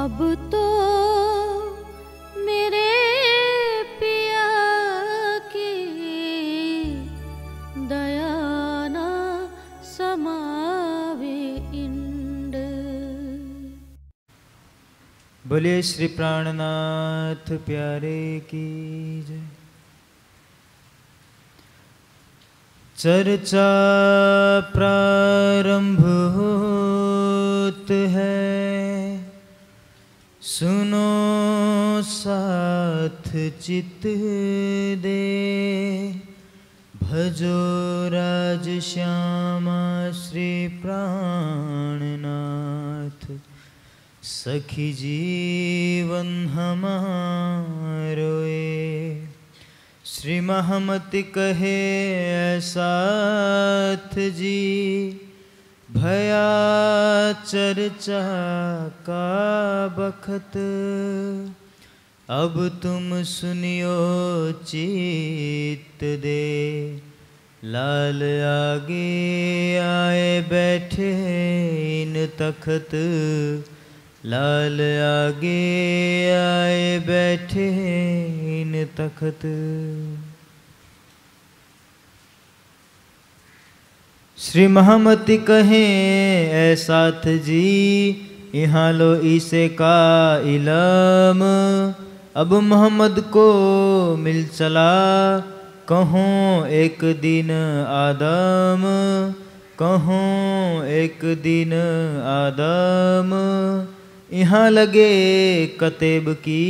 अब तो मेरे पिया की दया ना समावे इंड। बोले श्री प्राणनाथ प्यारे की जय। चर्चा प्रारंभ होत है, सुनो साथ चित दे, भजो राज श्यामा श्री प्राणनाथ। सखी जीवन हमारो ए, श्री महामति कहे साथ जी, भया चर्चा का बखत। अब तुम सुनियो चित दे, लाल आगे आए बैठे इन तखत, लाल आगे आए बैठे इन तखत। श्री महामति कहें ऐ साथ जी, यहाँ लो इसे का इलम। अब मोहम्मद को मिल चला, कहूँ एक दिन आदम, कहूँ एक दिन आदम। यहाँ लगे कतेब की,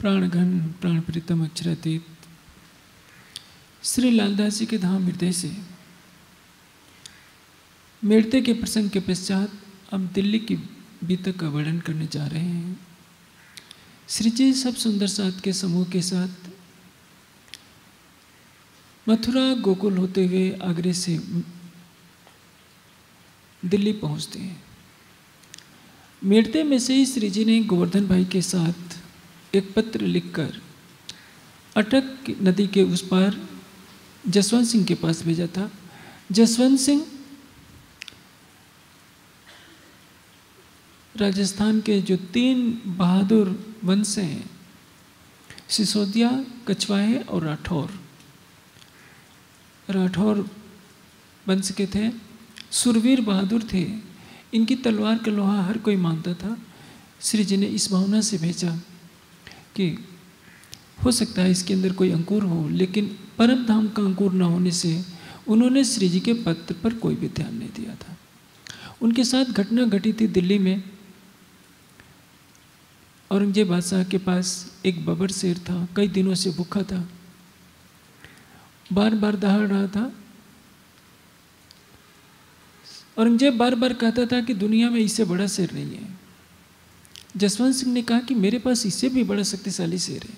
प्राणघन प्राण प्रीतम अक्षरातीत श्री लालदास जी के धाम हृदय से। मेड़ते के प्रसंग के पश्चात अब दिल्ली की बीतक का वर्णन करने जा रहे हैं। श्री जी सब सुंदर साथ के समूह के साथ मथुरा गोकुल होते हुए आगरे से दिल्ली पहुंचते हैं। मेड़ते में से ही श्री जी ने गोवर्धन भाई के साथ एक पत्र लिखकर अटक नदी के उस पार जसवंत सिंह के पास भेजा था। जसवंत सिंह राजस्थान के जो 3 बहादुर वंश हैं, सिसोदिया, कछवाहे और राठौर, राठौर वंश के थे, सुरवीर बहादुर थे। इनकी तलवार का लोहा हर कोई मानता था। श्री जी ने इस भावना से भेजा कि हो सकता है इसके अंदर कोई अंकुर हो, लेकिन परम धाम का अंकुर न होने से उन्होंने श्री जी के पत्र पर कोई भी ध्यान नहीं दिया था। उनके साथ घटना घटी थी दिल्ली में। औरंगजेब बादशाह के पास एक बबर शेर था, कई दिनों से भूखा था, बार बार दहाड़ रहा था। औरंगजेब बार बार कहता था कि दुनिया में इससे बड़ा शेर नहीं है। जसवंत सिंह ने कहा कि मेरे पास इससे भी बड़ा शक्तिशाली शेर है।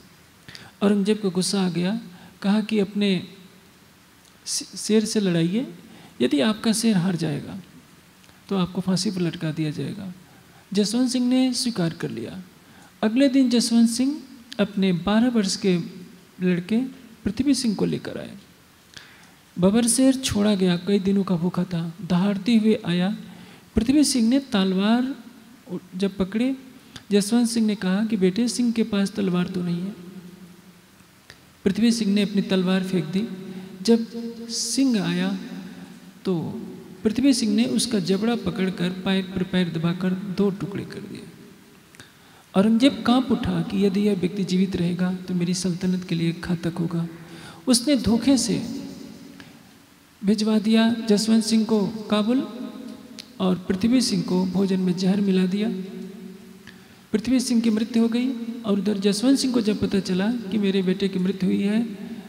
औरंगजेब को गुस्सा आ गया, कहा कि अपने शेर से लड़ाइए, यदि आपका शेर हार जाएगा तो आपको फांसी पर लटका दिया जाएगा। जसवंत सिंह ने स्वीकार कर लिया। अगले दिन जसवंत सिंह अपने 12 वर्ष के लड़के पृथ्वी सिंह को लेकर आए। बबर शेर छोड़ा गया, कई दिनों का भूखा था, दहाड़ते हुए आया। पृथ्वी सिंह ने तलवार जब पकड़े, जसवंत सिंह ने कहा कि बेटे सिंह के पास तलवार तो नहीं है। पृथ्वी सिंह ने अपनी तलवार फेंक दी। जब सिंह आया तो पृथ्वी सिंह ने उसका जबड़ा पकड़कर पैर पर पैर दबाकर 2 टुकड़े कर दिए। औरंगजेब कांप उठा कि यदि यह व्यक्ति जीवित रहेगा तो मेरी सल्तनत के लिए घातक होगा। उसने धोखे से भिजवा दिया जसवंत सिंह को काबुल और पृथ्वी सिंह को भोजन में जहर मिला दिया। पृथ्वी सिंह की मृत्यु हो गई। और उधर जसवंत सिंह को जब पता चला कि मेरे बेटे की मृत्यु हुई है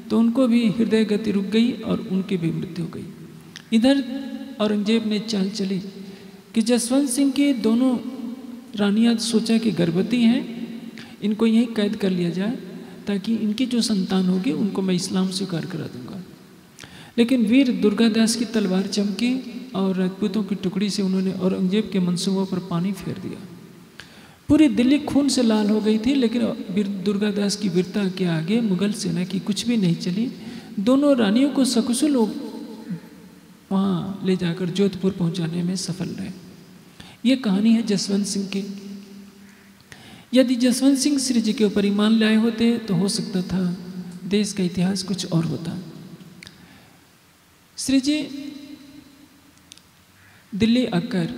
तो उनको भी हृदय गति रुक गई और उनकी भी मृत्यु हो गई। इधर औरंगजेब ने चाल चली कि जसवंत सिंह के दोनों रानियाँ सोचा कि गर्भवती हैं, इनको यहीं कैद कर लिया जाए ताकि इनकी जो संतान होगी उनको मैं इस्लाम स्वीकार करा दूंगा। लेकिन वीर दुर्गादास की तलवार चमकी और राजपूतों की टुकड़ी से उन्होंने औरंगजेब के मंसूबों पर पानी फेर दिया। पूरी दिल्ली खून से लाल हो गई थी, लेकिन वीर दुर्गादास की वीरता के आगे मुगल सेना की कुछ भी नहीं चली। दोनों रानियों को सकुशल वहाँ ले जाकर जोधपुर पहुँचाने में सफल रहे। ये कहानी है जसवंत सिंह की। यदि जसवंत सिंह श्री जी के ऊपर ईमान लाए होते तो हो सकता था देश का इतिहास कुछ और होता। श्री जी दिल्ली आकर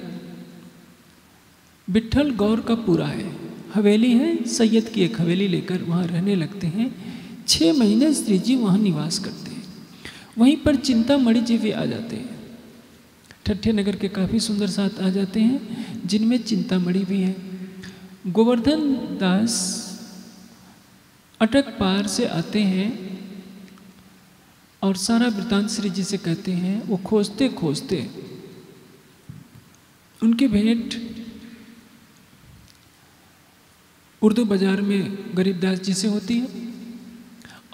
विट्ठल गौर का पूरा है हवेली है, सैयद की एक हवेली लेकर वहाँ रहने लगते हैं। 6 महीने श्री जी वहाँ निवास करते हैं। वहीं पर चिंतामणि जी भी आ जाते हैं। ठट्ठे नगर के काफ़ी सुंदर साथ आ जाते हैं जिनमें चिंतामणि भी है। गोवर्धन दास अटक पार से आते हैं और सारा वृतांत श्री जी से कहते हैं। वो खोजते खोजते उनकी भेंट उर्दू बाज़ार में गरीबदास जी से होती है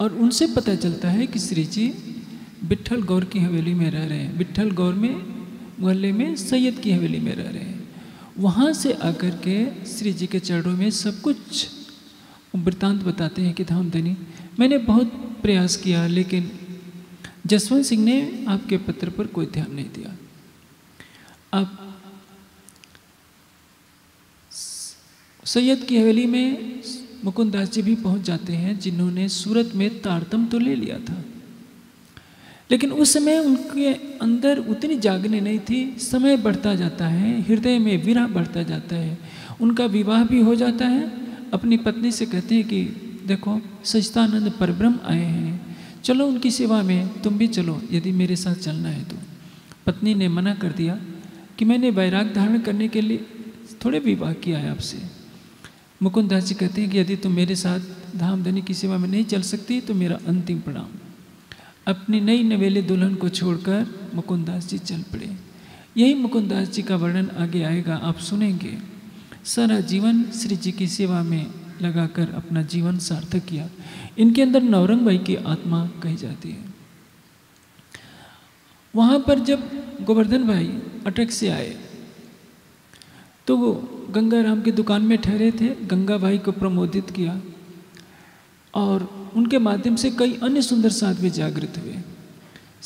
और उनसे पता चलता है कि श्री जी विट्ठल गौर की हवेली में रह रहे हैं। विट्ठल गौर में मोहल्ले में सैयद की हवेली में रह रहे हैं। वहाँ से आकर के श्री जी के चरणों में सब कुछ वृतांत बताते हैं कि धामधनी मैंने बहुत प्रयास किया लेकिन जसवंत सिंह ने आपके पत्र पर कोई ध्यान नहीं दिया। आप सैयद की हवेली में मुकुंदास जी भी पहुंच जाते हैं जिन्होंने सूरत में तारतम तो ले लिया था लेकिन उस समय उनके अंदर उतनी जागने नहीं थी। समय बढ़ता जाता है, हृदय में विरह बढ़ता जाता है। उनका विवाह भी हो जाता है। अपनी पत्नी से कहते हैं कि देखो सच्चिदानंद परब्रह्म आए हैं, चलो उनकी सेवा में तुम भी चलो यदि मेरे साथ चलना है तो। पत्नी ने मना कर दिया कि मैंने वैराग धारण करने के लिए थोड़े विवाह किया है आपसे। मुकुंदास जी कहते हैं कि यदि तुम मेरे साथ धामधनी की सेवा में नहीं चल सकती तो मेरा अंतिम प्रणाम। अपनी नई नवेली दुल्हन को छोड़कर मुकुंदास जी चल पड़े। यही मुकुंदास जी का वर्णन आगे आएगा, आप सुनेंगे। सारा जीवन श्री जी की सेवा में लगाकर अपना जीवन सार्थक किया। इनके अंदर नौरंग भाई की आत्मा कही जाती है। वहाँ पर जब गोवर्धन भाई अटक से आए तो वो गंगाराम की दुकान में ठहरे थे। गंगा भाई को प्रमोदित किया और उनके माध्यम से कई अन्य सुंदर साथ भी जागृत हुए।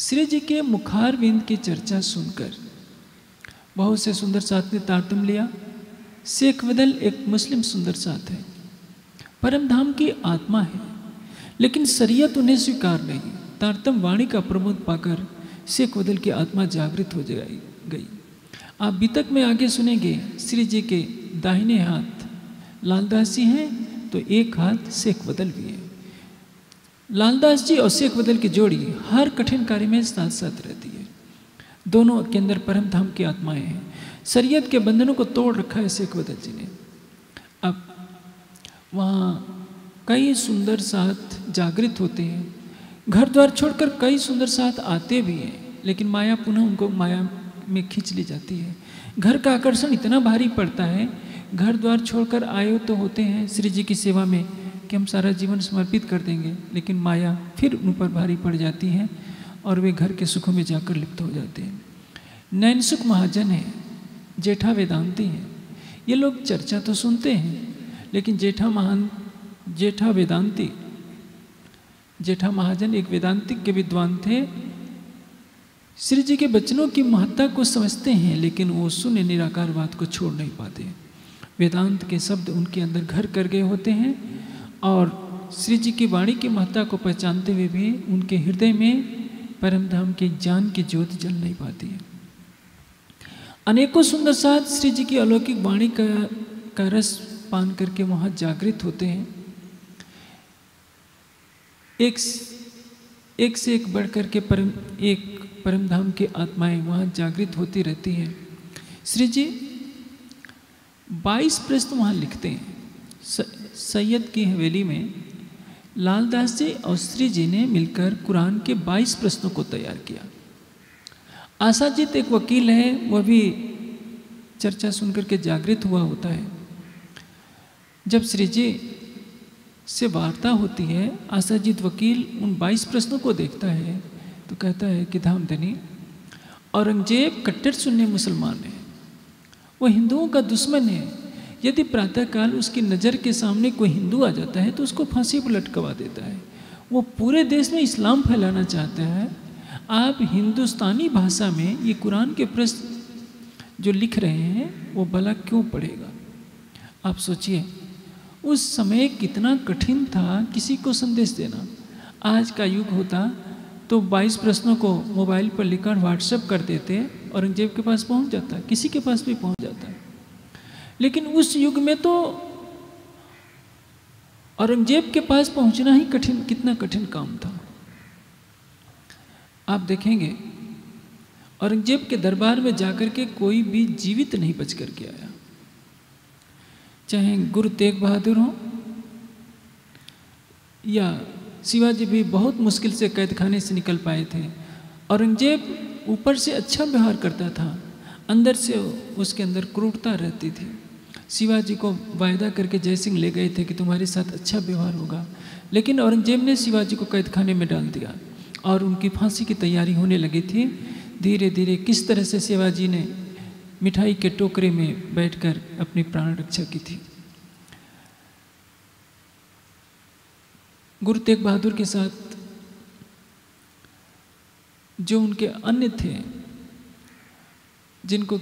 श्री जी के मुखारविंद की चर्चा सुनकर बहुत से सुंदर साथ ने तारतम लिया। सेकवदल एक मुस्लिम सुंदर साथ है, परमधाम की आत्मा है लेकिन शरीयत उन्हें स्वीकार नहीं। तारतम वाणी का प्रमोद पाकर सेकवदल की आत्मा जागृत हो गई। आप बीतक में आगे सुनेंगे श्री जी के दाहिने हाथ लालदास जी हैं तो एक हाथ सेकवदल भी है। लालदास जी और सेकवदल की जोड़ी हर कठिन कार्य में साथ साथ रहती है। दोनों के अंदर परम धाम की आत्माएं हैं। शरीयत के बंधनों को तोड़ रखा है सेकवदल जी ने। अब वहाँ कई सुंदर साथ जागृत होते हैं। घर द्वार छोड़कर कई सुंदर साथ आते भी हैं लेकिन माया पुनः उनको माया में खींच ली जाती है। घर का आकर्षण इतना भारी पड़ता है। घर द्वार छोड़कर आए तो होते हैं श्री जी की सेवा में कि हम सारा जीवन समर्पित कर देंगे लेकिन माया फिर उन पर भारी पड़ जाती है और वे घर के सुखों में जाकर लिप्त हो जाते हैं। नैनसुख महाजन हैं, जेठा वेदांती हैं। ये लोग चर्चा तो सुनते हैं लेकिन जेठा महाजन एक वेदांतिक के विद्वान थे। श्री जी के वचनों की महत्ता को समझते हैं लेकिन वो शून्य निराकारवाद को छोड़ नहीं पाते। वेदांत के शब्द उनके अंदर घर कर गए होते हैं और श्री जी की वाणी की महत्ता को पहचानते हुए भी उनके हृदय में परमधाम के ज्ञान की ज्योति जल नहीं पाती है। अनेकों सुंदर साथ श्री जी की अलौकिक वाणी का रस पान करके वहाँ जागृत होते हैं। एक से एक बढ़ करके परमधाम की आत्माएं वहाँ जागृत होती रहती हैं। श्री जी 22 पृष्ठ वहाँ लिखते हैं। सैयद की हवेली में लालदास जी और श्री जी ने मिलकर कुरान के 22 पृष्ठों को तैयार किया। आसाजित एक वकील है, वह भी चर्चा सुनकर के जागृत हुआ होता है। जब श्री जी से वार्ता होती है आसाजित वकील उन 22 पृष्ठों को देखता है तो कहता है कि धामधनी औरंगजेब कट्टर सुन्नी मुसलमान है, वो हिंदुओं का दुश्मन है। यदि प्रातःकाल उसकी नज़र के सामने कोई हिंदू आ जाता है तो उसको फांसी पर लटकवा देता है। वो पूरे देश में इस्लाम फैलाना चाहता है। आप हिंदुस्तानी भाषा में ये कुरान के प्रश्न जो लिख रहे हैं वो भला क्यों पड़ेगा? आप सोचिए, उस समय कितना कठिन था किसी को संदेश देना। आज का युग होता तो 22 प्रश्नों को मोबाइल पर लिखकर व्हाट्सएप कर देते, औरंगजेब के पास पहुंच जाता, किसी के पास भी पहुंच जाता। लेकिन उस युग में तो औरंगजेब के पास पहुंचना ही कठिन, कितना कठिन काम था। आप देखेंगे औरंगजेब के दरबार में जाकर के कोई भी जीवित नहीं बच कर के आया, चाहे गुरु तेग बहादुर हो या शिवाजी भी बहुत मुश्किल से कैद खाने से निकल पाए थे। औरंगजेब ऊपर से अच्छा व्यवहार करता था, अंदर से उसके अंदर क्रूरता रहती थी। शिवाजी को वायदा करके जयसिंह ले गए थे कि तुम्हारे साथ अच्छा व्यवहार होगा, लेकिन औरंगजेब ने शिवाजी को कैद खाने में डाल दिया और उनकी फांसी की तैयारी होने लगी थी। धीरे धीरे किस तरह से शिवाजी ने मिठाई के टोकरे में बैठकर अपनी प्राण रक्षा की थी। गुरु तेग बहादुर के साथ जो उनके अन्य थे, जिनको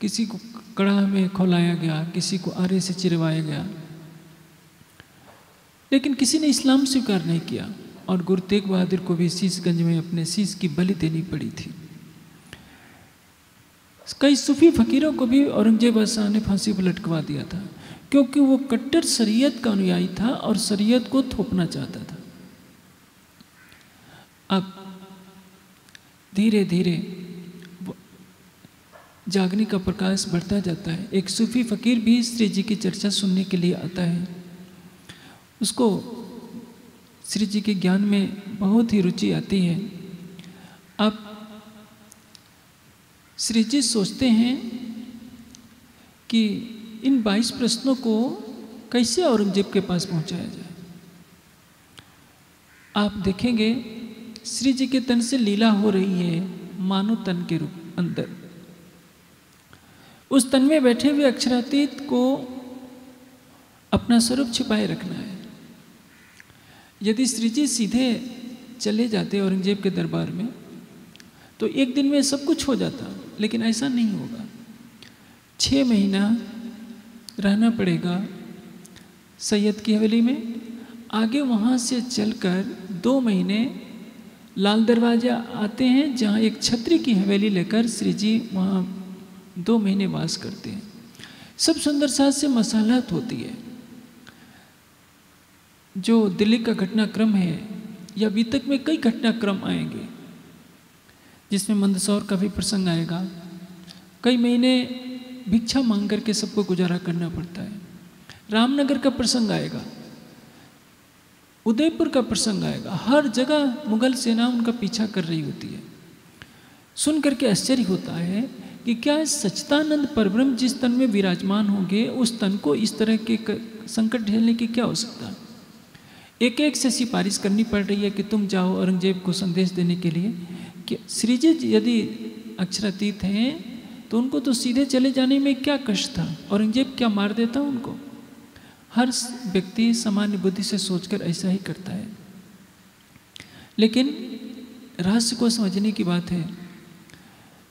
किसी को कड़ाह में खौलाया गया, किसी को आरे से चिरवाया गया, लेकिन किसी ने इस्लाम स्वीकार नहीं किया और गुरु तेग बहादुर को भी शीशगंज में अपने शीश की बलि देनी पड़ी थी। कई सूफी फकीरों को भी औरंगजेब शाह ने फांसी पर लटकवा दिया था, क्योंकि वो कट्टर शरीयत का अनुयायी था और शरीयत को थोपना चाहता था। अब धीरे धीरे जागने का प्रकाश बढ़ता जाता है। एक सूफी फकीर भी श्री जी की चर्चा सुनने के लिए आता है, उसको श्री जी के ज्ञान में बहुत ही रुचि आती है। अब श्री जी सोचते हैं कि इन 22 प्रश्नों को कैसे औरंगजेब के पास पहुंचाया जाए। आप देखेंगे श्री जी के तन से लीला हो रही है मानव तन के रूप अंदर। उस तन में बैठे हुए अक्षरातीत को अपना स्वरूप छिपाए रखना है। यदि श्री जी सीधे चले जाते औरंगजेब के दरबार में तो एक दिन में सब कुछ हो जाता, लेकिन ऐसा नहीं होगा। 6 महीना रहना पड़ेगा सैयद की हवेली में। आगे वहाँ से चलकर 2 महीने लाल दरवाजा आते हैं, जहाँ एक छत्री की हवेली लेकर श्री जी वहाँ 2 महीने वास करते हैं। सब सुंदर साज से मसालत होती है। जो दिल्ली का घटनाक्रम है या बीतक में कई घटनाक्रम आएंगे जिसमें मंदसौर का भी प्रसंग आएगा। कई महीने भिक्षा मांग करके सबको गुजारा करना पड़ता है। रामनगर का प्रसंग आएगा, उदयपुर का प्रसंग आएगा। हर जगह मुगल सेना उनका पीछा कर रही होती है। सुन करके आश्चर्य होता है कि क्या सच्चिदानंद परब्रह्म जिस तन में विराजमान होंगे उस तन को इस तरह के संकट झेलने की क्या हो सकता। एक एक से सिफारिश करनी पड़ रही है कि तुम जाओ औरंगजेब को संदेश देने के लिए कि श्री जी यदि अक्षरातीत हैं तो उनको तो सीधे चले जाने में क्या कष्ट था, औरंगजेब क्या मार देता उनको। हर व्यक्ति सामान्य बुद्धि से सोचकर ऐसा ही करता है, लेकिन रहस्य को समझने की बात है।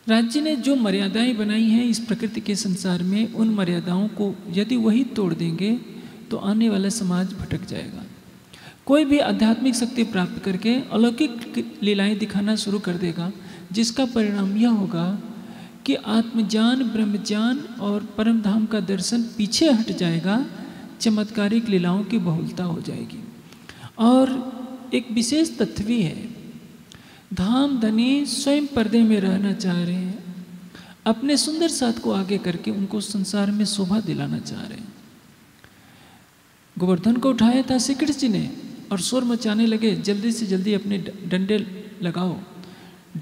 राज्य ने जो मर्यादाएं बनाई हैं इस प्रकृति के संसार में, उन मर्यादाओं को यदि वही तोड़ देंगे तो आने वाला समाज भटक जाएगा। कोई भी आध्यात्मिक शक्ति प्राप्त करके अलौकिक लीलाएं दिखाना शुरू कर देगा, जिसका परिणाम यह होगा कि आत्मज्ञान, ब्रह्मज्ञान और परमधाम का दर्शन पीछे हट जाएगा। चमत्कारिक लीलाओं की बहुलता हो जाएगी। और एक विशेष तथ्य भी है, धाम धनी स्वयं पर्दे में रहना चाह रहे हैं, अपने सुंदर साथ को आगे करके उनको संसार में शोभा दिलाना चाह रहे हैं। गोवर्धन को उठाया था श्री कृष्ण जी ने और शोर मचाने लगे, जल्दी से जल्दी अपने डंडे लगाओ।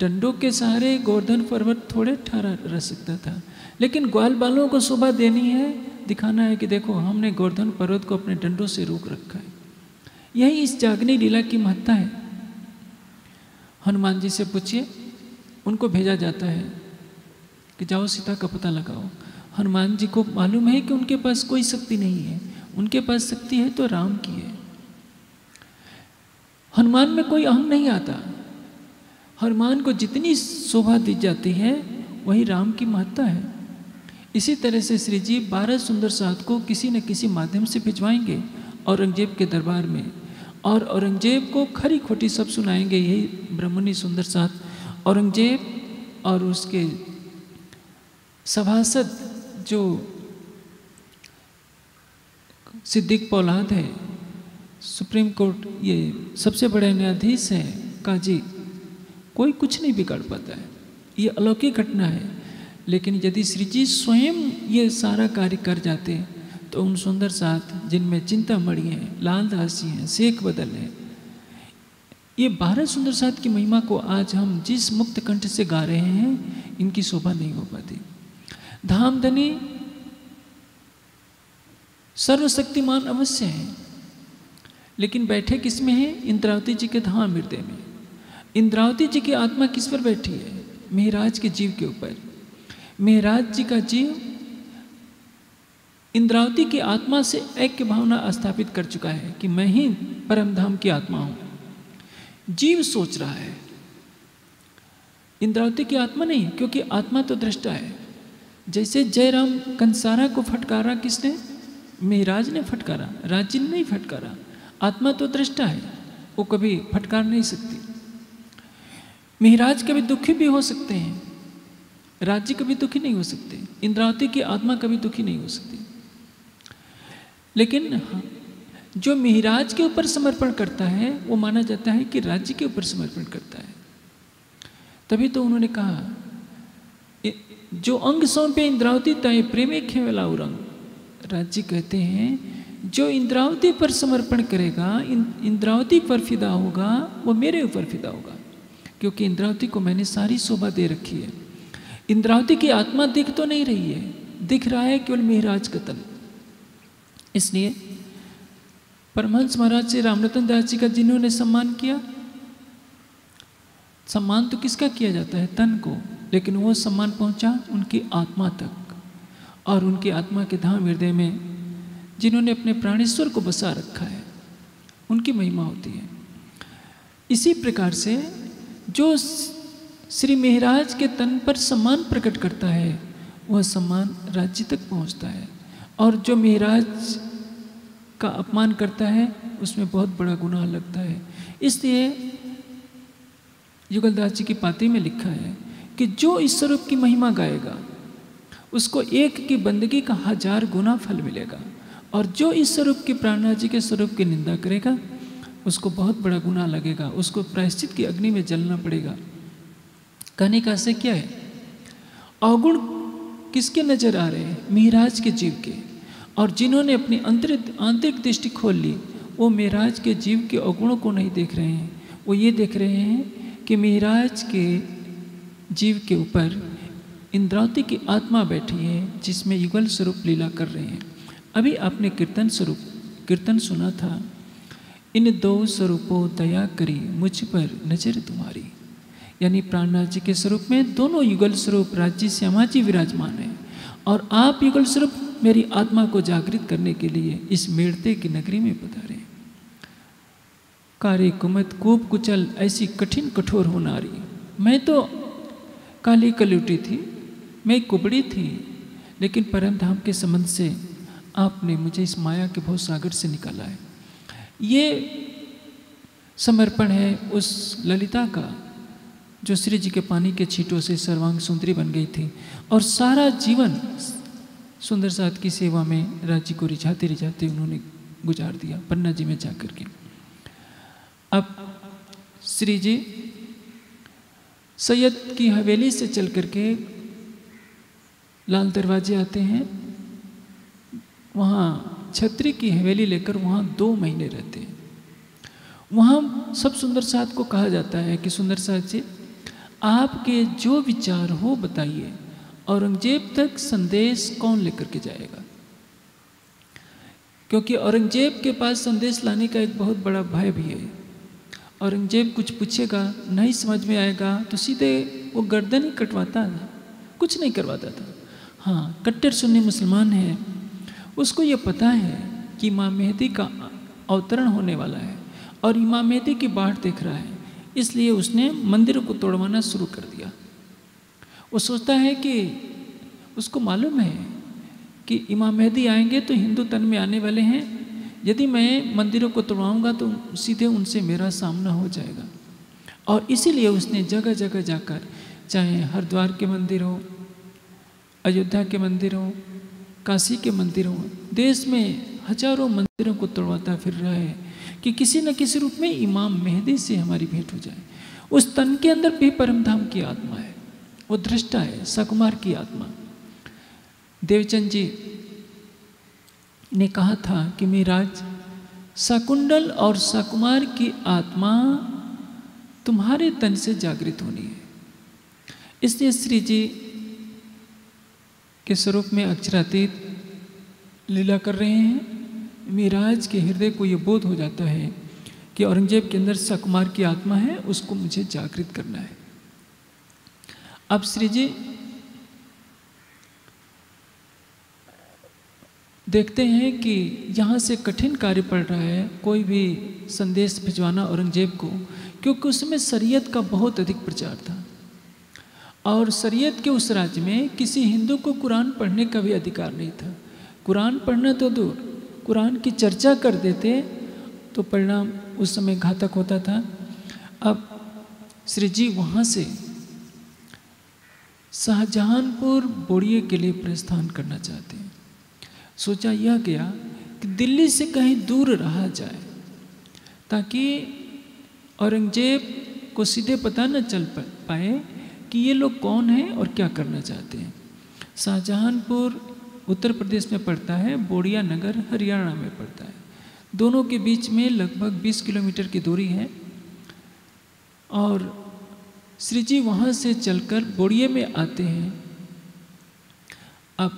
डंडों के सहारे गोवर्धन पर्वत थोड़े ठहरा रह सकता था, लेकिन ग्वाल बालों को शोभा देनी है, दिखाना है कि देखो हमने गोवर्धन पर्वत को अपने डंडों से रोक रखा है। यही इस जागनी लीला की महत्ता है। हनुमान जी से पूछिए, उनको भेजा जाता है कि जाओ सीता का पता लगाओ। हनुमान जी को मालूम है कि उनके पास कोई शक्ति नहीं है, उनके पास शक्ति है तो राम की है। हनुमान में कोई अहम नहीं आता, हनुमान को जितनी शोभा दी जाती है वही राम की महत्ता है। इसी तरह से श्री जी 12 सुंदर साथ को किसी न किसी माध्यम से भिजवाएंगे औरंगजेब के दरबार में, और औरंगजेब को खरी खोटी सब सुनाएंगे यही ब्राह्मणी सुंदर साथ। औरंगजेब और उसके सभासद जो सिद्दीक पौलाद है, सुप्रीम कोर्ट ये सबसे बड़े न्यायाधीश हैं काजी, कोई कुछ नहीं बिगाड़ पाता है। ये अलौकिक घटना है, लेकिन यदि श्री जी स्वयं ये सारा कार्य कर जाते तो उन सुंदर साथ जिनमें चिंतामणि हैं, लालदास जी हैं, सेकवदल हैं, ये 12 सुंदर साथ की महिमा को आज हम जिस मुक्त कंठ से गा रहे हैं इनकी शोभा नहीं हो पाती। धामधनी सर्वशक्तिमान अवश्य हैं, लेकिन बैठे किस में हैं? इंद्रावती जी के धाम हृदय में। इंद्रावती जी की आत्मा किस पर बैठी है? मेहराज के जीव के ऊपर। मेहराज जी का जीव इंद्रावती की आत्मा से ऐक्य भावना स्थापित कर चुका है कि मैं ही परमधाम की आत्मा हूं। जीव सोच रहा है, इंद्रावती की आत्मा नहीं, क्योंकि आत्मा तो दृष्टा है। जैसे जयराम कंसारा को फटकारा किसने? मेहराज ने फटकारा, राजी ने नहीं फटकारा। आत्मा तो दृष्टा है, वो कभी फटकार नहीं सकती। मेहराज कभी दुखी भी हो सकते हैं, राज्य कभी दुखी नहीं हो सकते, इंद्रावती की आत्मा कभी दुखी नहीं हो सकती। लेकिन जो मेहराज के ऊपर समर्पण करता है वो माना जाता है कि राज्य के ऊपर समर्पण करता है। तभी तो उन्होंने कहा जो अंग सौंपे इंद्रावती ताय प्रेमे खेवला उरंग। राज्य कहते हैं जो इंद्रावती पर समर्पण करेगा, इंद्रावती पर फिदा होगा, वो मेरे ऊपर फिदा होगा, क्योंकि इंद्रावती को मैंने सारी शोभा दे रखी है। इंद्रावती की आत्मा दिख तो नहीं रही है, दिख रहा है केवल मेहराज का तन। इसलिए परमहंस महाराज से रामरतन दास जी का जिन्होंने सम्मान किया, सम्मान तो किसका किया जाता है? तन को, लेकिन वो सम्मान पहुंचा उनकी आत्मा तक, और उनकी आत्मा के धाम हृदय में जिन्होंने अपने प्राणेश्वर को बसा रखा है उनकी महिमा होती है। इसी प्रकार से जो श्री मेहराज के तन पर सम्मान प्रकट करता है वह सम्मान राज्य तक पहुंचता है, और जो मेहराज का अपमान करता है उसमें बहुत बड़ा गुनाह लगता है। इसलिए युगलदास जी की पाती में लिखा है कि जो इस स्वरूप की महिमा गाएगा उसको एक की बंदगी का 1000 गुना फल मिलेगा, और जो इस स्वरूप की प्राणनाथ जी के स्वरूप की निंदा करेगा उसको बहुत बड़ा गुनाह लगेगा, उसको प्रायश्चित की अग्नि में जलना पड़ेगा। कहने का से क्या है? अवगुण किसके नजर आ रहे हैं? मेहराज के जीव के। और जिन्होंने अपनी आंतरिक दृष्टि खोल ली वो मेहराज के जीव के अवगुणों को नहीं देख रहे हैं, वो ये देख रहे हैं कि मेहराज के जीव के ऊपर इंद्रावती की आत्मा बैठी है जिसमें युगल स्वरूप लीला कर रहे हैं। अभी आपने कीर्तन सुना था, इन दो स्वरूपों दया करी मुझ पर नजर तुम्हारी, यानी प्राणनाथ जी के स्वरूप में दोनों युगल स्वरूप राज्य श्यामाजी विराजमान है, और आप युगल स्वरूप मेरी आत्मा को जागृत करने के लिए इस मेड़ते की नगरी में पधारे। कार्य कुमत कूप कुचल ऐसी कठिन कठोर हो नारी, मैं तो काली कलूटी थी, मैं कुबड़ी थी, लेकिन परम धाम के संबंध से आपने मुझे इस माया के भव सागर से निकाला है। ये समर्पण है उस ललिता का जो श्री जी के पानी के छींटों से सर्वांग सुंदरी बन गई थी, और सारा जीवन सुंदर साथ की सेवा में राज्य को रिझाते रिझाते उन्होंने गुजार दिया पन्ना जी में जाकर के। अब श्री जी सैयद की हवेली से चल करके लाल दरवाजे आते हैं, वहाँ छत्री की हवेली लेकर वहाँ 2 महीने रहते हैं। वहाँ सब सुंदर साथ को कहा जाता है कि सुंदर साथ जी आपके जो विचार हो बताइए, औरंगजेब तक संदेश कौन लेकर के जाएगा, क्योंकि औरंगजेब के पास संदेश लाने का एक बहुत बड़ा भय भी है। औरंगजेब कुछ पूछेगा, नहीं समझ में आएगा तो सीधे वो गर्दन ही कटवाता था, कुछ नहीं करवाता था। हाँ, कट्टर सुन्नी मुसलमान है, उसको ये पता है कि इमाम मेहदी का अवतरण होने वाला है और इमाम मेहदी की बाट देख रहा है, इसलिए उसने मंदिर को तोड़वाना शुरू कर दिया। वो सोचता है कि उसको मालूम है कि इमाम मेहदी आएंगे तो हिंदू तन में आने वाले हैं, यदि मैं मंदिरों को तोड़वाऊँगा तो सीधे उनसे मेरा सामना हो जाएगा। और इसीलिए उसने जगह जगह जाकर, चाहे हरिद्वार के मंदिर हो, अयोध्या के मंदिर हो, काशी के मंदिर हो, देश में हजारों मंदिरों को तोड़वाता फिर रहा है कि किसी न किसी रूप में इमाम मेहदी से हमारी भेंट हो जाए। उस तन के अंदर भी परमधाम की आत्मा है, वो दृष्टा है, सकुमार की आत्मा। देवचंद जी ने कहा था कि मेराज, सकुंडल और सकुमार की आत्मा तुम्हारे तन से जागृत होनी है। इसलिए श्री जी के स्वरूप में अक्षरातीत लीला कर रहे हैं। मेराज के हृदय को ये बोध हो जाता है कि औरंगजेब के अंदर सकुमार की आत्मा है, उसको मुझे जागृत करना है। अब श्री जी देखते हैं कि यहाँ से कठिन कार्य पड़ रहा है कोई भी संदेश भिजवाना औरंगजेब को, क्योंकि उसमें शरीयत का बहुत अधिक प्रचार था और शरीयत के उस राज्य में किसी हिंदू को कुरान पढ़ने का भी अधिकार नहीं था। कुरान पढ़ना तो दूर, कुरान की चर्चा कर देते तो परिणाम उस समय घातक होता था। अब श्री जी वहाँ से शाहजहानपुर बोड़िए के लिए प्रस्थान करना चाहते हैं। सोचा यह गया कि दिल्ली से कहीं दूर रहा जाए ताकि औरंगजेब को सीधे पता न चल पाए कि ये लोग कौन हैं और क्या करना चाहते हैं। शाहजहानपुर उत्तर प्रदेश में पड़ता है, बोड़िया नगर हरियाणा में पड़ता है। दोनों के बीच में लगभग 20 किलोमीटर की दूरी है। और श्री जी वहाँ से चलकर बोड़िए में आते हैं। अब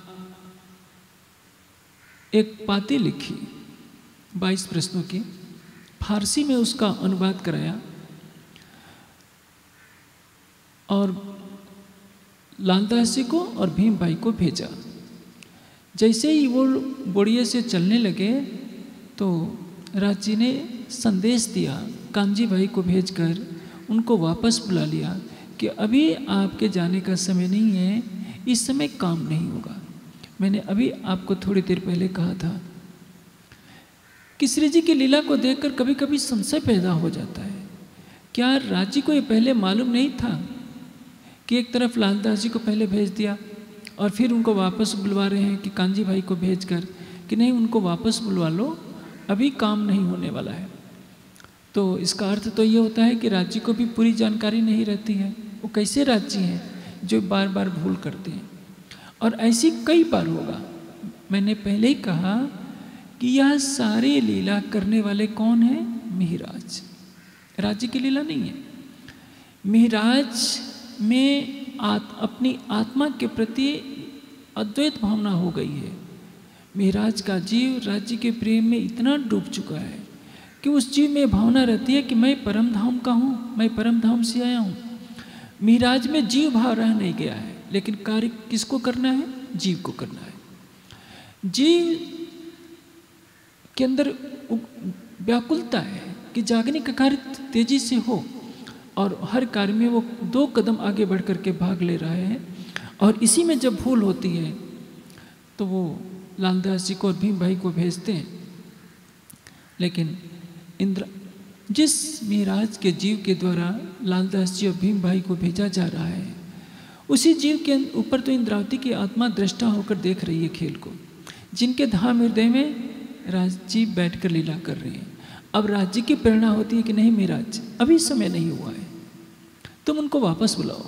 एक पाती लिखी 22 प्रश्नों की, फारसी में उसका अनुवाद कराया और लालदास जी को और भीम भाई को भेजा। जैसे ही वो बोड़िए से चलने लगे तो राज जी ने संदेश दिया, कामजी भाई को भेजकर उनको वापस बुला लिया कि अभी आपके जाने का समय नहीं है, इस समय काम नहीं होगा। मैंने अभी आपको थोड़ी देर पहले कहा था कि श्री जी की लीला को देखकर कभी कभी संशय पैदा हो जाता है। क्या राजी को ये पहले मालूम नहीं था कि एक तरफ लालदास जी को पहले भेज दिया और फिर उनको वापस बुलवा रहे हैं कि कांजी भाई को भेजकर कि नहीं उनको वापस बुलवा लो, अभी काम नहीं होने वाला है। तो इसका अर्थ तो ये होता है कि राजी को भी पूरी जानकारी नहीं रहती है। वो कैसे राजी हैं जो बार बार भूल करते हैं, और ऐसी कई बार होगा। मैंने पहले ही कहा कि यह सारी लीला करने वाले कौन है? मिहिराज। राज्य की लीला नहीं है। मिहिराज में अपनी आत्मा के प्रति अद्वैत भावना हो गई है। मिहिराज का जीव राज्य के प्रेम में इतना डूब चुका है कि उस जीव में भावना रहती है कि मैं परम धाम का हूँ, मैं परम धाम से आया हूँ। मिहिराज में जीव भाव रह नहीं गया है, लेकिन कार्य किसको करना है? जीव को करना है। जीव के अंदर व्याकुलता है कि जागने का कार्य तेजी से हो, और हर कार्य में वो दो कदम आगे बढ़ करके भाग ले रहा है। और इसी में जब भूल होती है तो वो लालदास जी को और भीम भाई को भेजते हैं। लेकिन जिस मिराज के जीव के द्वारा लालदास जी और भीम भाई को भेजा जा रहा है, उसी जीव के ऊपर तो इंद्रावती की आत्मा दृष्टा होकर देख रही है खेल को, जिनके धाम हृदय में राजी बैठ कर लीला कर रहे हैं। अब राजी की प्रेरणा होती है कि नहीं मेराज, अभी समय नहीं हुआ है, तुम उनको वापस बुलाओ।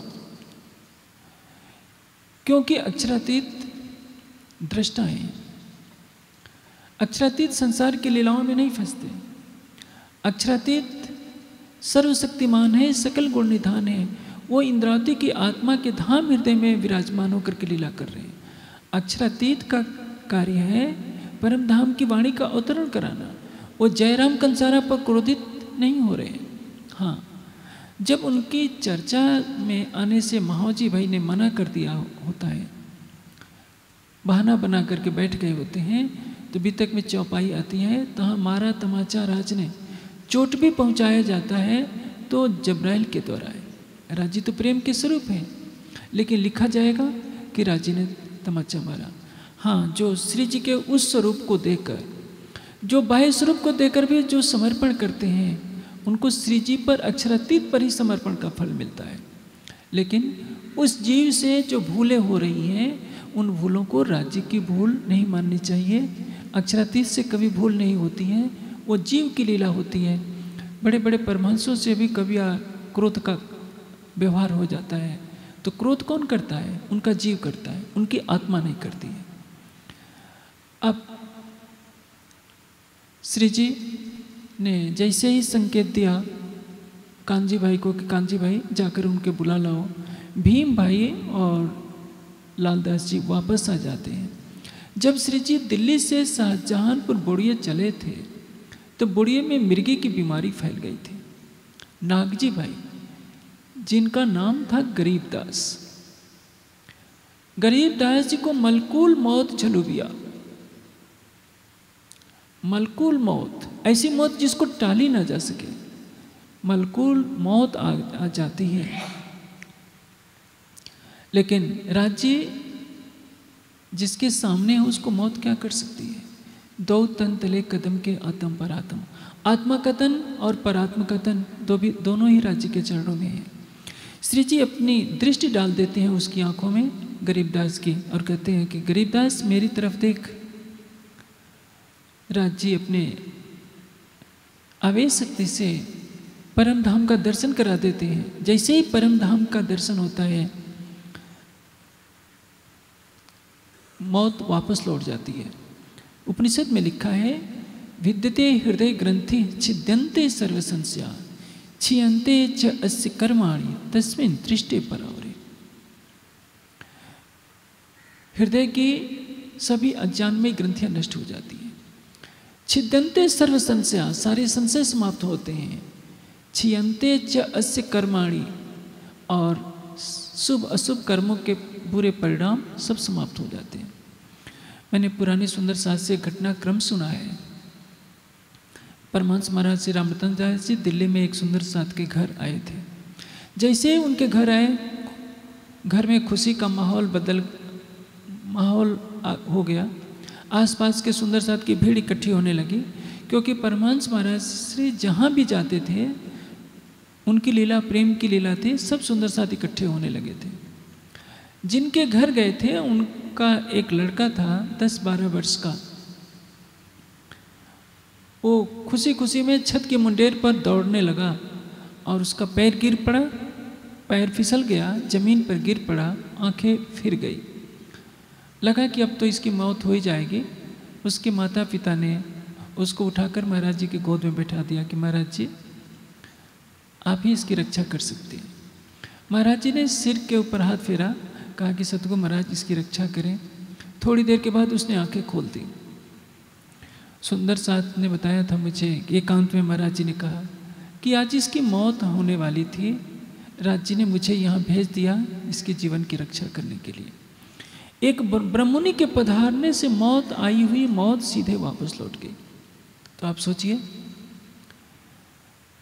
क्योंकि अक्षरातीत दृष्टा है, अक्षरातीत संसार की लीलाओं में नहीं फंसते। अक्षरातीत सर्वशक्तिमान है, सकल गुण निधान है। वो इंद्रावती की आत्मा के धाम हृदय में विराजमान होकर के लीला कर रहे हैं। अक्षरातीत का कार्य है परम धाम की वाणी का अवतरण कराना। वो जयराम कंसारा पर क्रोधित नहीं हो रहे हैं। हाँ, जब उनकी चर्चा में आने से महावजी भाई ने मना कर दिया होता है, बहाना बना करके बैठ गए होते हैं, तो बीतक में चौपाई आती है, तहाँ मारा तमाचा राज ने, चोट भी पहुँचाया जाता है तो जब्राइल के द्वारा है। राजी तो प्रेम के स्वरूप है, लेकिन लिखा जाएगा कि राजी ने तमाचा मारा। हाँ, जो श्री जी के उस स्वरूप को देखकर, जो बाह्य स्वरूप को देखकर भी जो समर्पण करते हैं, उनको श्री जी पर अक्षरातीत पर ही समर्पण का फल मिलता है। लेकिन उस जीव से जो भूलें हो रही हैं, उन भूलों को राज्य की भूल नहीं माननी चाहिए। अक्षरातीत से कभी भूल नहीं होती है, वो जीव की लीला होती है। बड़े बड़े परमहंसों से भी कभी क्रोध का व्यवहार हो जाता है, तो क्रोध कौन करता है? उनका जीव करता है, उनकी आत्मा नहीं करती है। अब श्री जी ने जैसे ही संकेत दिया कांजी भाई को कि कांजी भाई जाकर उनके बुला लाओ, भीम भाई और लालदास जी वापस आ जाते हैं। जब श्री जी दिल्ली से शाहजहानपुर बोड़िया चले थे तो बोड़िया में मिर्गी की बीमारी फैल गई थी। नागजी भाई, जिनका नाम था गरीबदास, गरीबदास जी को मलकूल मौत झलूबिया। मलकूल मौत, ऐसी मौत जिसको टाली ना जा सके। मलकूल मौत आ जाती है। लेकिन राज्य जिसके सामने है उसको मौत क्या कर सकती है? दो तन तले कदम के आत्म परात्म, आत्मा कथन और परात्म कथन दोनों ही राज्य के चरणों में है। श्री जी अपनी दृष्टि डाल देते हैं उसकी आंखों में, गरीबदास की, और कहते हैं कि गरीबदास मेरी तरफ देख। राज्य अपने आवेश शक्ति से परम धाम का दर्शन करा देते हैं। जैसे ही परम धाम का दर्शन होता है, मौत वापस लौट जाती है। उपनिषद में लिखा है, विद्यते हृदय ग्रंथि छिद्यन्ते सर्व संस्या छियन्ते च अस्य कर्माणि तस्मिन् दृष्टे परावरे। हृदय की सभी अज्ञानमय ग्रंथियां नष्ट हो जाती हैं। छिद्यन्ते सर्व संशया, सारे संशय समाप्त होते हैं। छियन्ते च अस्य कर्माणि, और शुभ अशुभ कर्मों के बुरे परिणाम सब समाप्त हो जाते हैं। मैंने पुराने सुंदर शास्त्रीय घटनाक्रम सुना है। परमहंस महाराज श्री रामरतन दास जी दिल्ली में एक सुंदर साथ के घर आए थे। जैसे उनके घर आए, घर में खुशी का माहौल हो गया। आसपास के सुंदर साथ की भीड़ इकट्ठी होने लगी, क्योंकि परमहंस महाराज श्री जहाँ भी जाते थे उनकी लीला प्रेम की लीला थी। सब सुंदर साथ इकट्ठे होने लगे थे। जिनके घर गए थे उनका एक लड़का था 10-12 वर्ष का। वो खुशी खुशी में छत के मुंडेर पर दौड़ने लगा और उसका पैर गिर पड़ा, पैर फिसल गया, जमीन पर गिर पड़ा, आंखें फिर गई। लगा कि अब तो इसकी मौत हो ही जाएगी। उसके माता पिता ने उसको उठाकर महाराज जी की गोद में बैठा दिया कि महाराज जी आप ही इसकी रक्षा कर सकते हैं। महाराज जी ने सिर के ऊपर हाथ फेरा, कहा कि सतगुरु महाराज इसकी रक्षा करें। थोड़ी देर के बाद उसने आंखें खोल दी। सुंदर साथ ने बताया था मुझे, एकांत में महाराज जी ने कहा कि आज इसकी मौत होने वाली थी, राज जी ने मुझे यहाँ भेज दिया इसके जीवन की रक्षा करने के लिए। एक ब्रह्ममुनि के पधारने से मौत आई हुई मौत सीधे वापस लौट गई। तो आप सोचिए,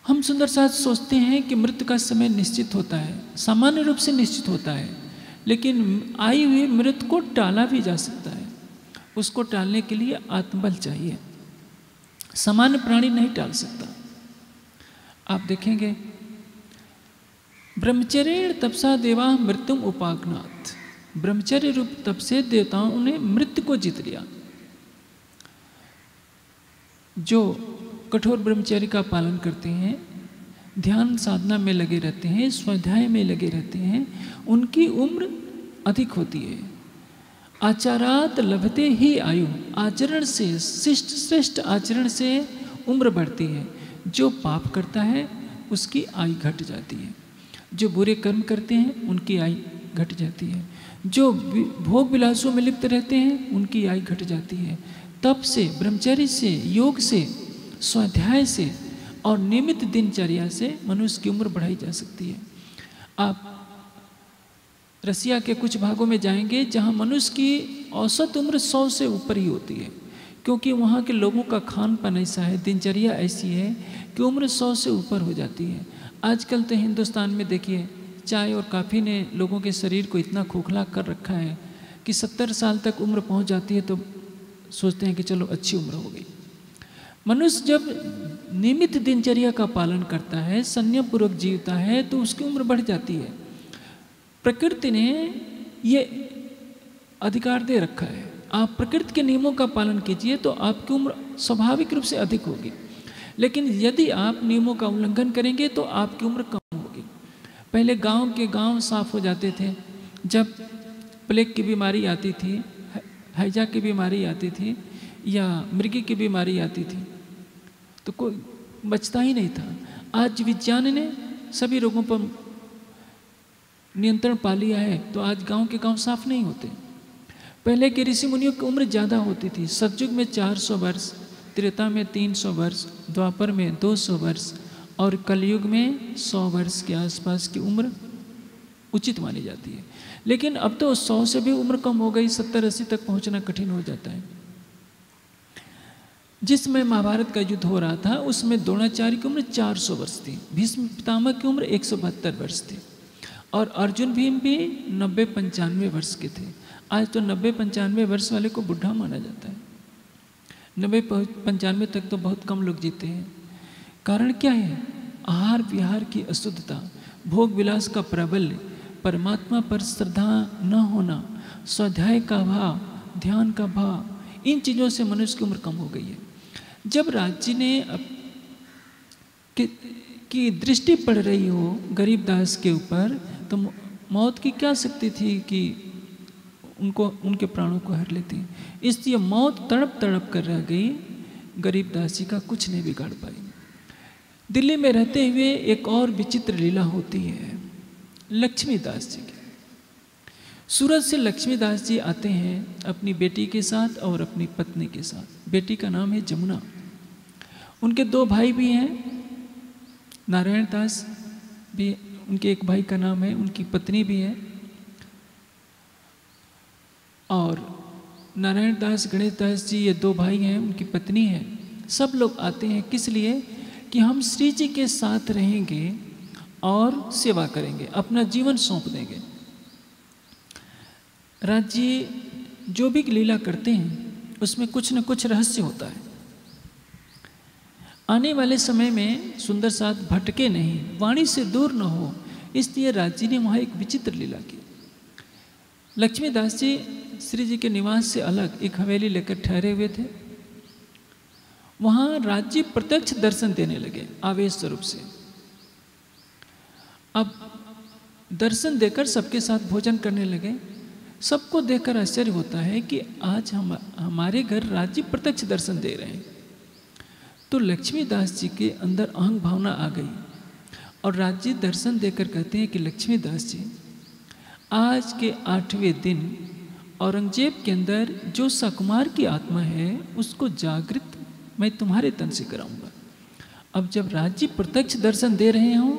हम सुंदर साथ सोचते हैं कि मृत्यु का समय निश्चित होता है, सामान्य रूप से निश्चित होता है, लेकिन आई हुई मृत्यु को टाला भी जा सकता है। उसको टालने के लिए आत्मबल चाहिए, सामान्य प्राणी नहीं टाल सकता। आप देखेंगे, ब्रह्मचर्य तपसा देवा मृत्युम उपागनाथ, ब्रह्मचर्य रूप तप से देवताओं ने मृत्यु को जीत लिया। जो कठोर ब्रह्मचर्य का पालन करते हैं, ध्यान साधना में लगे रहते हैं, स्वाध्याय में लगे रहते हैं, उनकी उम्र अधिक होती है। आचारात लभते ही आयु, आचरण से, शिष्ट श्रेष्ठ आचरण से उम्र बढ़ती है। जो पाप करता है उसकी आयु घट जाती है, जो बुरे कर्म करते हैं उनकी आयु घट जाती है, जो भोग विलासों में लिप्त रहते हैं उनकी आयु घट जाती है। तप से, ब्रह्मचर्य से, योग से, स्वाध्याय से और नियमित दिनचर्या से मनुष्य की उम्र बढ़ाई जा सकती है। आप रसिया के कुछ भागों में जाएंगे जहां मनुष्य की औसत उम्र 100 से ऊपर ही होती है, क्योंकि वहां के लोगों का खान पान ऐसा है, दिनचर्या ऐसी है कि उम्र 100 से ऊपर हो जाती है। आजकल तो हिंदुस्तान में देखिए चाय और काफ़ी ने लोगों के शरीर को इतना खोखला कर रखा है कि 70 साल तक उम्र पहुंच जाती है तो सोचते हैं कि चलो अच्छी उम्र हो गई। मनुष्य जब नियमित दिनचर्या का पालन करता है, संयम पूर्वक जीवता है, तो उसकी उम्र बढ़ जाती है। प्रकृति ने ये अधिकार दे रखा है। आप प्रकृति के नियमों का पालन कीजिए तो आपकी उम्र स्वाभाविक रूप से अधिक होगी, लेकिन यदि आप नियमों का उल्लंघन करेंगे तो आपकी उम्र कम होगी। पहले गांव के गांव साफ हो जाते थे। जब प्लेग की बीमारी आती थी, हैजा की बीमारी आती थी या मृगी की बीमारी आती थी तो कोई बचता ही नहीं था। आज विज्ञान ने सभी रोगों पर नियंत्रण पा लिया है तो आज गांव के गांव साफ नहीं होते। पहले के ऋषि मुनियों की उम्र ज़्यादा होती थी। सतयुग में 400 वर्ष, त्रेता में 300 वर्ष, द्वापर में 200 वर्ष और कलयुग में 100 वर्ष के आसपास की उम्र उचित मानी जाती है। लेकिन अब तो 100 से भी उम्र कम हो गई, 70-80 तक पहुंचना कठिन हो जाता है। जिसमें महाभारत का युद्ध हो रहा था उसमें द्रोणाचार्य की उम्र 400 वर्ष थी, भीष्म पितामह की उम्र 172 वर्ष थी और अर्जुन भीम भी 90-95 वर्ष के थे। आज तो 90-95 वर्ष वाले को बूढ़ा माना जाता है। 90-95 तक तो बहुत कम लोग जीते हैं। कारण क्या है? आहार विहार की अशुद्धता, भोग विलास का प्राबल्य, परमात्मा पर श्रद्धा न होना, स्वाध्याय का भाव, ध्यान का भाव, इन चीज़ों से मनुष्य की उम्र कम हो गई है। जब राज्य ने की दृष्टि पड़ रही हो गरीब दास के ऊपर तो मौत की क्या शक्ति थी कि उनको उनके प्राणों को हर लेती। इसलिए मौत तड़प तड़प कर रह गई, गरीब दासी का कुछ नहीं बिगाड़ पाई। दिल्ली में रहते हुए एक और विचित्र लीला होती है लक्ष्मीदास जी की। सूरत से लक्ष्मीदास जी आते हैं अपनी बेटी के साथ और अपनी पत्नी के साथ। बेटी का नाम है यमुना। उनके दो भाई भी हैं, नारायण दास भी उनके एक भाई का नाम है, उनकी पत्नी भी है। और नारायण दास, गणेश दास जी, ये दो भाई हैं, उनकी पत्नी है। सब लोग आते हैं किस लिए कि हम श्री जी के साथ रहेंगे और सेवा करेंगे, अपना जीवन सौंप देंगे। राज्य जो भी लीला करते हैं उसमें कुछ न कुछ रहस्य होता है। आने वाले समय में सुंदर साथ भटके नहीं, वाणी से दूर न हो, इसलिए राज्य ने वहाँ एक विचित्र लीला की। लक्ष्मीदास जी श्री जी के निवास से अलग एक हवेली लेकर ठहरे हुए थे। वहाँ राज्य प्रत्यक्ष दर्शन देने लगे आवेश स्वरूप से। अब दर्शन देकर सबके साथ भोजन करने लगे। सबको देखकर आश्चर्य होता है कि आज हमारे घर राज्य प्रत्यक्ष दर्शन दे रहे हैं। तो लक्ष्मीदास जी के अंदर अहंग भावना आ गई और राज्य दर्शन देकर कहते हैं कि लक्ष्मीदास जी, आज के 8वें दिन औरंगजेब के अंदर जो सकुमार की आत्मा है उसको जागृत मैं तुम्हारे तन से कराऊंगा। अब जब राज्य प्रत्यक्ष दर्शन दे रहे हों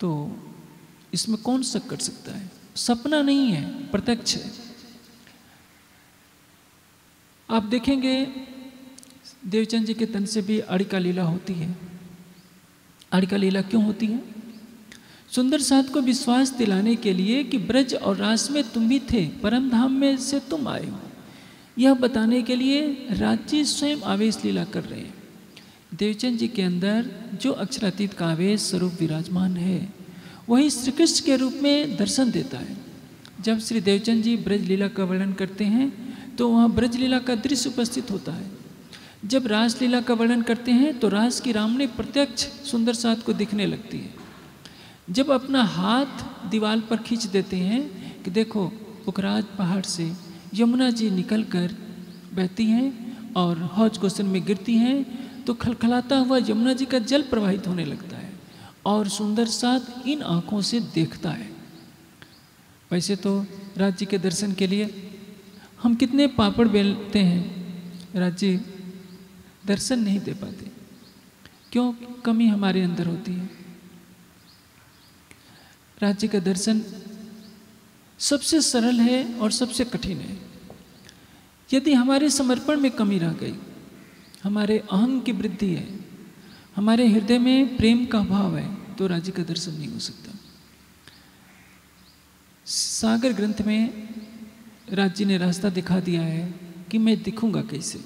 तो इसमें कौन शक कर सकता है? सपना नहीं है, प्रत्यक्ष है। आप देखेंगे देवचंद जी के तन से भी अड़िका लीला होती है। अड़िका लीला क्यों होती है? सुंदर साथ को विश्वास दिलाने के लिए कि ब्रज और रास में तुम भी थे, परम धाम में से तुम आए हो, यह बताने के लिए राज्य स्वयं आवेश लीला कर रहे हैं। देवचंद जी के अंदर जो अक्षरातीत का आवेश स्वरूप विराजमान है वही श्री कृष्ण के रूप में दर्शन देता है। जब श्री देवचंद जी ब्रज लीला का वर्णन करते हैं तो वहाँ ब्रज लीला का दृश्य उपस्थित होता है। जब रास लीला का वर्णन करते हैं तो रास की रामने प्रत्यक्ष सुंदर साथ को दिखने लगती है। जब अपना हाथ दीवार पर खींच देते हैं कि देखो पुखराज पहाड़ से यमुना जी निकल कर बहती हैं और हौज गोसन में गिरती हैं तो खलखलाता हुआ यमुना जी का जल प्रवाहित होने लगता है और सुंदर साथ इन आँखों से देखता है। वैसे तो राज्य के दर्शन के लिए हम कितने पापड़ बेलते हैं, राज्य दर्शन नहीं दे पाते। क्यों? कमी हमारे अंदर होती है। राज्य का दर्शन सबसे सरल है और सबसे कठिन है। यदि हमारे समर्पण में कमी रह गई, हमारे अहम की वृद्धि है, हमारे हृदय में प्रेम का भाव है तो राज्य का दर्शन नहीं हो सकता। सागर ग्रंथ में राज्य ने रास्ता दिखा दिया है कि मैं दिखूंगा कैसे।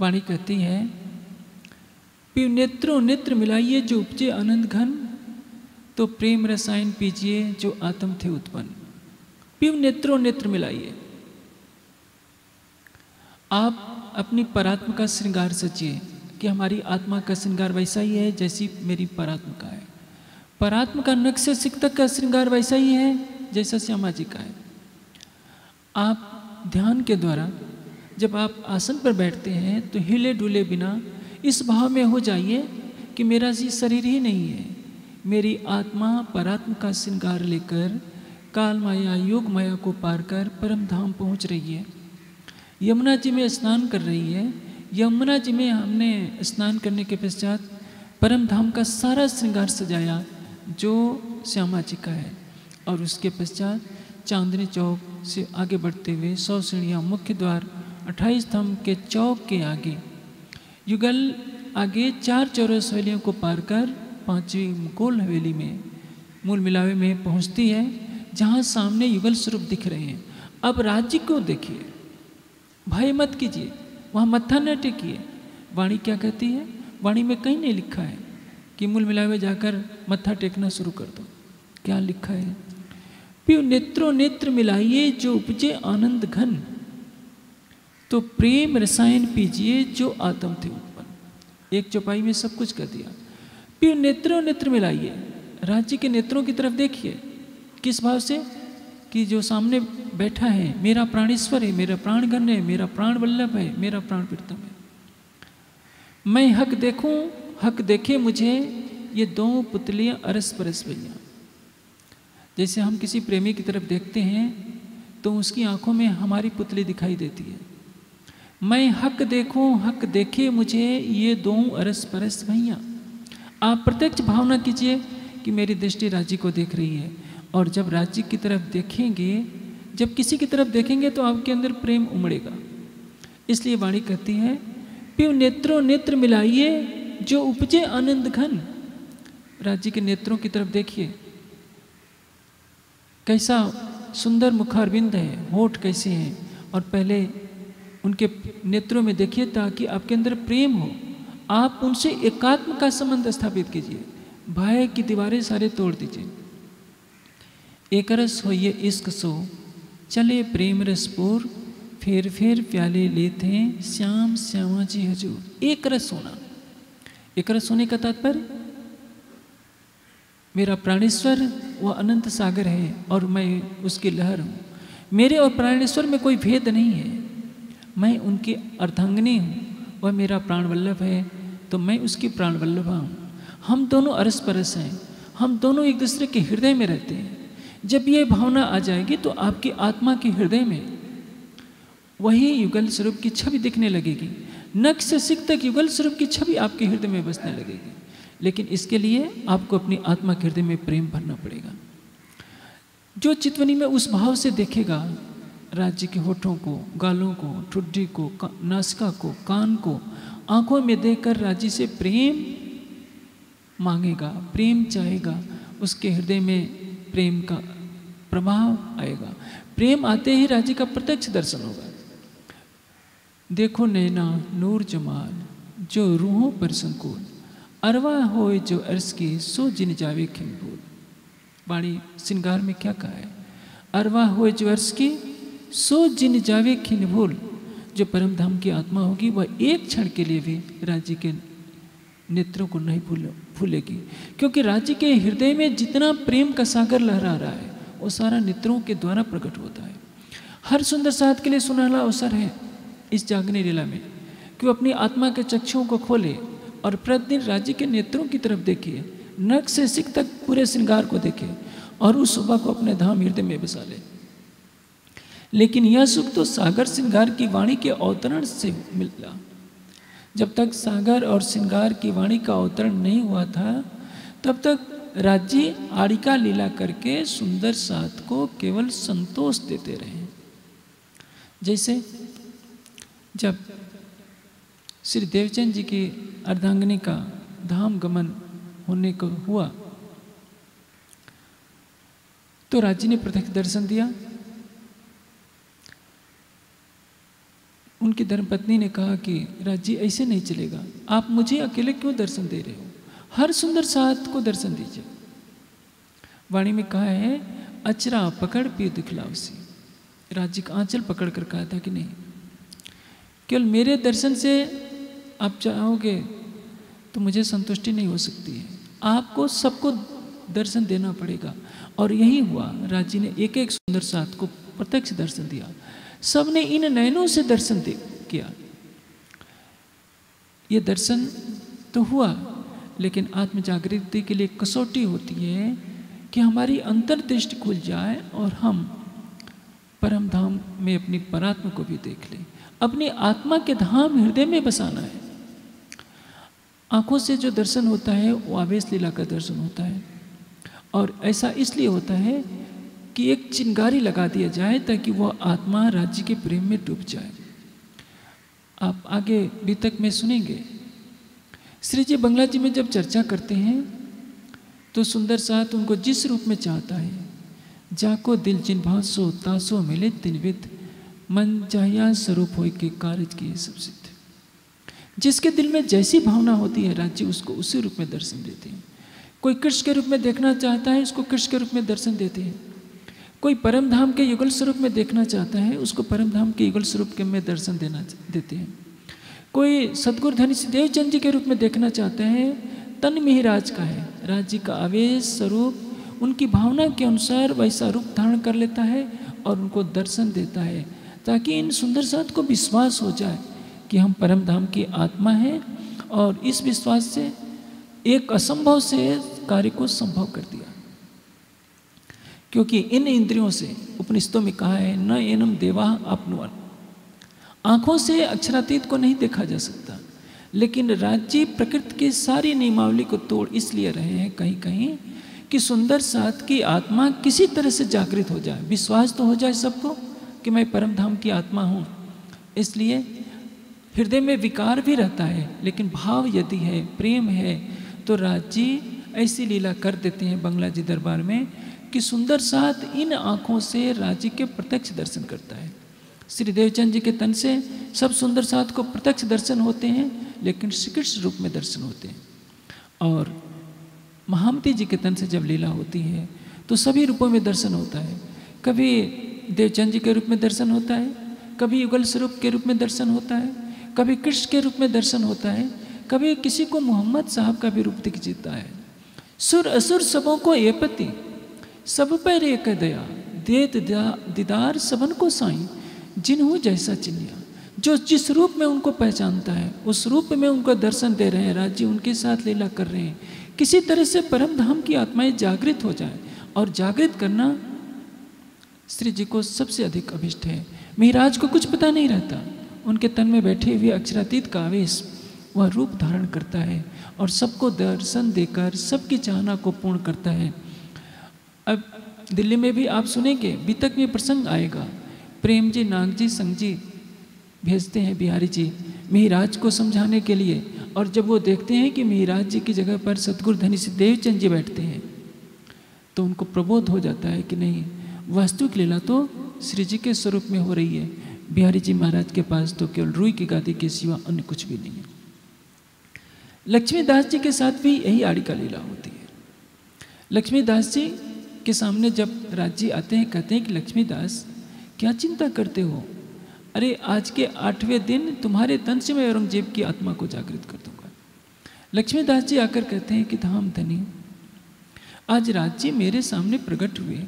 वाणी कहती है, पिव नेत्रों नेत्र मिलाइए जो उपजे आनंद घन, तो प्रेम रसायन पीजिए जो आत्म थे उत्पन्न। पिव नेत्रों नेत्र मिलाइए, आप अपनी परात्म का श्रृंगार सजिए कि हमारी आत्मा का श्रृंगार वैसा ही है जैसी मेरी परात्म का है। परात्म का नक्शे सिक्तक का श्रृंगार वैसा ही है जैसा श्यामा जी का है। आप ध्यान के द्वारा जब आप आसन पर बैठते हैं तो हिले डुले बिना इस भाव में हो जाइए कि मेरा जी शरीर ही नहीं है, मेरी आत्मा परात्म का श्रृंगार लेकर काल माया योग माया को पार कर परम धाम पहुँच रही है। यमुना जी में स्नान कर रही है। यमुना जी में हमने स्नान करने के पश्चात परम धाम का सारा श्रृंगार सजाया जो श्यामा जी का है। और उसके पश्चात चांदनी चौक से आगे बढ़ते हुए 100 सीढ़ियाँ, मुख्य द्वार, 28 स्तंभ के चौक के आगे युगल आगे 4 चौरस हवेलियों को पार कर 5वीं मुकोल हवेली में मूल मिलावे में पहुँचती है जहाँ सामने युगल स्वरूप दिख रहे हैं। अब राज्य को देखिए, भय मत कीजिए, वहाँ मत्था न टेकिए। वाणी क्या कहती है? वाणी में कहीं नहीं लिखा है कि मूल मिलावे जाकर मत्था टेकना शुरू कर दो। क्या लिखा है? पियो नेत्रों नेत्र मिलाइए जो उपजे आनंद घन, तो प्रेम रसायन पीजिए जो आत्म थे उत्पन्न। एक चौपाई में सब कुछ कर दिया। पियो नेत्रों नेत्र मिलाइए, राज्य के नेत्रों की तरफ देखिए। किस भाव से? कि जो सामने बैठा है मेरा प्राणेश्वर है, मेरा प्राणगण है, मेरा प्राण वल्लभ है, मेरा प्राण प्रीतम है। मैं हक देखूं, हक देखे मुझे, ये दो पुतलियाँ अरस परस भैया। जैसे हम किसी प्रेमी की तरफ देखते हैं तो उसकी आंखों में हमारी पुतली दिखाई देती है। मैं हक देखूं, हक देखे मुझे, ये दो अरस परस भैया। आप प्रत्यक्ष भावना कीजिए कि मेरी दृष्टि राज्य को देख रही है। और जब राज्य की तरफ देखेंगे, जब किसी की तरफ देखेंगे तो आपके अंदर प्रेम उमड़ेगा। इसलिए वाणी कहती है, पियो नेत्रों नेत्र मिलाइए जो उपजे आनंद घन। राज्य के नेत्रों की तरफ देखिए, कैसा सुंदर मुखारविंद है, होठ कैसे हैं, और पहले उनके नेत्रों में देखिए ताकि आपके अंदर प्रेम हो। आप उनसे एकात्म का संबंध स्थापित कीजिए, भय की दीवारें सारे तोड़ दीजिए। एकरस हो ये इश्क सो चले प्रेम रसपुर, फेर प्याले लेते हैं श्याम श्यामा जी हजूर। एक रस होना, एक रस होने का तात्पर्य मेरा प्राणेश्वर वह अनंत सागर है और मैं उसकी लहर हूँ। मेरे और प्राणेश्वर में कोई भेद नहीं है। मैं उनकी अर्धांगिनी हूँ, वह मेरा प्राणवल्लभ है तो मैं उसकी प्राणवल्लभा हूँ। हम दोनों अरस परस हैं, हम दोनों एक दूसरे के हृदय में रहते हैं। जब ये भावना आ जाएगी तो आपकी आत्मा के हृदय में वही युगल स्वरूप की छवि दिखने लगेगी। नक्श सिख तक युगल स्वरूप की छवि आपके हृदय में बसने लगेगी। लेकिन इसके लिए आपको अपनी आत्मा के हृदय में प्रेम भरना पड़ेगा। जो चितवनी में उस भाव से देखेगा राज्य के होठों को, गालों को, ठुड्डी को, नासिका को, कान को, आंखों में देखकर राज्य से प्रेम मांगेगा, प्रेम चाहेगा, उसके हृदय में प्रेम का प्रभाव आएगा। प्रेम आते ही राज्य का प्रत्यक्ष दर्शन होगा। देखो नैना नूर जमाल जो रूहों पर संकुल, अरवा होए जो अर्श की सो जिन जावे खिंबूल। वाणी श्रृंगार में क्या कहा है? अरवा होए जो अर्श की सो जिन जावे खिंबूल। जो परमधाम की आत्मा होगी वह एक क्षण के लिए भी राज्य के नेत्रों को नहीं भूलेगी, क्योंकि राज्य के हृदय में जितना प्रेम का सागर लहरा रहा है वो सारा नेत्रों के द्वारा प्रकट होता है। हर सुंदर साध के लिए सुनहला अवसर है इस जागने लीला में कि वो अपनी आत्मा के चक्षुओं को खोले और प्रतिदिन राज्य के नेत्रों की तरफ देखिए, नख से सिख तक पूरे श्रृंगार को देखे और उस शोभा को अपने धाम हृदय में बसा ले। लेकिन यह सुख तो सागर श्रृंगार की वाणी के अवतरण से मिला। जब तक सागर और श्रृंगार की वाणी का अवतरण नहीं हुआ था तब तक राज्य आड़िका लीला करके सुंदर साथ को केवल संतोष देते रहे। जैसे जब श्री देवचंद जी की अर्धांगिनी का धाम गमन होने को हुआ तो राज्य ने प्रत्यक्ष दर्शन दिया। उनकी धर्मपत्नी ने कहा कि राज्य ऐसे नहीं चलेगा, आप मुझे अकेले क्यों दर्शन दे रहे हो, हर सुंदर साथ को दर्शन दीजिए। वाणी में कहा है अचरा पकड़ पी दिखलाउसी, राज्य का आंचल पकड़ कर कहा था कि नहीं केवल मेरे दर्शन से आप चाहोगे तो मुझे संतुष्टि नहीं हो सकती है, आपको सबको दर्शन देना पड़ेगा। और यही हुआ, राज्य ने एक एक सुंदर साथ को प्रत्यक्ष दर्शन दिया, सबने इन नयनों से दर्शन किया। ये दर्शन तो हुआ लेकिन आत्म जागृति के लिए कसौटी होती है कि हमारी अंतर्दृष्टि खुल जाए और हम परम धाम में अपनी परात्मा को भी देख लें। अपनी आत्मा के धाम हृदय में बसाना है। आँखों से जो दर्शन होता है वो आवेश लीला का दर्शन होता है, और ऐसा इसलिए होता है कि एक चिंगारी लगा दिया जाए ताकि वह आत्मा राज्य के प्रेम में डूब जाए। आप आगे बीतक में सुनेंगे श्री जी बंगला जी में जब चर्चा करते हैं तो सुंदर साथ उनको जिस रूप में चाहता है, जाको दिल जिन भाव सो तासो मिले तिनविद मन चाहिया स्वरूप हो के कार्य की सब सिद्ध। जिसके दिल में जैसी भावना होती है राज्य उसको उसी रूप में दर्शन देते हैं। कोई कृष्ण के रूप में देखना चाहता है उसको कृष्ण के रूप में दर्शन देते हैं, कोई परम धाम के युगल स्वरूप में देखना चाहता है उसको परम धाम के युगल स्वरूप के में दर्शन देना देते हैं, कोई सदगुरु धनी देवचंद जी के रूप में देखना चाहता है। तन में ही राज का है, राज्य का आवेश स्वरूप उनकी भावना के अनुसार वैसा रूप धारण कर लेता है और उनको दर्शन देता है ताकि इन सुंदर साथ को विश्वास हो जाए कि हम परम धाम की आत्मा हैं, और इस विश्वास से एक असंभव से कार्य को संभव कर दिया। क्योंकि इन इंद्रियों से उपनिषदों में कहा है न एनम देवा आपनुवन, आँखों से अक्षरातीत को नहीं देखा जा सकता, लेकिन राज्य प्रकृति की सारी नियमावली को तोड़ इसलिए रहे हैं कहीं कहीं कि सुंदर साथ की आत्मा किसी तरह से जागृत हो जाए, विश्वास तो हो जाए सबको कि मैं परम धाम की आत्मा हूँ। इसलिए हृदय में विकार भी रहता है लेकिन भाव यदि है, प्रेम है, तो राज्य ऐसी लीला कर देते हैं बंगला जी दरबार में कि सुंदर साथ इन आँखों से राज्य के प्रत्यक्ष दर्शन करता है। श्री देवचंद जी के तन से सब सुंदर साथ को प्रत्यक्ष दर्शन होते हैं लेकिन श्री कृष्ण रूप में दर्शन होते हैं, और महामती जी के तन से जब लीला होती है तो सभी रूपों में दर्शन होता है। कभी देवचंद जी के रूप में दर्शन होता है, कभी युगल स्वरूप के रूप में दर्शन होता है, कभी कृष्ण के रूप में दर्शन होता है, कभी किसी को मोहम्मद साहब का भी रूप दिख जाता है। सुर असुर सबों को एपति सब पर एक दया देत दीदार सबन को साईं जिन्हू जैसा चिन्हिया, जो जिस रूप में उनको पहचानता है उस रूप में उनको दर्शन दे रहे हैं, राज्य उनके साथ लीला कर रहे हैं। किसी तरह से परम धाम की आत्माएं जागृत हो जाए, और जागृत करना श्री जी को सबसे अधिक अभिष्ट है। महाराज को कुछ पता नहीं रहता, उनके तन में बैठे हुए अक्षरातीत का आवेश वह रूप धारण करता है और सबको दर्शन देकर सबकी चाहना को पूर्ण करता है। अब दिल्ली में भी आप सुनेंगे बीतक में प्रसंग आएगा, प्रेम जी नाग जी संग जी भेजते हैं बिहारी जी महाराज को समझाने के लिए, और जब वो देखते हैं कि महाराज जी की जगह पर सतगुरु धनी सिद्ध देवचंद जी बैठते हैं तो उनको प्रबोध हो जाता है कि नहीं, वास्तविक लीला तो श्री जी के स्वरूप में हो रही है। बिहारी जी महाराज के पास तो केवल रूई की गादी के सिवा अन्य कुछ भी नहीं है। लक्ष्मीदास जी के साथ भी यही आड़ी का लीला होती है। लक्ष्मीदास जी के सामने जब राज्य आते हैं कहते हैं कि लक्ष्मीदास क्या चिंता करते हो, अरे आज के 8वें दिन तुम्हारे तन से मैं औरंगजेब की आत्मा को जागृत कर दूंगा। लक्ष्मीदास जी आकर कहते हैं कि धाम धनी आज राज्य मेरे सामने प्रकट हुए,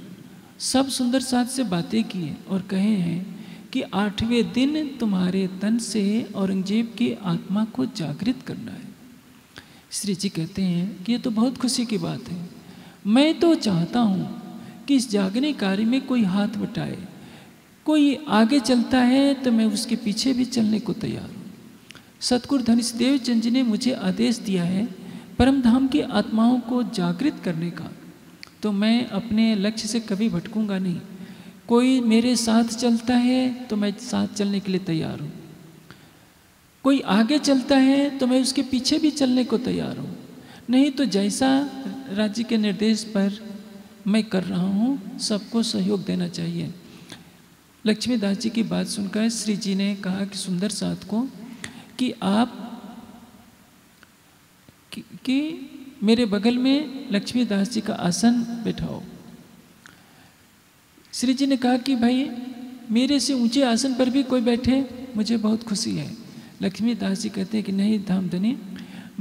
सब सुंदर साथ से बातें किए और कहे हैं कि 8वें दिन तुम्हारे तन से औरंगजेब की आत्मा को जागृत करना है। श्री जी कहते हैं कि ये तो बहुत खुशी की बात है, मैं तो चाहता हूँ कि इस जागने कार्य में कोई हाथ बटाए, कोई आगे चलता है तो मैं उसके पीछे भी चलने को तैयार हूँ। सतगुरु धनिष्ठ देवचंद जी ने मुझे आदेश दिया है परमधाम की आत्माओं को जागृत करने का, तो मैं अपने लक्ष्य से कभी भटकूँगा नहीं, कोई मेरे साथ चलता है तो मैं साथ चलने के लिए तैयार हूँ। कोई आगे चलता है तो मैं उसके पीछे भी चलने को तैयार हूँ, नहीं तो जैसा राज्य के निर्देश पर मैं कर रहा हूँ सबको सहयोग देना चाहिए। लक्ष्मीदास जी की बात सुनकर श्री जी ने कहा कि सुंदर साथ को कि आप कि मेरे बगल में लक्ष्मीदास जी का आसन बैठाओ। श्री जी ने कहा कि भाई मेरे से ऊंचे आसन पर भी कोई बैठे मुझे बहुत खुशी है। लक्ष्मीदास जी कहते हैं कि नहीं धामधनी,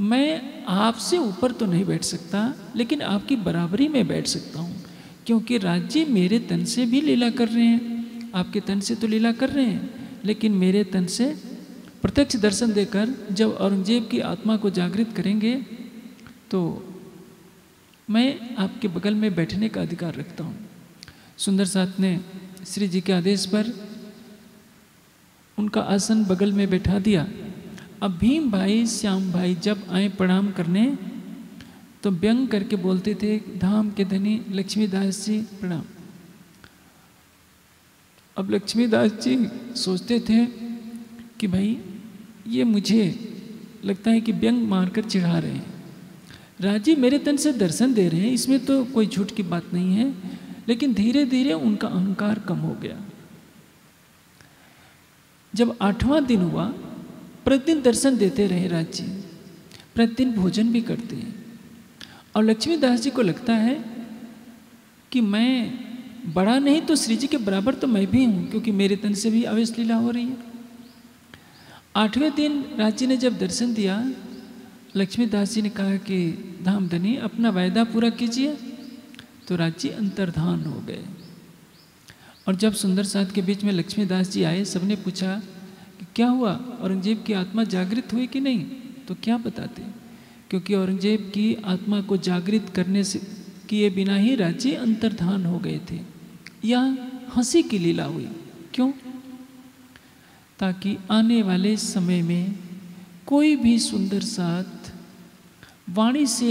मैं आपसे ऊपर तो नहीं बैठ सकता लेकिन आपकी बराबरी में बैठ सकता हूँ, क्योंकि राज्य मेरे तन से भी लीला कर रहे हैं। आपके तन से तो लीला कर रहे हैं लेकिन मेरे तन से प्रत्यक्ष दर्शन देकर जब औरंगजेब की आत्मा को जागृत करेंगे तो मैं आपके बगल में बैठने का अधिकार रखता हूँ। सुंदर साथ ने श्री जी के आदेश पर उनका आसन बगल में बैठा दिया। अब भीम भाई श्याम भाई जब आए प्रणाम करने तो व्यंग करके बोलते थे धाम के धनी लक्ष्मीदास जी प्रणाम। अब लक्ष्मीदास जी सोचते थे कि भाई ये मुझे लगता है कि व्यंग मारकर चिढ़ा रहे हैं, राजी मेरे तन से दर्शन दे रहे हैं, इसमें तो कोई झूठ की बात नहीं है। लेकिन धीरे धीरे उनका अहंकार कम हो गया। जब 8वां दिन हुआ प्रतिदिन दर्शन देते रहे राजी, प्रतिदिन भोजन भी करते हैं और लक्ष्मीदास जी को लगता है कि मैं बड़ा नहीं तो श्री जी के बराबर तो मैं भी हूँ, क्योंकि मेरे तन से भी अवैध लीला हो रही है। 8वें दिन राजी ने जब दर्शन दिया लक्ष्मीदास जी ने कहा कि धामधनी अपना वायदा पूरा कीजिए, तो राजी अंतर्धान हो गए। और जब सुंदर साथ के बीच में लक्ष्मीदास जी आए सबने पूछा कि क्या हुआ, औरंगजेब की आत्मा जागृत हुई कि नहीं, तो क्या बताते, क्योंकि औरंगजेब की आत्मा को जागृत करने से किए बिना ही राजी अंतर्धान हो गए थे। यह हंसी की लीला हुई, क्यों, ताकि आने वाले समय में कोई भी सुंदर साथ वाणी से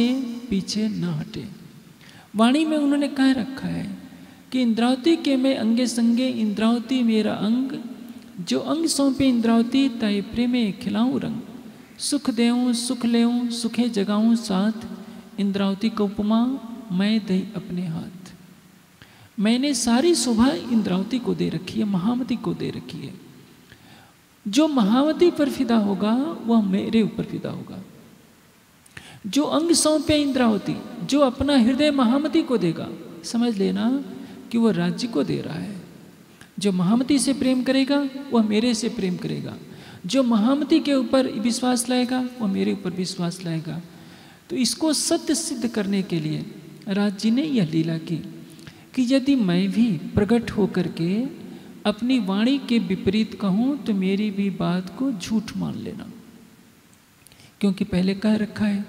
पीछे न हटे। वाणी में उन्होंने कह रखा है कि इंद्रावती के मैं अंगे संगे, इंद्रावती मेरा अंग, जो अंग सौंपे इंद्रावती ताई प्रेमे खिलाऊं रंग, सुख देऊं सुख लेऊं सुखे जगाऊं साथ, इंद्रावती का उपमा मैं दई अपने हाथ। मैंने सारी शोभा इंद्रावती को दे रखी है, महामती को दे रखी है, जो महावती पर फिदा होगा वह मेरे ऊपर फिदा होगा। जो अंग सौंपे इंद्रावती, जो अपना हृदय महामती को देगा, समझ लेना कि वह राज्य को दे रहा है। जो महामती से प्रेम करेगा वह मेरे से प्रेम करेगा, जो महामती के ऊपर विश्वास लाएगा वह मेरे ऊपर विश्वास लाएगा। तो इसको सत्य सिद्ध करने के लिए राज्य ने यह लीला की कि यदि मैं भी प्रकट होकर के अपनी वाणी के विपरीत कहूँ तो मेरी भी बात को झूठ मान लेना, क्योंकि पहले कह रखा है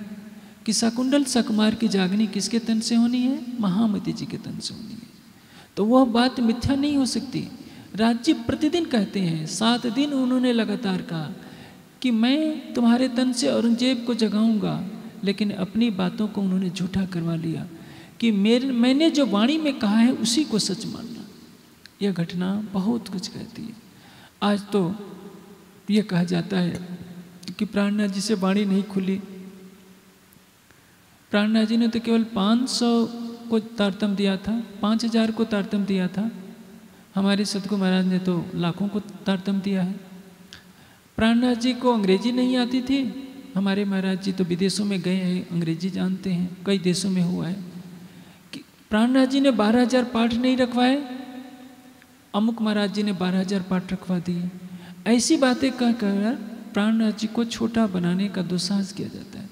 कि शकुंडल शकुमार की जागनी किसके तन से होनी है, महामती जी के तन से होनी है, तो वह बात मिथ्या नहीं हो सकती। राज्य प्रतिदिन कहते हैं, 7 दिन उन्होंने लगातार कहा कि मैं तुम्हारे तन से औरंगजेब को जगाऊंगा, लेकिन अपनी बातों को उन्होंने झूठा करवा लिया कि मैंने जो वाणी में कहा है उसी को सच मानना। यह घटना बहुत कुछ कहती है। आज तो यह कहा जाता है कि प्राणनाथ जी से वाणी नहीं खुली। प्राणनाथ जी ने तो केवल 500 को तारतम दिया था, 5000 को तारतम दिया था। हमारे सतगुरु महाराज ने तो लाखों को तारतम दिया है। प्राणनाथ जी को अंग्रेजी नहीं आती थी, हमारे महाराज जी तो विदेशों में गए हैं, अंग्रेजी जानते हैं, कई देशों में हुआ है। प्राणनाथ जी ने 12000 पाठ नहीं रखवाए, अमुक महाराज जी ने 12000 पाठ रखवा दिए। ऐसी बातें कहकर प्राणनाथ जी को छोटा बनाने का दुस्साहस किया जाता है।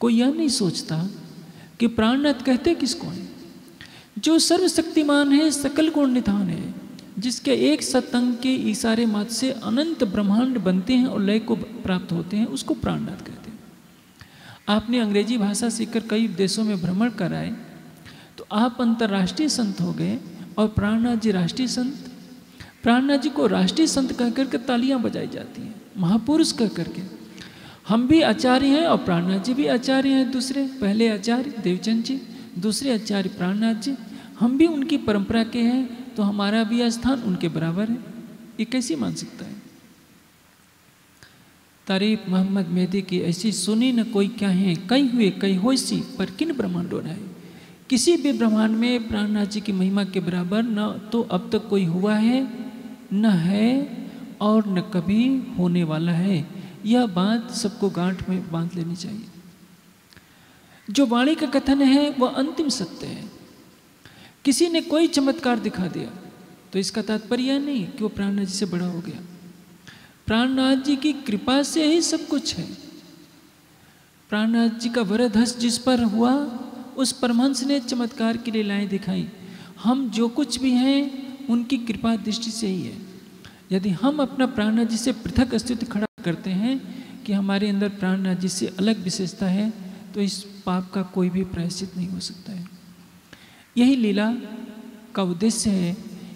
कोई यह नहीं सोचता कि प्राणनाथ कहते किसको हैं, जो सर्वशक्तिमान है, सकल गुण निधान है, जिसके एक सतंग के इशारे मात्र से अनंत ब्रह्मांड बनते हैं और लय को प्राप्त होते हैं, उसको प्राणनाथ कहते हैं। आपने अंग्रेजी भाषा सीखकर कई देशों में भ्रमण कराए तो आप अंतर्राष्ट्रीय संत हो गए, और प्राणनाथ जी राष्ट्रीय संत। प्राणनाथ जी को राष्ट्रीय संत कह करके तालियां बजाई जाती हैं, महापुरुष कह करके। हम भी आचार्य हैं और प्राणनाथ जी भी आचार्य हैं, दूसरे पहले आचार्य देवचंद जी, दूसरे आचार्य प्राणनाथ जी, हम भी उनकी परंपरा के हैं, तो हमारा भी स्थान उनके बराबर है। ये कैसे मान सकता है? तारीफ मोहम्मद मेहदी की ऐसी सुनी न कोई क्या है, कई हुए कई हो सी पर किन ब्रह्मांडों ने। किसी भी ब्रह्मांड में प्राणनाथ जी की महिमा के बराबर न तो अब तक कोई हुआ है, न है और न कभी होने वाला है। यह बात सबको गांठ में बांध लेनी चाहिए। जो वाणी का कथन है वह अंतिम सत्य है। किसी ने कोई चमत्कार दिखा दिया तो इसका तात्पर्य नहीं कि वो प्राणनाथ जी से बड़ा हो गया। प्राणनाथ जी की कृपा से ही सब कुछ है। प्राणनाथ जी का वरदहस्त जिस पर हुआ उस परमहंस ने चमत्कार की लीलाएं दिखाई। हम जो कुछ भी हैं उनकी कृपा दृष्टि से ही है। यदि हम अपना प्राणनाथ जी से पृथक अस्तित्व खड़ा करते हैं कि हमारे अंदर प्राणनाथ जी से अलग विशेषता है, तो इस पाप का कोई भी प्रायश्चित नहीं हो सकता है। यही लीला का उद्देश्य है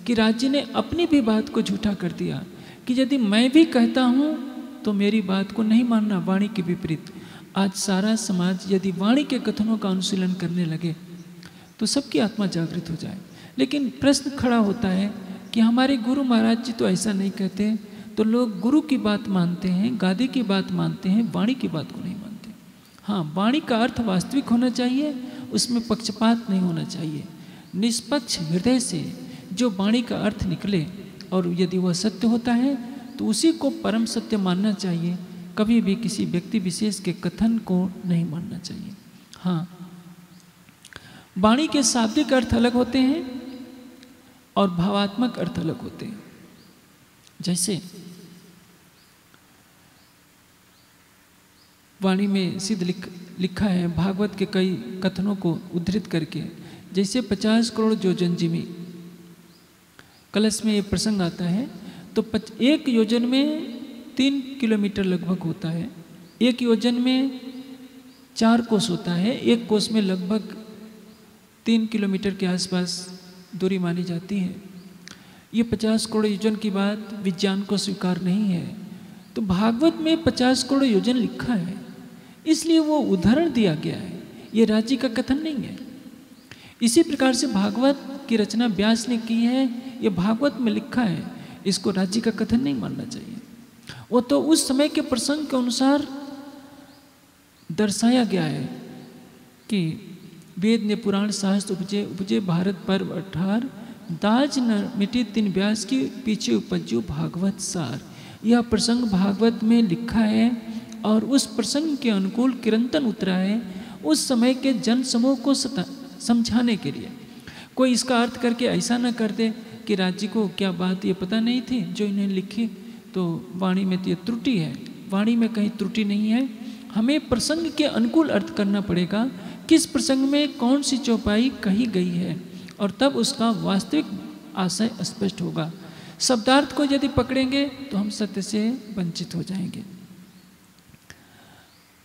कि राज्य ने अपनी भी बात को झूठा कर दिया कि यदि मैं भी कहता हूँ तो मेरी बात को नहीं मानना, वाणी के विपरीत। आज सारा समाज यदि वाणी के कथनों का अनुशीलन करने लगे तो सबकी आत्मा जागृत हो जाए। लेकिन प्रश्न खड़ा होता है कि हमारे गुरु महाराज जी तो ऐसा नहीं कहते, तो लोग गुरु की बात मानते हैं, गादी की बात मानते हैं, वाणी की बात को नहीं मानते। हाँ, वाणी का अर्थ वास्तविक होना चाहिए, उसमें पक्षपात नहीं होना चाहिए। निष्पक्ष हृदय से जो वाणी का अर्थ निकले और यदि वह सत्य होता है तो उसी को परम सत्य मानना चाहिए। कभी भी किसी व्यक्ति विशेष के कथन को नहीं मानना चाहिए। हाँ, वाणी के शाब्दिक अर्थ अलग होते हैं और भावात्मक अर्थ अलग होते हैं। जैसे वाणी में सिद्ध लिखा है, भागवत के कई कथनों को उद्धृत करके, जैसे 50 करोड़ योजन जिमी कलश में ये प्रसंग आता है, तो एक योजन में 3 किलोमीटर लगभग होता है, एक योजन में 4 कोस होता है, एक कोस में लगभग 3 किलोमीटर के आसपास दूरी मानी जाती है। ये 50 करोड़ योजन की बात विज्ञान को स्वीकार नहीं है। तो भागवत में 50 करोड़ योजन लिखा है, इसलिए वो उदाहरण दिया गया है, ये राज्य का कथन नहीं है। इसी प्रकार से भागवत की रचना व्यास ने की है, ये भागवत में लिखा है, इसको राज्य का कथन नहीं मानना चाहिए। वो तो उस समय के प्रसंग के अनुसार दर्शाया गया है कि वेद ने पुराण शास्त्र उपजे भारत पर्व 18 दाज न मिटी तिन व्यास की पीछे उपजो भागवत सार। यह प्रसंग भागवत में लिखा है और उस प्रसंग के अनुकूल किरंतन उतरा है, उस समय के जन समूह को समझाने के लिए। कोई इसका अर्थ करके ऐसा ना कर दे कि राज्य को क्या बात ये पता नहीं थी जो इन्हें लिखी, तो वाणी में ये त्रुटि है। वाणी में कहीं त्रुटि नहीं है, हमें प्रसंग के अनुकूल अर्थ करना पड़ेगा, किस प्रसंग में कौन सी चौपाई कही गई है, और तब उसका वास्तविक आशय स्पष्ट होगा। शब्दार्थ को यदि पकड़ेंगे तो हम सत्य से वंचित हो जाएंगे।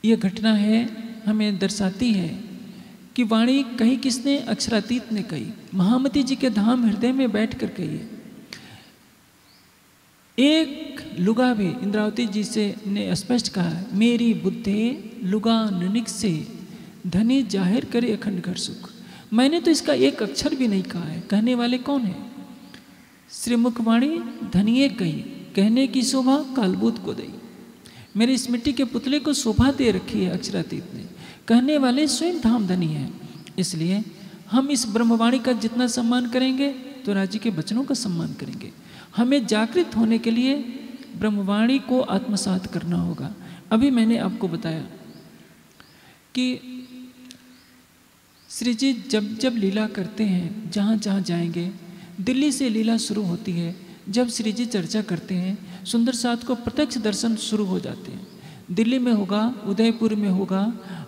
ये घटना है हमें दर्शाती है कि वाणी कही किसने, अक्षरातीत ने कही, महामती जी के धाम हृदय में बैठकर कही है। एक लुगा भी इंद्रावती जी से ने स्पष्ट कहा, मेरी बुद्धि लुगा ननिक से धनी जाहिर करे अखंड घर सुख। मैंने तो इसका एक अक्षर भी नहीं कहा है। कहने वाले कौन है? श्रीमुखवाणी धनिये कही, कहने की शोभा कालबूत को दई। मेरी स्मृति के पुतले को शोभा दे रखी है अक्षरातीत ने। कहने वाले स्वयं धाम धनी है। इसलिए हम इस ब्रह्मवाणी का जितना सम्मान करेंगे तो राज्य के वचनों का सम्मान करेंगे। हमें जागृत होने के लिए ब्रह्मवाणी को आत्मसात करना होगा। अभी मैंने आपको बताया कि श्री जी जब जब लीला करते हैं, जहाँ जहाँ जाएंगे, दिल्ली से लीला शुरू होती है। जब श्री जी चर्चा करते हैं, सुंदर साथ को प्रत्यक्ष दर्शन शुरू हो जाते हैं। दिल्ली में होगा, उदयपुर में होगा,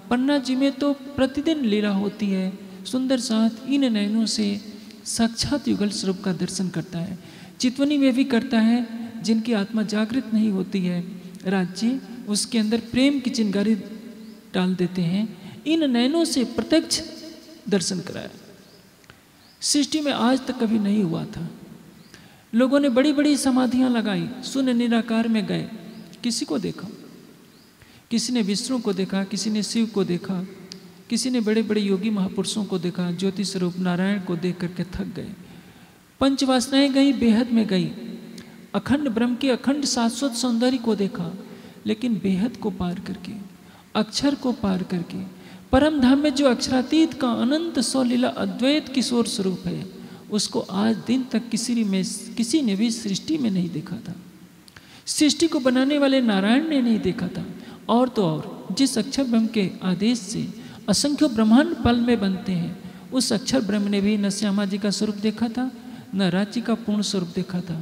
पन्ना जी में तो प्रतिदिन लीला होती है। सुंदर साथ इन नयनों से साक्षात युगल स्वरूप का दर्शन करता है। चितवनी में भी करता है। जिनकी आत्मा जागृत नहीं होती है, राज्य उसके अंदर प्रेम की चिंगारी डाल देते हैं। इन नयनों से प्रत्यक्ष दर्शन कराया, सृष्टि में आज तक कभी नहीं हुआ था। लोगों ने बड़ी बड़ी समाधियां लगाई, शून्य निराकार में गए, किसी को देखा, किसी ने विष्णु को देखा, किसी ने शिव को देखा, किसी ने बड़े बड़े योगी महापुरुषों को देखा। ज्योति स्वरूप नारायण को देख करके थक गए। पंचवासनाएं गई, बेहद में गई। अखंड ब्रह्म के अखंड शाश्वत सौंदर्य को देखा। लेकिन बेहद को पार करके, अक्षर को पार करके, परम धाम में जो अक्षरातीत का अनंत सौलीला अद्वैत किशोर स्वरूप है, उसको आज दिन तक किसी ने भी सृष्टि में नहीं देखा था। सृष्टि को बनाने वाले नारायण ने नहीं देखा था। और तो और, जिस अक्षर ब्रह्म के आदेश से असंख्य ब्रह्मांड पल में बनते हैं, उस अक्षर ब्रह्म ने भी न श्यामा जी का स्वरूप देखा था, न रांची का पूर्ण स्वरूप देखा था।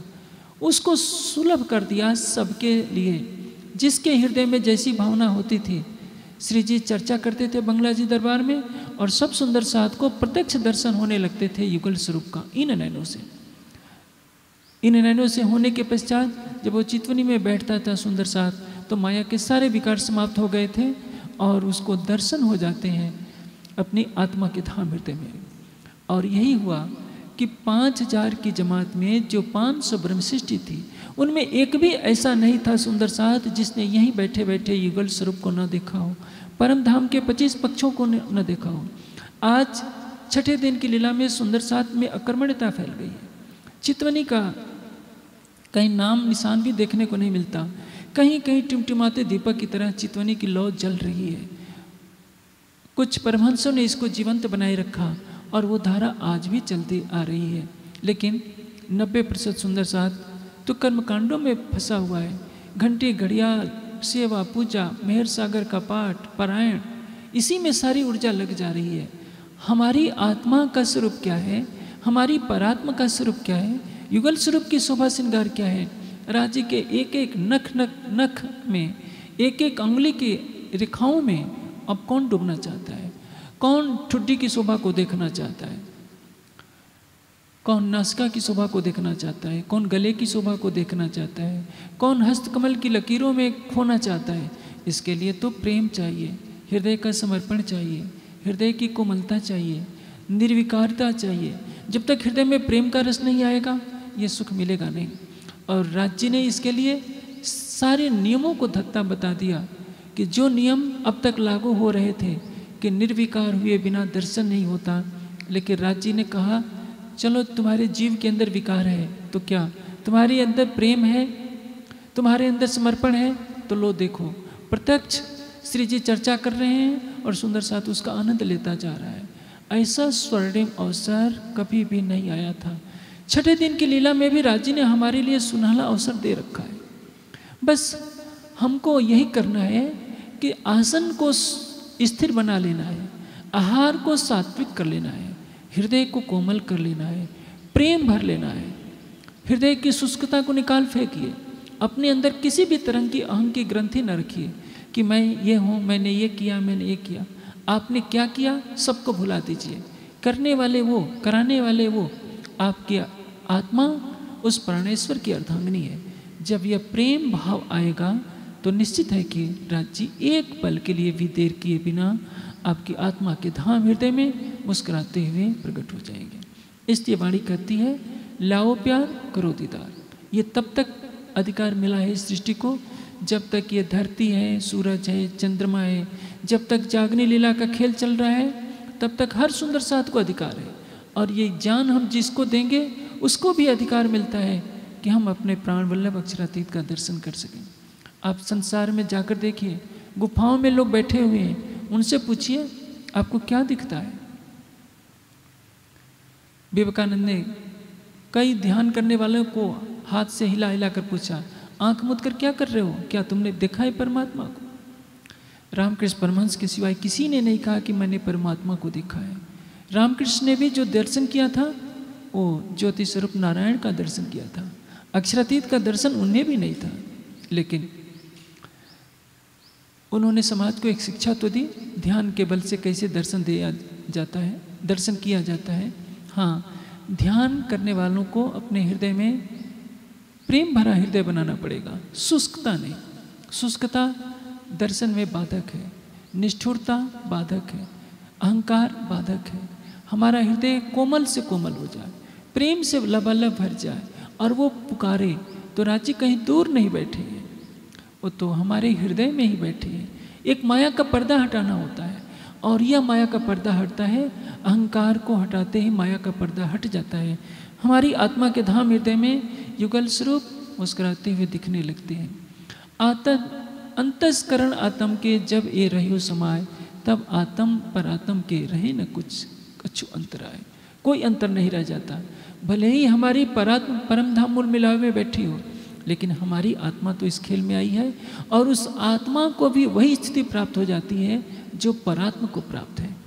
उसको सुलभ कर दिया सबके लिए। जिसके हृदय में जैसी भावना होती थी, श्री जी चर्चा करते थे बंगला जी दरबार में, और सब सुंदर साध को प्रत्यक्ष दर्शन होने लगते थे युगल स्वरूप का इन नैनों से। इन नैनों से होने के पश्चात जब वो चितवनी में बैठता था सुंदर साध, तो माया के सारे विकार समाप्त हो गए थे और उसको दर्शन हो जाते हैं अपनी आत्मा के धाम हृदय में। और यही हुआ कि 5000 की जमात में जो 500 ब्रह्मशिष्टि थी, उनमें एक भी ऐसा नहीं था सुंदर साध जिसने यहीं बैठे बैठे युगल स्वरूप को न देखा हो, परम धाम के 25 पक्षों को न देखा हो। आज छठे दिन की लीला में सुंदर साध में अकर्मण्यता फैल गई है। चितवनी का कहीं नाम निशान भी देखने को नहीं मिलता। कहीं कहीं टिमटिमाते दीपक की तरह चितवनी की लौ जल रही है। कुछ परमहंसों ने इसको जीवंत बनाए रखा और वो धारा आज भी चलती आ रही है। लेकिन 90% सुंदर साध तो कर्मकांडों में फंसा हुआ है। घंटे घड़ियाल सेवा पूजा मेहर सागर का पाठ पारायण, इसी में सारी ऊर्जा लग जा रही है। हमारी आत्मा का स्वरूप क्या है, हमारी परात्मा का स्वरूप क्या है, युगल स्वरूप की शोभा श्रृंगार क्या है, राज्य के एक एक नख में, एक एक अंगुली की रेखाओं में अब कौन डूबना चाहता है, कौन ठुड्डी की शोभा को देखना चाहता है, कौन नासिका की शोभा को देखना चाहता है, कौन गले की शोभा को देखना चाहता है, कौन हस्तकमल की लकीरों में खोना चाहता है। इसके लिए तो प्रेम चाहिए, हृदय का समर्पण चाहिए, हृदय की कोमलता चाहिए, निर्विकारता चाहिए। जब तक हृदय में प्रेम का रस नहीं आएगा, ये सुख मिलेगा नहीं। और राज्य ने इसके लिए सारे नियमों को धत्ता बता दिया कि जो नियम अब तक लागू हो रहे थे कि निर्विकार हुए बिना दर्शन नहीं होता, लेकिन राज्य ने कहा चलो तुम्हारे जीव के अंदर विकार है तो क्या, तुम्हारे अंदर प्रेम है, तुम्हारे अंदर समर्पण है, तो लो देखो प्रत्यक्ष श्री जी चर्चा कर रहे हैं और सुंदर साथ उसका आनंद लेता जा रहा है। ऐसा स्वर्णिम अवसर कभी भी नहीं आया था। छठे दिन की लीला में भी राज्य ने हमारे लिए सुनहला अवसर दे रखा है। बस हमको यही करना है कि आसन को स्थिर बना लेना है, आहार को सात्विक कर लेना है, हृदय को कोमल कर लेना है, प्रेम भर लेना है, हृदय की शुष्कता को निकाल फेंकिए। अपने अंदर किसी भी तरह की अहं की ग्रंथि न रखिए कि मैं ये हूँ, मैंने ये किया, मैंने ये किया। आपने क्या किया सबको भुला दीजिए। करने वाले वो, कराने वाले वो, आपकी आत्मा उस प्राणेश्वर की अर्धांगिनी है। जब यह प्रेम भाव आएगा तो निश्चित है कि राज्य एक पल के लिए भी देर किए बिना आपकी आत्मा के धाम हृदय में मुस्कुराते हुए प्रकट हो जाएंगे। इसलिए वाणी कहती है लाओ प्यार करो दीदार। ये तब तक अधिकार मिला है सृष्टि को जब तक ये धरती है, सूरज है, चंद्रमा है, जब तक जागनी लीला का खेल चल रहा है तब तक हर सुंदर साध को अधिकार है। और ये ज्ञान हम जिसको देंगे उसको भी अधिकार मिलता है कि हम अपने प्राण वल्लभ अक्षरातीत का दर्शन कर सकें। आप संसार में जाकर देखिए, गुफाओं में लोग बैठे हुए हैं, उनसे पूछिए आपको क्या दिखता है। विवेकानंद ने कई ध्यान करने वालों को हाथ से हिला हिला कर पूछा आंख मूंद कर क्या कर रहे हो, क्या तुमने देखा है परमात्मा को। रामकृष्ण परमहंस के सिवाय किसी ने नहीं कहा कि मैंने परमात्मा को देखा है। रामकृष्ण ने भी जो दर्शन किया था वो ज्योति स्वरूप नारायण का दर्शन किया था। अक्षरातीत का दर्शन उन्हें भी नहीं था, लेकिन उन्होंने समाज को एक शिक्षा तो दी, ध्यान के बल से कैसे दर्शन दिया जाता है, दर्शन किया जाता है। हाँ, ध्यान करने वालों को अपने हृदय में प्रेम भरा हृदय बनाना पड़ेगा, शुष्कता नहीं। शुष्कता दर्शन में बाधक है, निष्ठुरता बाधक है, अहंकार बाधक है। हमारा हृदय कोमल से कोमल हो जाए, प्रेम से लबालब भर जाए और वो पुकारे तो राज्य कहीं दूर नहीं बैठे हैं, वो तो हमारे हृदय में ही बैठे हैं। एक माया का पर्दा हटाना होता है और यह माया का पर्दा हटता है। अहंकार को हटाते ही माया का पर्दा हट जाता है। हमारी आत्मा के धाम हृदय में युगल स्वरूप मुस्कुराते हुए दिखने लगते हैं। आत्म अंतस्करण आत्म के जब ये रहियो समाए, तब आत्म पर आत्म के रहे न कुछ कछु अंतर आए, कोई अंतर नहीं रह जाता। भले ही हमारी परात्म परम धाम मूल मिलावे में बैठी हो, लेकिन हमारी आत्मा तो इस खेल में आई है, और उस आत्मा को भी वही स्थिति प्राप्त हो जाती है जो परात्म को प्राप्त है।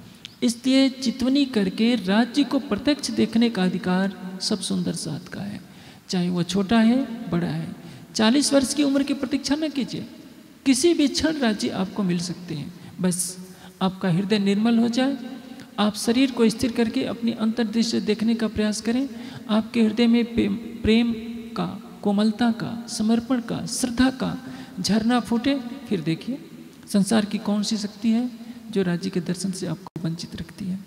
इसलिए चितवनी करके राज्य को प्रत्यक्ष देखने का अधिकार सब सुंदर साथ का है, चाहे वह छोटा है बड़ा है। 40 वर्ष की उम्र की प्रतीक्षा न कीजिए, किसी भी क्षण राज्य आपको मिल सकते हैं। बस आपका हृदय निर्मल हो जाए, आप शरीर को स्थिर करके अपनी अंतर्दृष्टि देखने का प्रयास करें। आपके हृदय में प्रेम का, कोमलता का, समर्पण का, श्रद्धा का झरना फूटे, फिर देखिए संसार की कौन सी शक्ति है जो राज्य के दर्शन से आपको वंचित रखती है।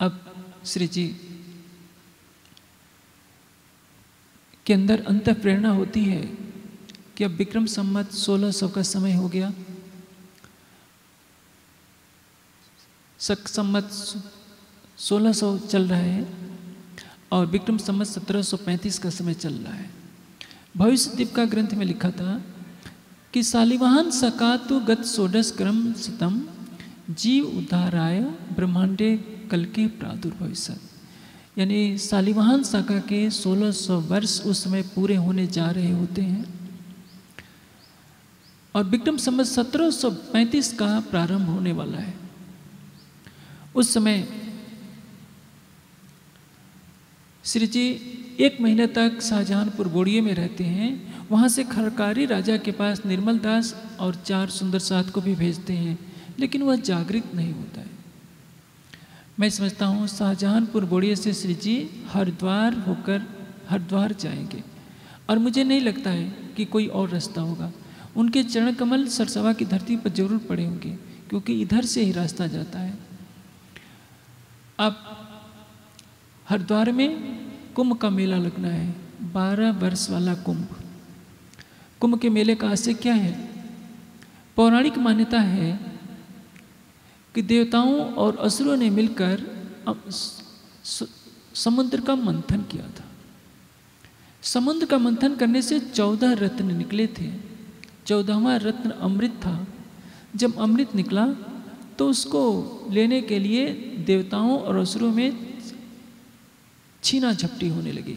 अब श्री जी के अंदर अंतः प्रेरणा होती है कि अब विक्रम संवत 1600 का समय हो गया, शक संवत 1600 चल रहा है और विक्रम संवत 1735 का समय चल रहा है। भविष्य दीपिका ग्रंथ में लिखा था कि शालिवाहन सकातु गत षोडश क्रम शतम जीव उद्धाराय ब्रह्मांडे कल के प्रादुर्भविष्यत्, यानी शालिवाहन शाखा के 1600 वर्ष उस समय पूरे होने जा रहे होते हैं और विक्रम संवत 1735 का प्रारंभ होने वाला है। उस समय श्री जी 1 महीने तक शाहजहानपुर बोड़िये में रहते हैं। वहाँ से खरकारी राजा के पास निर्मल दास और 4 सुंदर साथ को भी भेजते हैं, लेकिन वह जागृत नहीं होता है। मैं समझता हूँ शाहजहानपुर बोड़िये से श्री जी हरिद्वार होकर हरिद्वार जाएंगे और मुझे नहीं लगता है कि कोई और रास्ता होगा। उनके चरण कमल सरसवा की धरती पर जरूर पड़े होंगे, क्योंकि इधर से ही रास्ता जाता है। अब हरिद्वार में कुंभ का मेला लगना है, 12 वर्ष वाला कुंभ। कुंभ के मेले का आशय क्या है? पौराणिक मान्यता है कि देवताओं और असुरों ने मिलकर समुद्र का मंथन किया था। समुद्र का मंथन करने से 14 रत्न निकले थे। 14वां रत्न अमृत था। जब अमृत निकला तो उसको लेने के लिए देवताओं और असुरों में छीना झपटी होने लगी।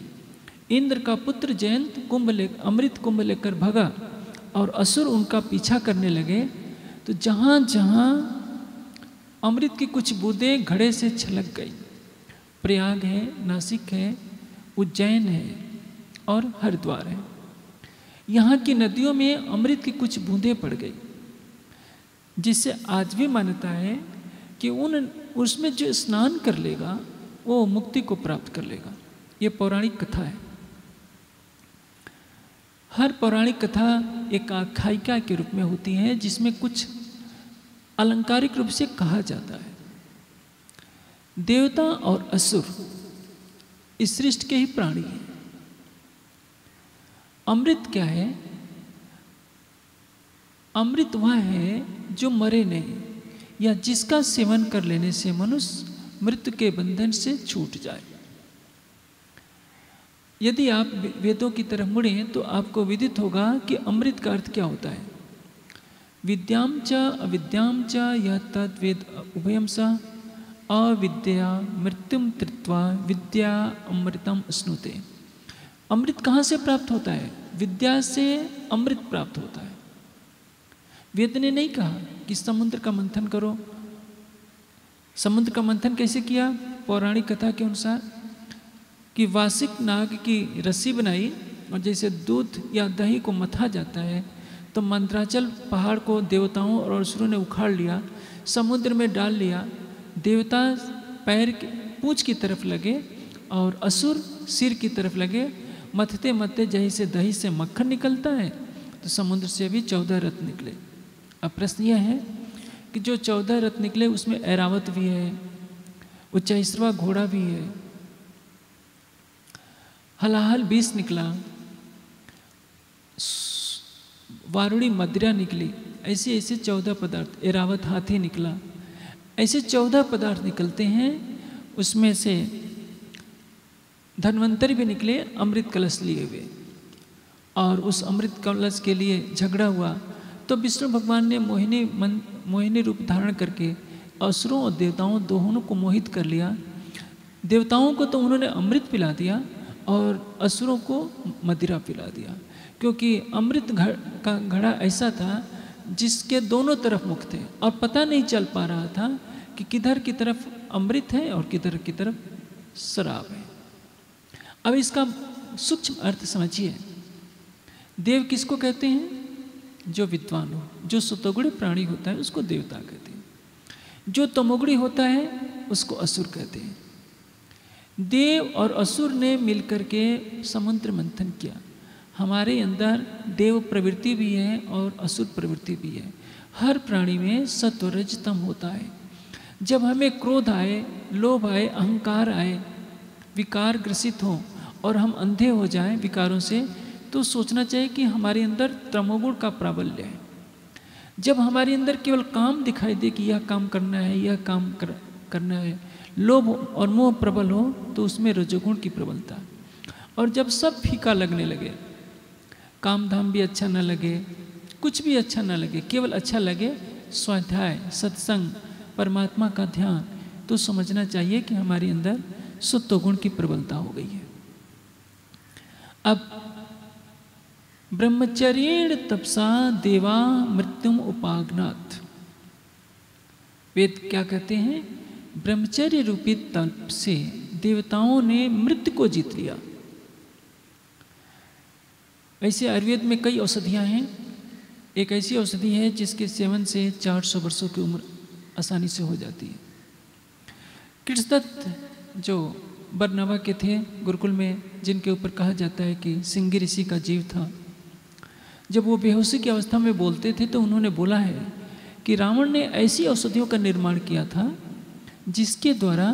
इंद्र का पुत्र जयंत अमृत कुंभ लेकर भगा और असुर उनका पीछा करने लगे। तो जहाँ जहाँ अमृत की कुछ बूंदें घड़े से छलक गई, प्रयाग है, नासिक है, उज्जैन है और हरिद्वार है, यहाँ की नदियों में अमृत की कुछ बूंदें पड़ गई, जिससे आज भी मान्यता है कि उसमें जो स्नान कर लेगा वो मुक्ति को प्राप्त कर लेगा। ये पौराणिक कथा है। हर पौराणिक कथा एक आख्यायिका के रूप में होती है, जिसमें कुछ अलंकारिक रूप से कहा जाता है। देवता और असुर इस सृष्टि के ही प्राणी हैं। अमृत क्या है? अमृत वह है जो मरे नहीं या जिसका सेवन कर लेने से मनुष्य मृत्यु के बंधन से छूट जाए। यदि आप वेदों की तरफ मुड़ें तो आपको विदित होगा कि अमृत का अर्थ क्या होता है। विद्याम च अविद्याम च यः तद् वेद उभयं स अविद्या मृत्युम तृत्वा विद्या अमृतम स्नुते। अमृत कहाँ से प्राप्त होता है? विद्या से अमृत प्राप्त होता है। वेद ने नहीं कहा कि समुद्र का मंथन करो। समुद्र का मंथन कैसे किया? पौराणिक कथा के अनुसार कि वासिक नाग की रस्सी बनाई और जैसे दूध या दही को मथा जाता है तो मंत्राचल पहाड़ को देवताओं और असुरों ने उखाड़ लिया, समुद्र में डाल लिया। देवता पैर की पूँछ की तरफ लगे और असुर सिर की तरफ लगे। मथते मथते जैसे दही से मक्खन निकलता है तो समुद्र से भी 14 रत्न निकले। अब प्रश्न यह है कि जो 14 रत्न निकले उसमें ऐरावत भी है, उच्चैश्रवा घोड़ा भी है, हलाहल 20 निकला, वारुणी मदिरा निकली, ऐसे ऐसे 14 पदार्थ, ऐरावत हाथी निकला, ऐसे 14 पदार्थ निकलते हैं। उसमें से धन्वंतरी भी निकले अमृत कलश लिए हुए। और उस अमृत कलश के लिए झगड़ा हुआ, तो विष्णु भगवान ने मोहिनी रूप धारण करके असुरों और देवताओं दोनों को मोहित कर लिया। देवताओं को तो उन्होंने अमृत पिला दिया और असुरों को मदिरा पिला दिया, क्योंकि अमृत का घड़ा ऐसा था जिसके दोनों तरफ मुख थे और पता नहीं चल पा रहा था कि किधर की तरफ अमृत है और किधर की तरफ शराब है। अब इसका सूक्ष्म अर्थ समझिए। देव किसको कहते हैं? जो विद्वान हो, जो सतोगुणी प्राणी होता है उसको देवता कहते हैं, जो तमोगुणी होता है उसको असुर कहते हैं। देव और असुर ने मिलकर के समुद्र मंथन किया। हमारे अंदर देव प्रवृत्ति भी है और असुर प्रवृत्ति भी है। हर प्राणी में सत्व रज तम होता है। जब हमें क्रोध आए, लोभ आए, अहंकार आए, विकार ग्रसित हो और हम अंधे हो जाएं विकारों से, तो सोचना चाहिए कि हमारे अंदर तमोगुण का प्राबल्य है। जब हमारे अंदर केवल काम दिखाई दे कि यह काम करना है, यह काम करना है, लोभ और मोह प्रबल हो, तो उसमें रजोगुण की प्रबलता। और जब सब फीका लगने लगे, काम धाम भी अच्छा न लगे, कुछ भी अच्छा न लगे, केवल अच्छा लगे स्वाध्याय, सत्संग, परमात्मा का ध्यान, तो समझना चाहिए कि हमारे अंदर सत्वगुण की प्रबलता हो गई है। अब ब्रह्मचर्येण तपसा देवा मृत्युम उपागनात्। वेद क्या कहते हैं? ब्रह्मचर्य रूपी तप से देवताओं ने मृत्यु को जीत लिया। वैसे आयुर्वेद में कई औषधियाँ हैं। एक ऐसी औषधि है जिसके सेवन से 400 वर्षों की उम्र आसानी से हो जाती है। कृष्णदत्त जो बरनवा के थे गुरुकुल में, जिनके ऊपर कहा जाता है कि सिंगी ऋषि का जीव था, जब वो बेहोशी की अवस्था में बोलते थे तो उन्होंने बोला है कि रावण ने ऐसी औषधियों का निर्माण किया था जिसके द्वारा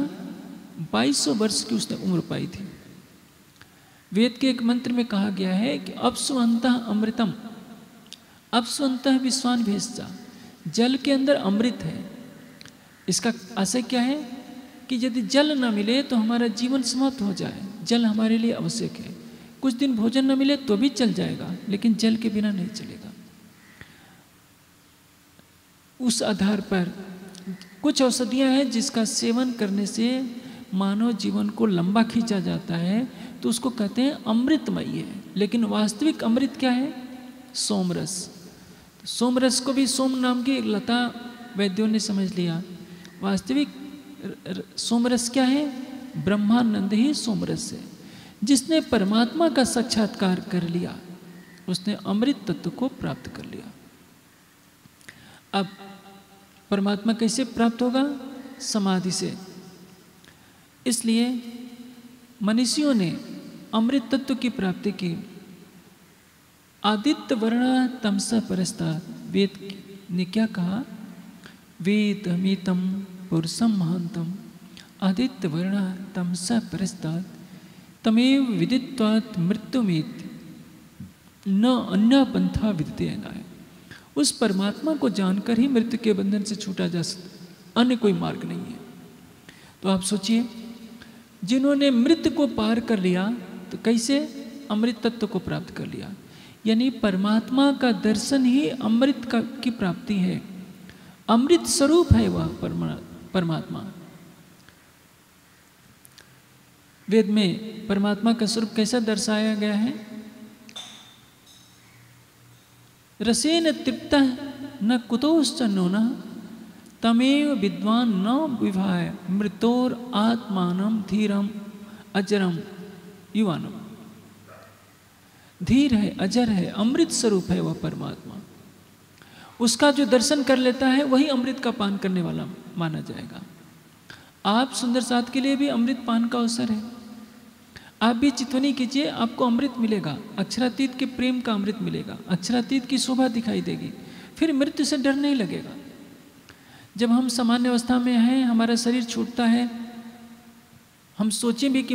2200 वर्ष की उसने उम्र पाई थी। वेद के एक मंत्र में कहा गया है कि अपस्वंतः अमृतम, अपस्वंतः विश्वान भेषजा, जल के अंदर अमृत है। इसका आशय क्या है कि यदि जल न मिले तो हमारा जीवन समाप्त हो जाए। जल हमारे लिए आवश्यक है। कुछ दिन भोजन न मिले तो भी चल जाएगा, लेकिन जल के बिना नहीं चलेगा। उस आधार पर कुछ औषधियाँ हैं जिसका सेवन करने से मानव जीवन को लंबा खींचा जाता है, तो उसको कहते हैं अमृतमयी है। लेकिन वास्तविक अमृत क्या है? सोमरस। सोमरस को भी सोम नाम की लता वैद्यों ने समझ लिया। वास्तविक सोमरस क्या है? ब्रह्मानंद ही सोमरस है। जिसने परमात्मा का साक्षात्कार कर लिया उसने अमृत तत्व को प्राप्त कर लिया। अब परमात्मा कैसे प्राप्त होगा? समाधि से। इसलिए मनीषियों ने अमृत तत्व की प्राप्ति की। आदित्य वर्ण तमसा परस्ता, वेद ने क्या कहा? वेदमितम पुरुषम महांतम आदित्य वर्ण तमसा परस्ता तमेव विदित्वात् मृत्युमेति न अन्य पंथा विद्यते नाय। उस परमात्मा को जानकर ही मृत्यु के बंधन से छूटा जा सकता, अन्य कोई मार्ग नहीं है। तो आप सोचिए, जिन्होंने मृत्यु को पार कर लिया तो कैसे? अमृत तत्व को प्राप्त कर लिया। यानी परमात्मा का दर्शन ही अमृत की प्राप्ति है। अमृत स्वरूप है वह परमात्मा। वेद में परमात्मा का स्वरूप कैसा दर्शाया गया है? रसेन तृप्त न कुतोश्च नूनः तमेव विद्वान न विभाय मृतोर आत्मानम धीरम अजरम युवानम। धीर है, अजर है, अमृत स्वरूप है वह परमात्मा। उसका जो दर्शन कर लेता है वही अमृत का पान करने वाला माना जाएगा। आप सुंदर साथ के लिए भी अमृत पान का अवसर है। आप भी चितवनी कीजिए, आपको अमृत मिलेगा। अक्षरातीत के प्रेम का अमृत मिलेगा, अक्षरातीत की शोभा दिखाई देगी, फिर मृत्यु से डर नहीं लगेगा। जब हम सामान्य अवस्था में हैं, हमारा शरीर छूटता है, हम सोचें भी कि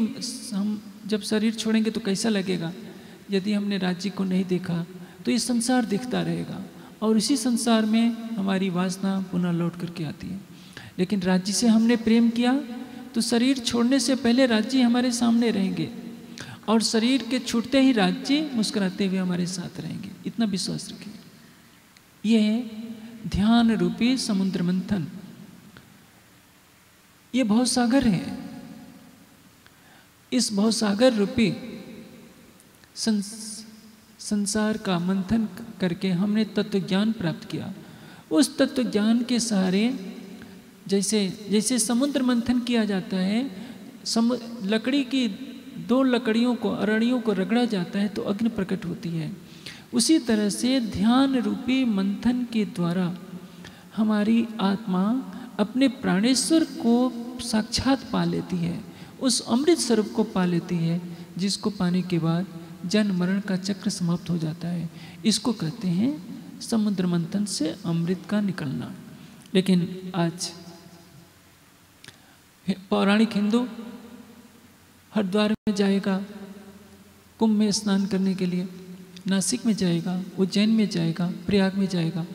हम जब शरीर छोड़ेंगे तो कैसा लगेगा। यदि हमने राज्य को नहीं देखा तो ये संसार दिखता रहेगा और इसी संसार में हमारी वासना पुनः लौट करके आती है। लेकिन राज्य से हमने प्रेम किया तो शरीर छोड़ने से पहले राज्य हमारे सामने रहेंगे और शरीर के छूटते ही राज्य मुस्कुराते हुए हमारे साथ रहेंगे, इतना विश्वास रखें। यह है ध्यान रूपी समुद्र मंथन। ये भवसागर है, इस भवसागर रूपी संसार का मंथन करके हमने तत्वज्ञान प्राप्त किया। उस तत्वज्ञान के सहारे जैसे जैसे समुद्र मंथन किया जाता है, लकड़ी की दो लकड़ियों को अरड़ियों को रगड़ा जाता है तो अग्नि प्रकट होती है, उसी तरह से ध्यान रूपी मंथन के द्वारा हमारी आत्मा अपने प्राणेश्वर को साक्षात पा लेती है, उस अमृत स्वरूप को पा लेती है, जिसको पाने के बाद जन्म मरण का चक्र समाप्त हो जाता है। इसको कहते हैं समुद्र मंथन से अमृत का निकलना। लेकिन आज पौराणिक हिंदू हरिद्वार में जाएगा कुंभ में स्नान करने के लिए, नासिक में जाएगा, उज्जैन में जाएगा, प्रयाग में जाएगा,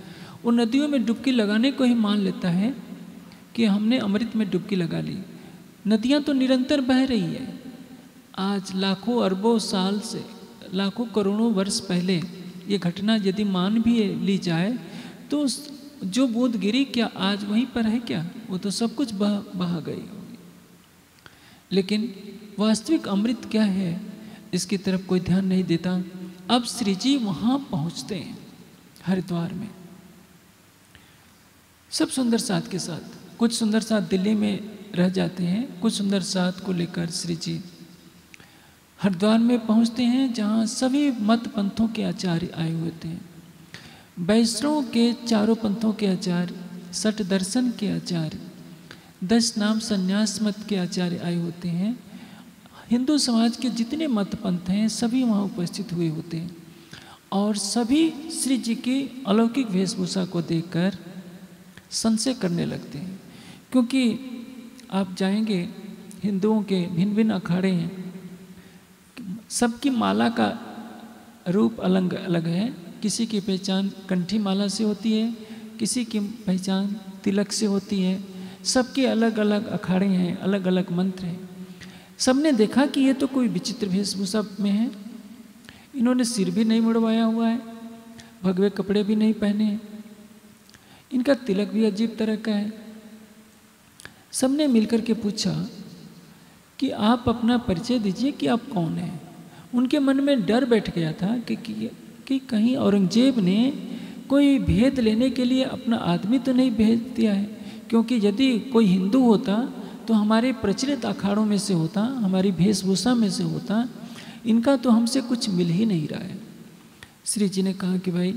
उन नदियों में डुबकी लगाने को ही मान लेता है कि हमने अमृत में डुबकी लगा ली। नदियां तो निरंतर बह रही है। आज लाखों अरबों साल से, लाखों करोड़ों वर्ष पहले ये घटना यदि मान भी ली जाए तो जो बूंद गिरी क्या आज वहीं पर है क्या? वो तो सब कुछ बह गई होगी। लेकिन वास्तविक अमृत क्या है इसकी तरफ कोई ध्यान नहीं देता। अब श्री जी वहाँ पहुँचते हैं हरिद्वार में, सब सुंदर साथ के साथ। कुछ सुंदर साथ दिल्ली में रह जाते हैं, कुछ सुंदर साथ को लेकर श्री जी हरिद्वार में पहुँचते हैं, जहाँ सभी मत पंथों के आचार्य आए हुए थे। वैष्णव के चारों पंथों के आचार्य, सट दर्शन के आचार्य, 10 नाम संन्यास मत के आचार्य आए होते हैं। हिंदू समाज के जितने मत पंथ हैं सभी वहाँ उपस्थित हुए होते हैं और सभी श्री जी की अलौकिक वेशभूषा को देखकर संशय करने लगते हैं। क्योंकि आप जाएंगे, हिंदुओं के भिन्न भिन्न अखाड़े हैं, सबकी माला का रूप अलग अलग है। किसी की पहचान कंठी माला से होती है, किसी की पहचान तिलक से होती है। सबके अलग अलग अखाड़े हैं, अलग अलग मंत्र हैं। सबने देखा कि ये तो कोई विचित्र वेशभूषा में है, इन्होंने सिर भी नहीं मुड़वाया हुआ है, भगवे कपड़े भी नहीं पहने हैं, इनका तिलक भी अजीब तरह का है। सबने मिलकर के पूछा कि आप अपना परिचय दीजिए कि आप कौन हैं। उनके मन में डर बैठ गया था कि कहीं औरंगजेब ने कोई भेद लेने के लिए अपना आदमी तो नहीं भेज दिया है, क्योंकि यदि कोई हिंदू होता तो हमारे प्रचलित अखाड़ों में से होता, हमारी वेशभूषा में से होता, इनका तो हमसे कुछ मिल ही नहीं रहा है। श्री जी ने कहा कि भाई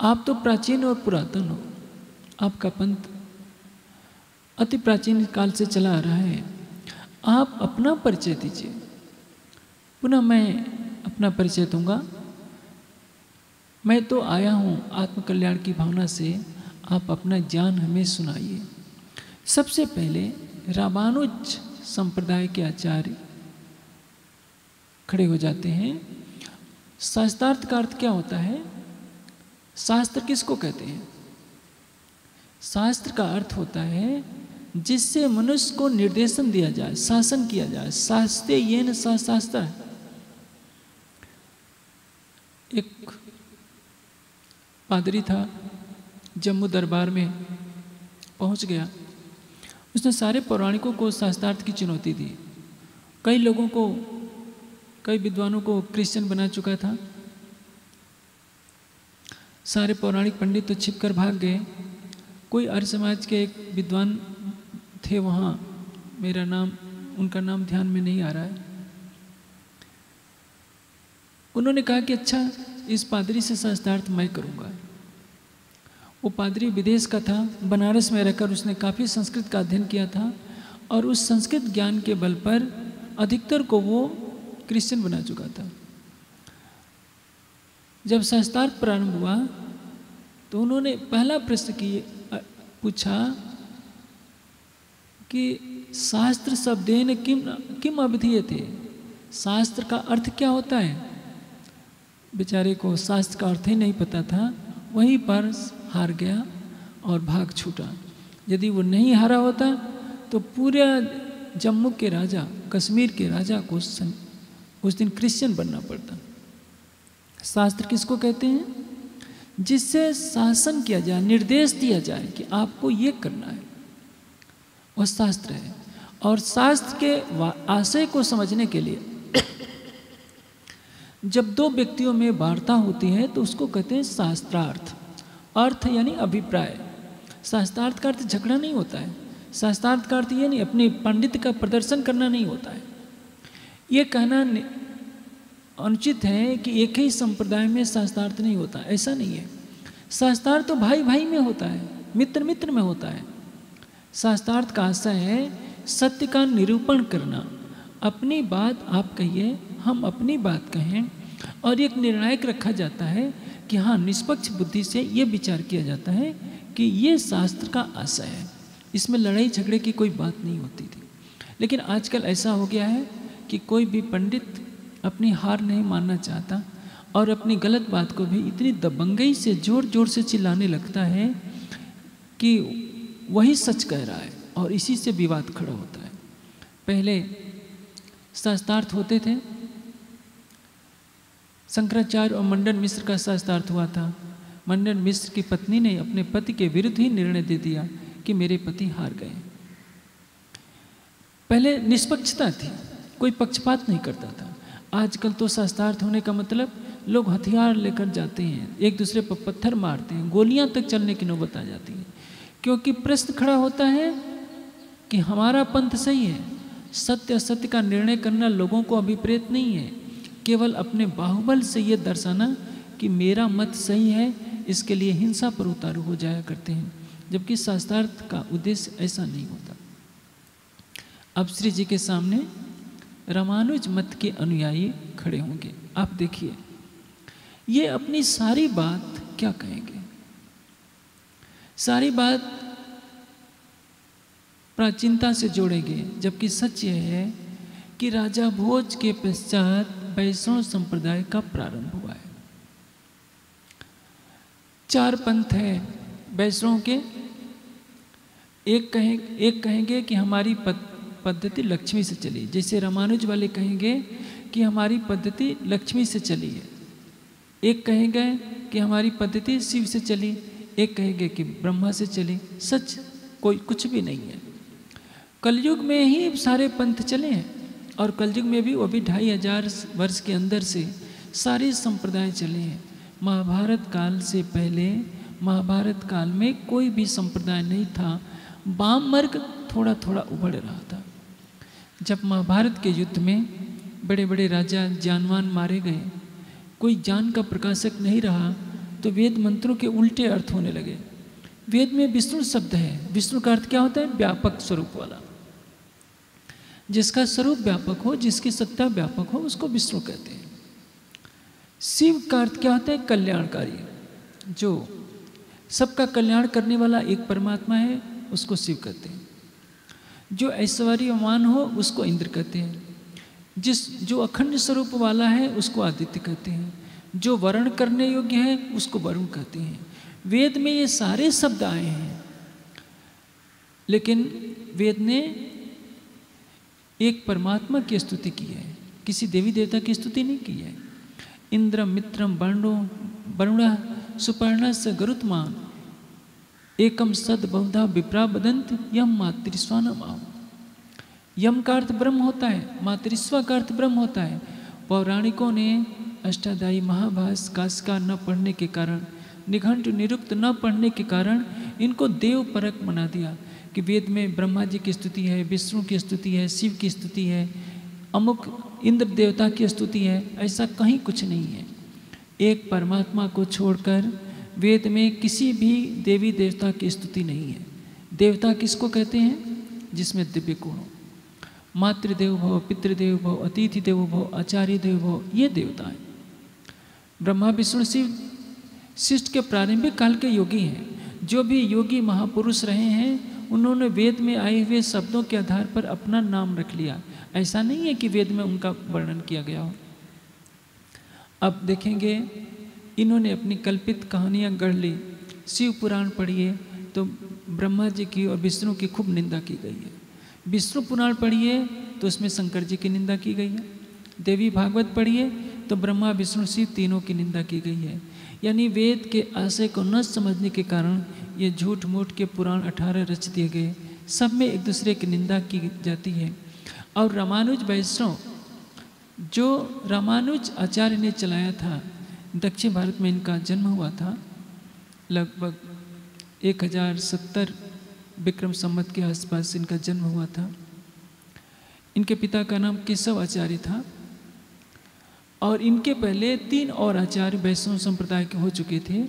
आप तो प्राचीन और पुरातन हो, आपका पंथ अति प्राचीन काल से चला आ रहा है, आप अपना परिचय दीजिए। पुनः मैं अपना परिचय दूंगा, मैं तो आया हूँ आत्मकल्याण की भावना से, आप अपना ज्ञान हमें सुनाइए। सबसे पहले रामानुज संप्रदाय के आचार्य खड़े हो जाते हैं। शास्त्रार्थ का अर्थ क्या होता है? शास्त्र किसको कहते हैं? शास्त्र का अर्थ होता है जिससे मनुष्य को निर्देशन दिया जाए, शासन किया जाए। शास्त्रे येन स शास्त्र। एक पादरी था, जम्मू दरबार में पहुंच गया, उसने सारे पौराणिकों को शास्त्रार्थ की चुनौती दी। कई लोगों को, कई विद्वानों को क्रिश्चियन बना चुका था। सारे पौराणिक पंडित तो छिपकर भाग गए। कोई आर्य समाज के एक विद्वान थे वहाँ, मेरा नाम, उनका नाम ध्यान में नहीं आ रहा है। उन्होंने कहा कि अच्छा, इस पादरी से शास्त्रार्थ मैं करूँगा। वो पादरी विदेश का था, बनारस में रहकर उसने काफ़ी संस्कृत का अध्ययन किया था और उस संस्कृत ज्ञान के बल पर अधिकतर को वो क्रिश्चियन बना चुका था। जब शास्त्रार्थ प्रारंभ हुआ तो उन्होंने पहला प्रश्न पूछा कि शास्त्र शब्देन किम अभिधीयते। शास्त्र का अर्थ क्या होता है? बेचारे को शास्त्र का अर्थ ही नहीं पता था, वहीं पर हार गया और भाग छूटा। यदि वो नहीं हारा होता तो पूरा जम्मू के राजा, कश्मीर के राजा को उस दिन क्रिश्चियन बनना पड़ता। शास्त्र किसको कहते हैं? जिससे शासन किया जाए, निर्देश दिया जाए कि आपको ये करना है, वह शास्त्र है। और शास्त्र के आशय को समझने के लिए जब दो व्यक्तियों में वार्ता होती है तो उसको कहते हैं शास्त्रार्थ। अर्थ यानी अभिप्राय। शास्त्रार्थ का अर्थ झगड़ा नहीं होता है। शास्त्रार्थ का अर्थ ये नहीं, अपने पंडित का प्रदर्शन करना नहीं होता है। ये कहना अनुचित है कि एक ही संप्रदाय में शास्त्रार्थ नहीं होता, ऐसा नहीं है। शास्त्रार्थ तो भाई भाई में होता है, मित्र मित्र में होता है। शास्त्रार्थ का आशय है सत्य का निरूपण करना, अपनी बात आप कहिए, हम अपनी बात कहें, और एक निर्णायक रखा जाता है कि हाँ, निष्पक्ष बुद्धि से ये विचार किया जाता है कि ये शास्त्र का आशय है। इसमें लड़ाई झगड़े की कोई बात नहीं होती थी। लेकिन आजकल ऐसा हो गया है कि कोई भी पंडित अपनी हार नहीं मानना चाहता और अपनी गलत बात को भी इतनी दबंगई से जोर जोर से चिल्लाने लगता है कि वही सच कह रहा है, और इसी से विवाद खड़ा होता है। पहले शास्त्रार्थ होते थे। शंकराचार्य और मंडन मिश्र का शास्त्रार्थ हुआ था। मंडन मिश्र की पत्नी ने अपने पति के विरुद्ध ही निर्णय दे दिया कि मेरे पति हार गए। पहले निष्पक्षता थी, कोई पक्षपात नहीं करता था। आजकल तो शास्त्रार्थ होने का मतलब लोग हथियार लेकर जाते हैं, एक दूसरे पर पत्थर मारते हैं, गोलियां तक चलने की नौबत आ जाती है। क्योंकि प्रश्न खड़ा होता है कि हमारा पंथ सही है। सत्य असत्य का निर्णय करना लोगों को अभिप्रेत नहीं है, केवल अपने बाहुबल से ये दर्शाना कि मेरा मत सही है, इसके लिए हिंसा पर उतारू हो जाया करते हैं। जबकि शास्त्रार्थ का उद्देश्य ऐसा नहीं होता। अब श्री जी के सामने रामानुज मत के अनुयायी खड़े होंगे। आप देखिए ये अपनी सारी बात क्या कहेंगे। सारी बात प्राचीनता से जोड़ेंगे, जबकि सच यह है कि राजा भोज के पश्चात वैष्णव संप्रदाय का प्रारंभ हुआ है। चार पंथ है वैष्णव के। एक कहेंगे कि हमारी पद्धति लक्ष्मी से चली, जैसे रामानुज वाले कहेंगे कि हमारी पद्धति लक्ष्मी से चली है। एक कहेंगे कि हमारी पद्धति शिव से चली, एक कहेंगे कि ब्रह्मा से चली। सच कोई कुछ भी नहीं है। कलयुग में ही सारे पंथ चले हैं, और कलयुग में भी वो भी 2500 वर्ष के अंदर से सारे संप्रदाय चले हैं। महाभारत काल से पहले, महाभारत काल में कोई भी संप्रदाय नहीं था। वाम वर्ग थोड़ा थोड़ा उभर रहा था। जब महाभारत के युद्ध में बड़े बड़े राजा जानवान मारे गए, कोई ज्ञान का प्रकाशक नहीं रहा, तो वेद मंत्रों के उल्टे अर्थ होने लगे। वेद में विष्णु शब्द है। विष्णु का अर्थ क्या होता है? व्यापक स्वरूप वाला। जिसका स्वरूप व्यापक हो, जिसकी सत्ता व्यापक हो, उसको विष्णु कहते हैं। शिव का अर्थ क्या होता है? कल्याणकारी, जो सबका कल्याण करने वाला एक परमात्मा है, उसको शिव कहते हैं। जो ऐश्वर्यवान हो उसको इंद्र कहते हैं। जो अखंड स्वरूप वाला है उसको आदित्य कहते हैं। जो वर्ण करने योग्य है उसको वरुण कहते हैं। वेद में ये सारे शब्द आए हैं, लेकिन वेद ने एक परमात्मा की स्तुति की है, किसी देवी देवता की स्तुति नहीं की है। इंद्रम मित्रम वरुणः सुपर्णस्य गरुत्मान एकम सद बहुधा विप्रा वदंत यम मातृस्वा नमाम। यम का अर्थ ब्रह्म होता है, मातृस्वा का अर्थ ब्रह्म होता है। पौराणिकों ने अष्टाध्यायी महाभास काशिका न पढ़ने के कारण, निघंट निरुक्त न पढ़ने के कारण इनको देवपरक बना दिया कि वेद में ब्रह्मा जी की स्तुति है, विष्णु की स्तुति है, शिव की स्तुति है, अमुक इंद्र देवता की स्तुति है। ऐसा कहीं कुछ नहीं है। एक परमात्मा को छोड़कर वेद में किसी भी देवी देवता की स्तुति नहीं है। देवता किसको कहते हैं? जिसमें दिव्य गुण हो। मातृदेव भव, पितृदेव भव, अतिथि देव भव, आचार्य देव भव, ये देवता है। ब्रह्मा विष्णु शिव शिष्ट के प्रारंभिक काल के योगी हैं। जो भी योगी महापुरुष रहे हैं उन्होंने वेद में आए हुए शब्दों के आधार पर अपना नाम रख लिया। ऐसा नहीं है कि वेद में उनका वर्णन किया गया हो। अब देखेंगे इन्होंने अपनी कल्पित कहानियाँ गढ़ ली। शिव पुराण पढ़िए तो ब्रह्मा जी की और विष्णु की खूब निंदा की गई है। विष्णु पुराण पढ़िए तो उसमें शंकर जी की निंदा की गई है। देवी भागवत पढ़िए तो ब्रह्मा विष्णु शिव तीनों की निंदा की गई है। यानी वेद के आशय को न समझने के कारण ये झूठ मूठ के पुराण 18 रच दिए गए, सब में एक दूसरे की निंदा की जाती है। और रामानुज वैष्णव जो रामानुज आचार्य ने चलाया था, दक्षिण भारत में इनका जन्म हुआ था लगभग 1070 विक्रम संवत के आसपास इनका जन्म हुआ था। इनके पिता का नाम केशव आचार्य था और इनके पहले 3 और आचार्य वैष्णव संप्रदाय के हो चुके थे,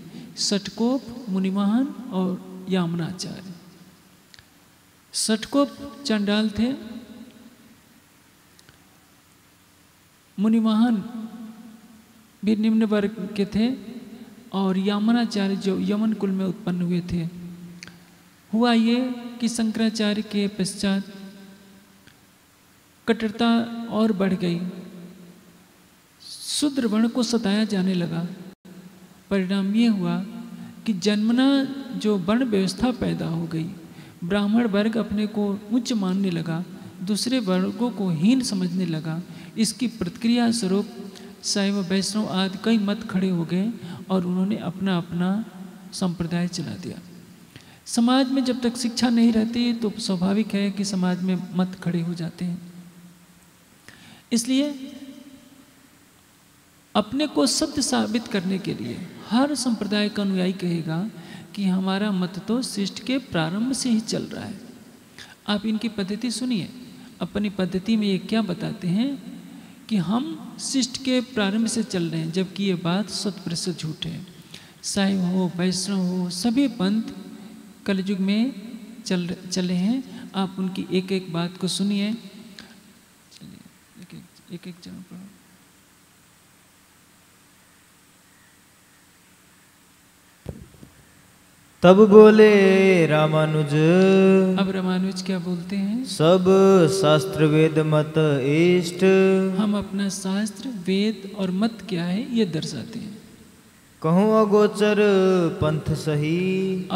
सटकोप, मुनिमहन और यामुना आचार्य। सटकोप चंडाल थे, मुनिमहन भी निम्न वर्ग के थे और यामुनाचार्य जो यमन कुल में उत्पन्न हुए थे। हुआ ये कि शंकराचार्य के पश्चात कट्टरता और बढ़ गई, शूद्र वर्ण को सताया जाने लगा। परिणाम ये हुआ कि जन्मना जो वर्ण व्यवस्था पैदा हो गई, ब्राह्मण वर्ग अपने को उच्च मानने लगा, दूसरे वर्गों को हीन समझने लगा। इसकी प्रतिक्रिया स्वरूप शैव वैष्णव आदि कई मत खड़े हो गए और उन्होंने अपना अपना संप्रदाय चला दिया। समाज में जब तक शिक्षा नहीं रहती तो स्वाभाविक है कि समाज में मत खड़े हो जाते हैं। इसलिए अपने को सत्य साबित करने के लिए हर संप्रदाय का अनुयायी कहेगा कि हमारा मत तो सृष्टि के प्रारंभ से ही चल रहा है। आप इनकी पद्धति सुनिए, अपनी पद्धति में ये क्या बताते हैं कि हम सृष्टि के प्रारंभ से चल रहे हैं, जबकि ये बात 100% झूठ है। शैव हो, वैष्णव हो, सभी पंथ कलयुग में चले हैं। आप उनकी एक एक बात को सुनिए, एक एक चरण पढ़ो। तब बोले रामानुज, अब रामानुज क्या बोलते हैं, सब शास्त्र वेद मत इष्ट। हम अपना शास्त्र वेद और मत क्या है ये दर्शाते हैं। कहूँ अगोचर पंथ सही,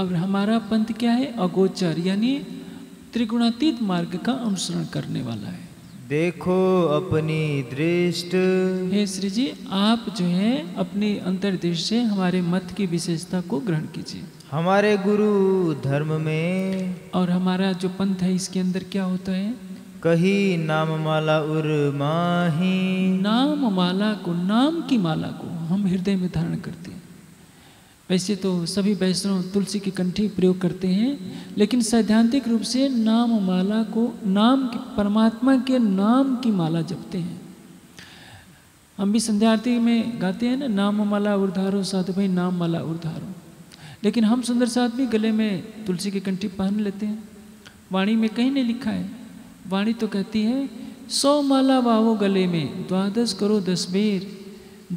अब हमारा पंथ क्या है, अगोचर यानी त्रिगुणातीत मार्ग का अनुसरण करने वाला है। देखो अपनी दृष्ट, हे श्री जी आप जो है अपने अंतर्दृष्टि से हमारे मत की विशेषता को ग्रहण कीजिए। हमारे गुरु धर्म में और हमारा जो पंथ है इसके अंदर क्या होता है, कही नाम माला उर माही, नाम माला को, नाम की माला को हम हृदय में धारण करते हैं। वैसे तो सभी वैष्णव तुलसी की कंठी प्रयोग करते हैं, लेकिन सैद्धांतिक रूप से नाम माला को, नाम परमात्मा के नाम की माला जपते हैं। हम भी संध्या आरती में गाते हैं ना, नाम माला उर्धारो साधु भाई नाम माला उर्धारो, लेकिन हम सुंदर साथ भी गले में तुलसी की कंठी पहन लेते हैं। वाणी में कहीं नहीं लिखा है, वाणी तो कहती है 100 माला वावो गले में, 12 करो 10 बेर,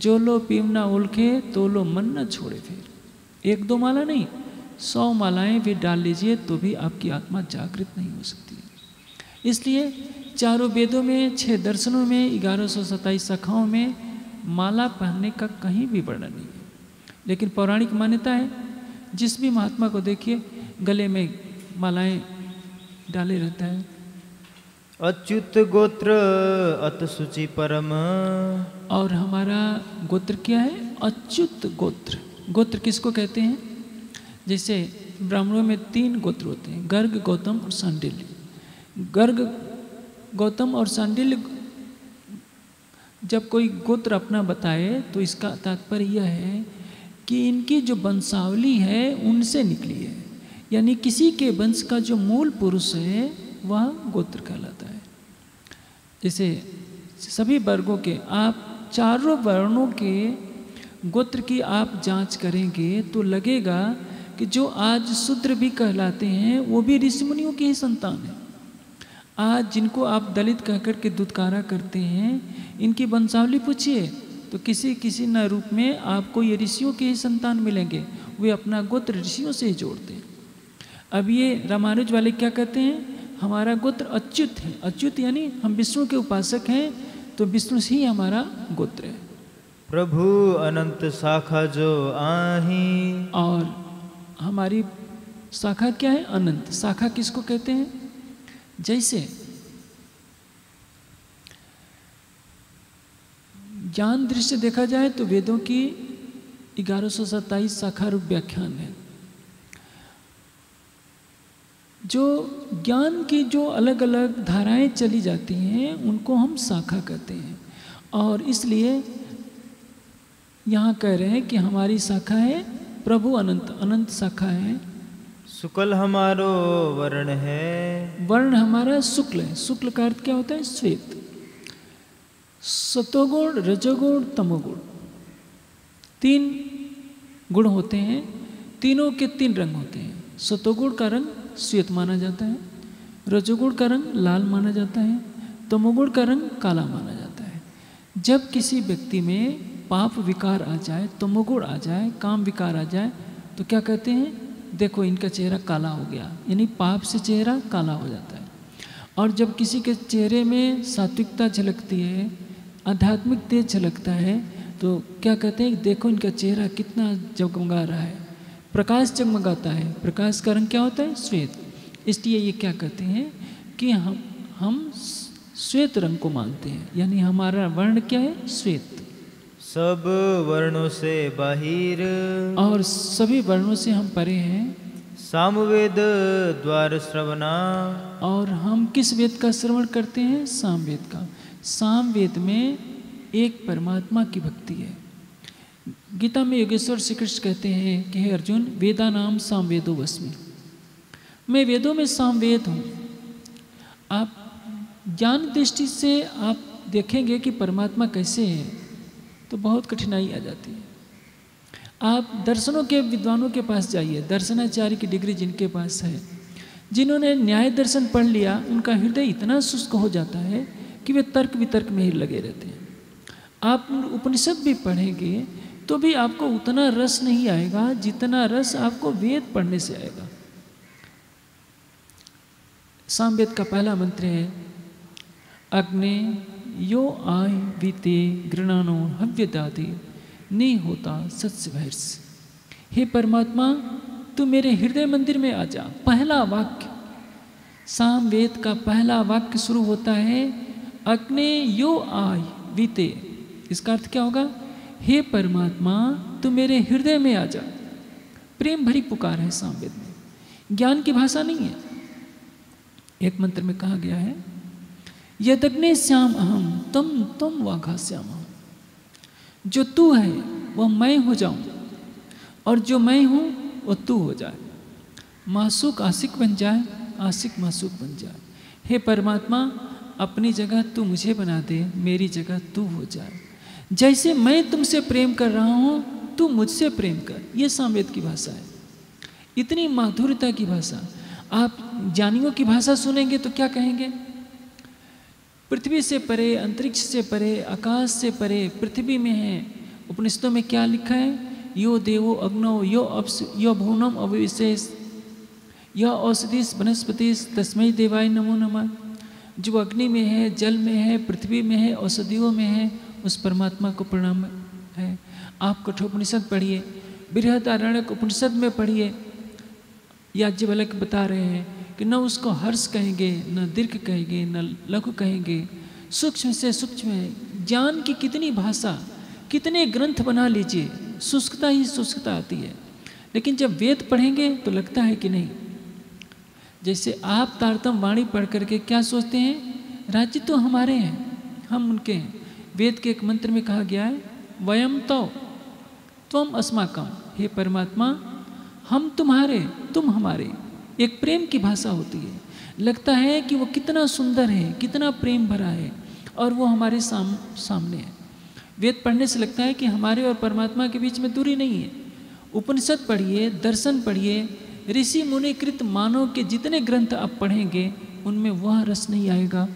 जो लो पीमना उलखे तो लो मन न छोड़े। फिर 1-2 माला नहीं, 100 मालाएं भी डाल लीजिए तो भी आपकी आत्मा जागृत नहीं हो सकती। इसलिए चारों वेदों में, 6 दर्शनों में, 1127 शाखाओं में माला पहनने का कहीं भी वर्णन नहीं है। लेकिन पौराणिक मान्यता है, जिस भी महात्मा को देखिए गले में मालाएं डाले रहता है। अच्युत गोत्र अत सुचि परम, और हमारा गोत्र क्या है, अच्युत गोत्र। गोत्र किसको कहते हैं, जैसे ब्राह्मणों में 3 गोत्र होते हैं, गर्ग, गौतम और सांडिल्य। गर्ग, गौतम और सांडिल्य, जब कोई गोत्र अपना बताए तो इसका तात्पर्य यह है कि इनकी जो वंशावली है उनसे निकली है, यानी किसी के वंश का जो मूल पुरुष है वह गोत्र कहलाता है। जैसे सभी वर्गों के, आप चारों वर्णों के गोत्र की आप जांच करेंगे तो लगेगा कि जो आज शूद्र भी कहलाते हैं वो भी ऋषि मुनियों की ही संतान है। आज जिनको आप दलित कहकर के दुत्कारा करते हैं, इनकी वंशावली पूछिए तो किसी किसी न रूप में आपको ये ऋषियों के ही संतान मिलेंगे, वे अपना गोत्र ऋषियों से ही जोड़ते हैं। अब ये रामानुज वाले क्या कहते हैं, हमारा गोत्र अच्युत है। अच्युत यानी हम विष्णु के उपासक हैं, तो विष्णु से ही हमारा गोत्र है। प्रभु अनंत शाखा जो आही, और हमारी शाखा क्या है, अनंत। शाखा किसको कहते हैं, जैसे ज्ञान दृष्टि देखा जाए तो वेदों की 1127 शाखा रूप व्याख्यान है। जो ज्ञान की जो अलग अलग धाराएं चली जाती हैं उनको हम शाखा कहते हैं, और इसलिए यहाँ कह रहे हैं कि हमारी शाखा है प्रभु अनंत, अनंत शाखा है। शुक्ल हमारो वर्ण है, वर्ण हमारा शुक्ल है। शुक्ल का अर्थ क्या होता है? श्वेत। सतोगुण, रजोगुण, तमोगुण, तीन गुण होते हैं, तीनों के तीन रंग होते हैं। सतोगुण का रंग श्वेत माना जाता है, रजोगुण का रंग लाल माना जाता है, तमोगुण का रंग काला माना जाता है। जब किसी व्यक्ति में पाप विकार आ जाए, तमोगुण आ जाए, काम विकार आ जाए, तो क्या कहते हैं? देखो इनका चेहरा काला हो गया, यानी पाप से चेहरा काला हो जाता है। और जब किसी के चेहरे में सात्विकता झलकती है, आध्यात्मिक तेज झलकता है, तो क्या कहते हैं? देखो इनका चेहरा कितना जगमगा रहा है, प्रकाश जगमगाता है। प्रकाश का रंग क्या होता है? श्वेत। इसलिए ये क्या कहते हैं कि हम श्वेत रंग को मानते हैं, यानी हमारा वर्ण क्या है? श्वेत। सब वर्णों से बाहिर, और सभी वर्णों से हम परे हैं। सामवेद द्वार श्रवणा, और हम किस वेद का श्रवण करते हैं? सामवेद का। सामवेद में एक परमात्मा की भक्ति है। गीता में योगेश्वर श्री कृष्ण कहते हैं कि हे अर्जुन, वेदा नाम सामवेदो वस्मि, मैं वेदों में सामवेद हूँ। आप ज्ञान दृष्टि से आप देखेंगे कि परमात्मा कैसे है तो बहुत कठिनाई आ जाती है। आप दर्शनों के विद्वानों के पास जाइए, दर्शनाचार्य की डिग्री जिनके पास है, जिन्होंने न्याय दर्शन पढ़ लिया, उनका हृदय इतना शुष्क हो जाता है कि वे तर्क वितर्क में ही लगे रहते हैं। आप उपनिषद भी पढ़ेंगे तो भी आपको उतना रस नहीं आएगा जितना रस आपको वेद पढ़ने से आएगा। सामवेद का पहला मंत्र है अग्नि यो आय बीते गृणानो हव्यदाते नहीं होता सत्सभैर्स। हे परमात्मा, तू मेरे हृदय मंदिर में आ जा। पहला वाक्य सामवेद का पहला वाक्य शुरू होता है अग्ने यो आय बीते। इसका अर्थ क्या होगा? हे परमात्मा, तू मेरे हृदय में आ जा। प्रेम भरी पुकार है सामवेद में, ज्ञान की भाषा नहीं है। एक मंत्र में कहा गया है यदग्ने श्याम अहम तम तम वाघा श्याम। जो तू है वह मैं हो जाऊं, और जो मैं हूँ वह तू हो जाए। मासूक आशिक बन जाए, आशिक मासूक बन जाए। हे परमात्मा, अपनी जगह तू मुझे बना दे, मेरी जगह तू हो जाए। जैसे मैं तुमसे प्रेम कर रहा हूँ, तू मुझसे प्रेम कर। ये सामवेद की भाषा है, इतनी माधुरता की भाषा। आप ज्ञानियों की भाषा सुनेंगे तो क्या कहेंगे? पृथ्वी से परे, अंतरिक्ष से परे, आकाश से परे, पृथ्वी में है। उपनिषदों में क्या लिखा है? यो देवो अग्नो यो अप्स यो भुवनम अविशेष यो औषधिश वनस्पतिश तस्मै देवाय नमो नमः। जो अग्नि में है, जल में है, पृथ्वी में है, औषधियों में है, उस परमात्मा को प्रणाम है। आप कठोपनिषद पढ़िए, बृहदारण्यक उपनिषद में पढ़िए। याज्ञवल्क्य बता रहे हैं कि न उसको हर्ष कहेंगे, न दीर्घ कहेंगे, न लघु कहेंगे। सूक्ष्म से सूक्ष्म है। ज्ञान की कितनी भाषा, कितने ग्रंथ बना लीजिए, शुष्कता ही शुष्कता आती है। लेकिन जब वेद पढ़ेंगे तो लगता है कि नहीं। जैसे आप तारतम वाणी पढ़ करके क्या सोचते हैं? राज्य तो हमारे हैं, हम उनके हैं। वेद के एक मंत्र में कहा गया है वयम तौ त्वम अस्माकं। हे परमात्मा, हम तुम्हारे, तुम हमारे। एक प्रेम की भाषा होती है। लगता है कि वो कितना सुंदर है, कितना प्रेम भरा है, और वो हमारे सामने है। वेद पढ़ने से लगता है कि हमारे और परमात्मा के बीच में दूरी नहीं है। उपनिषद पढ़िए, दर्शन पढ़िए, ऋषि मुनिकृत मानव के जितने ग्रंथ आप पढ़ेंगे उनमें वह रस नहीं आएगा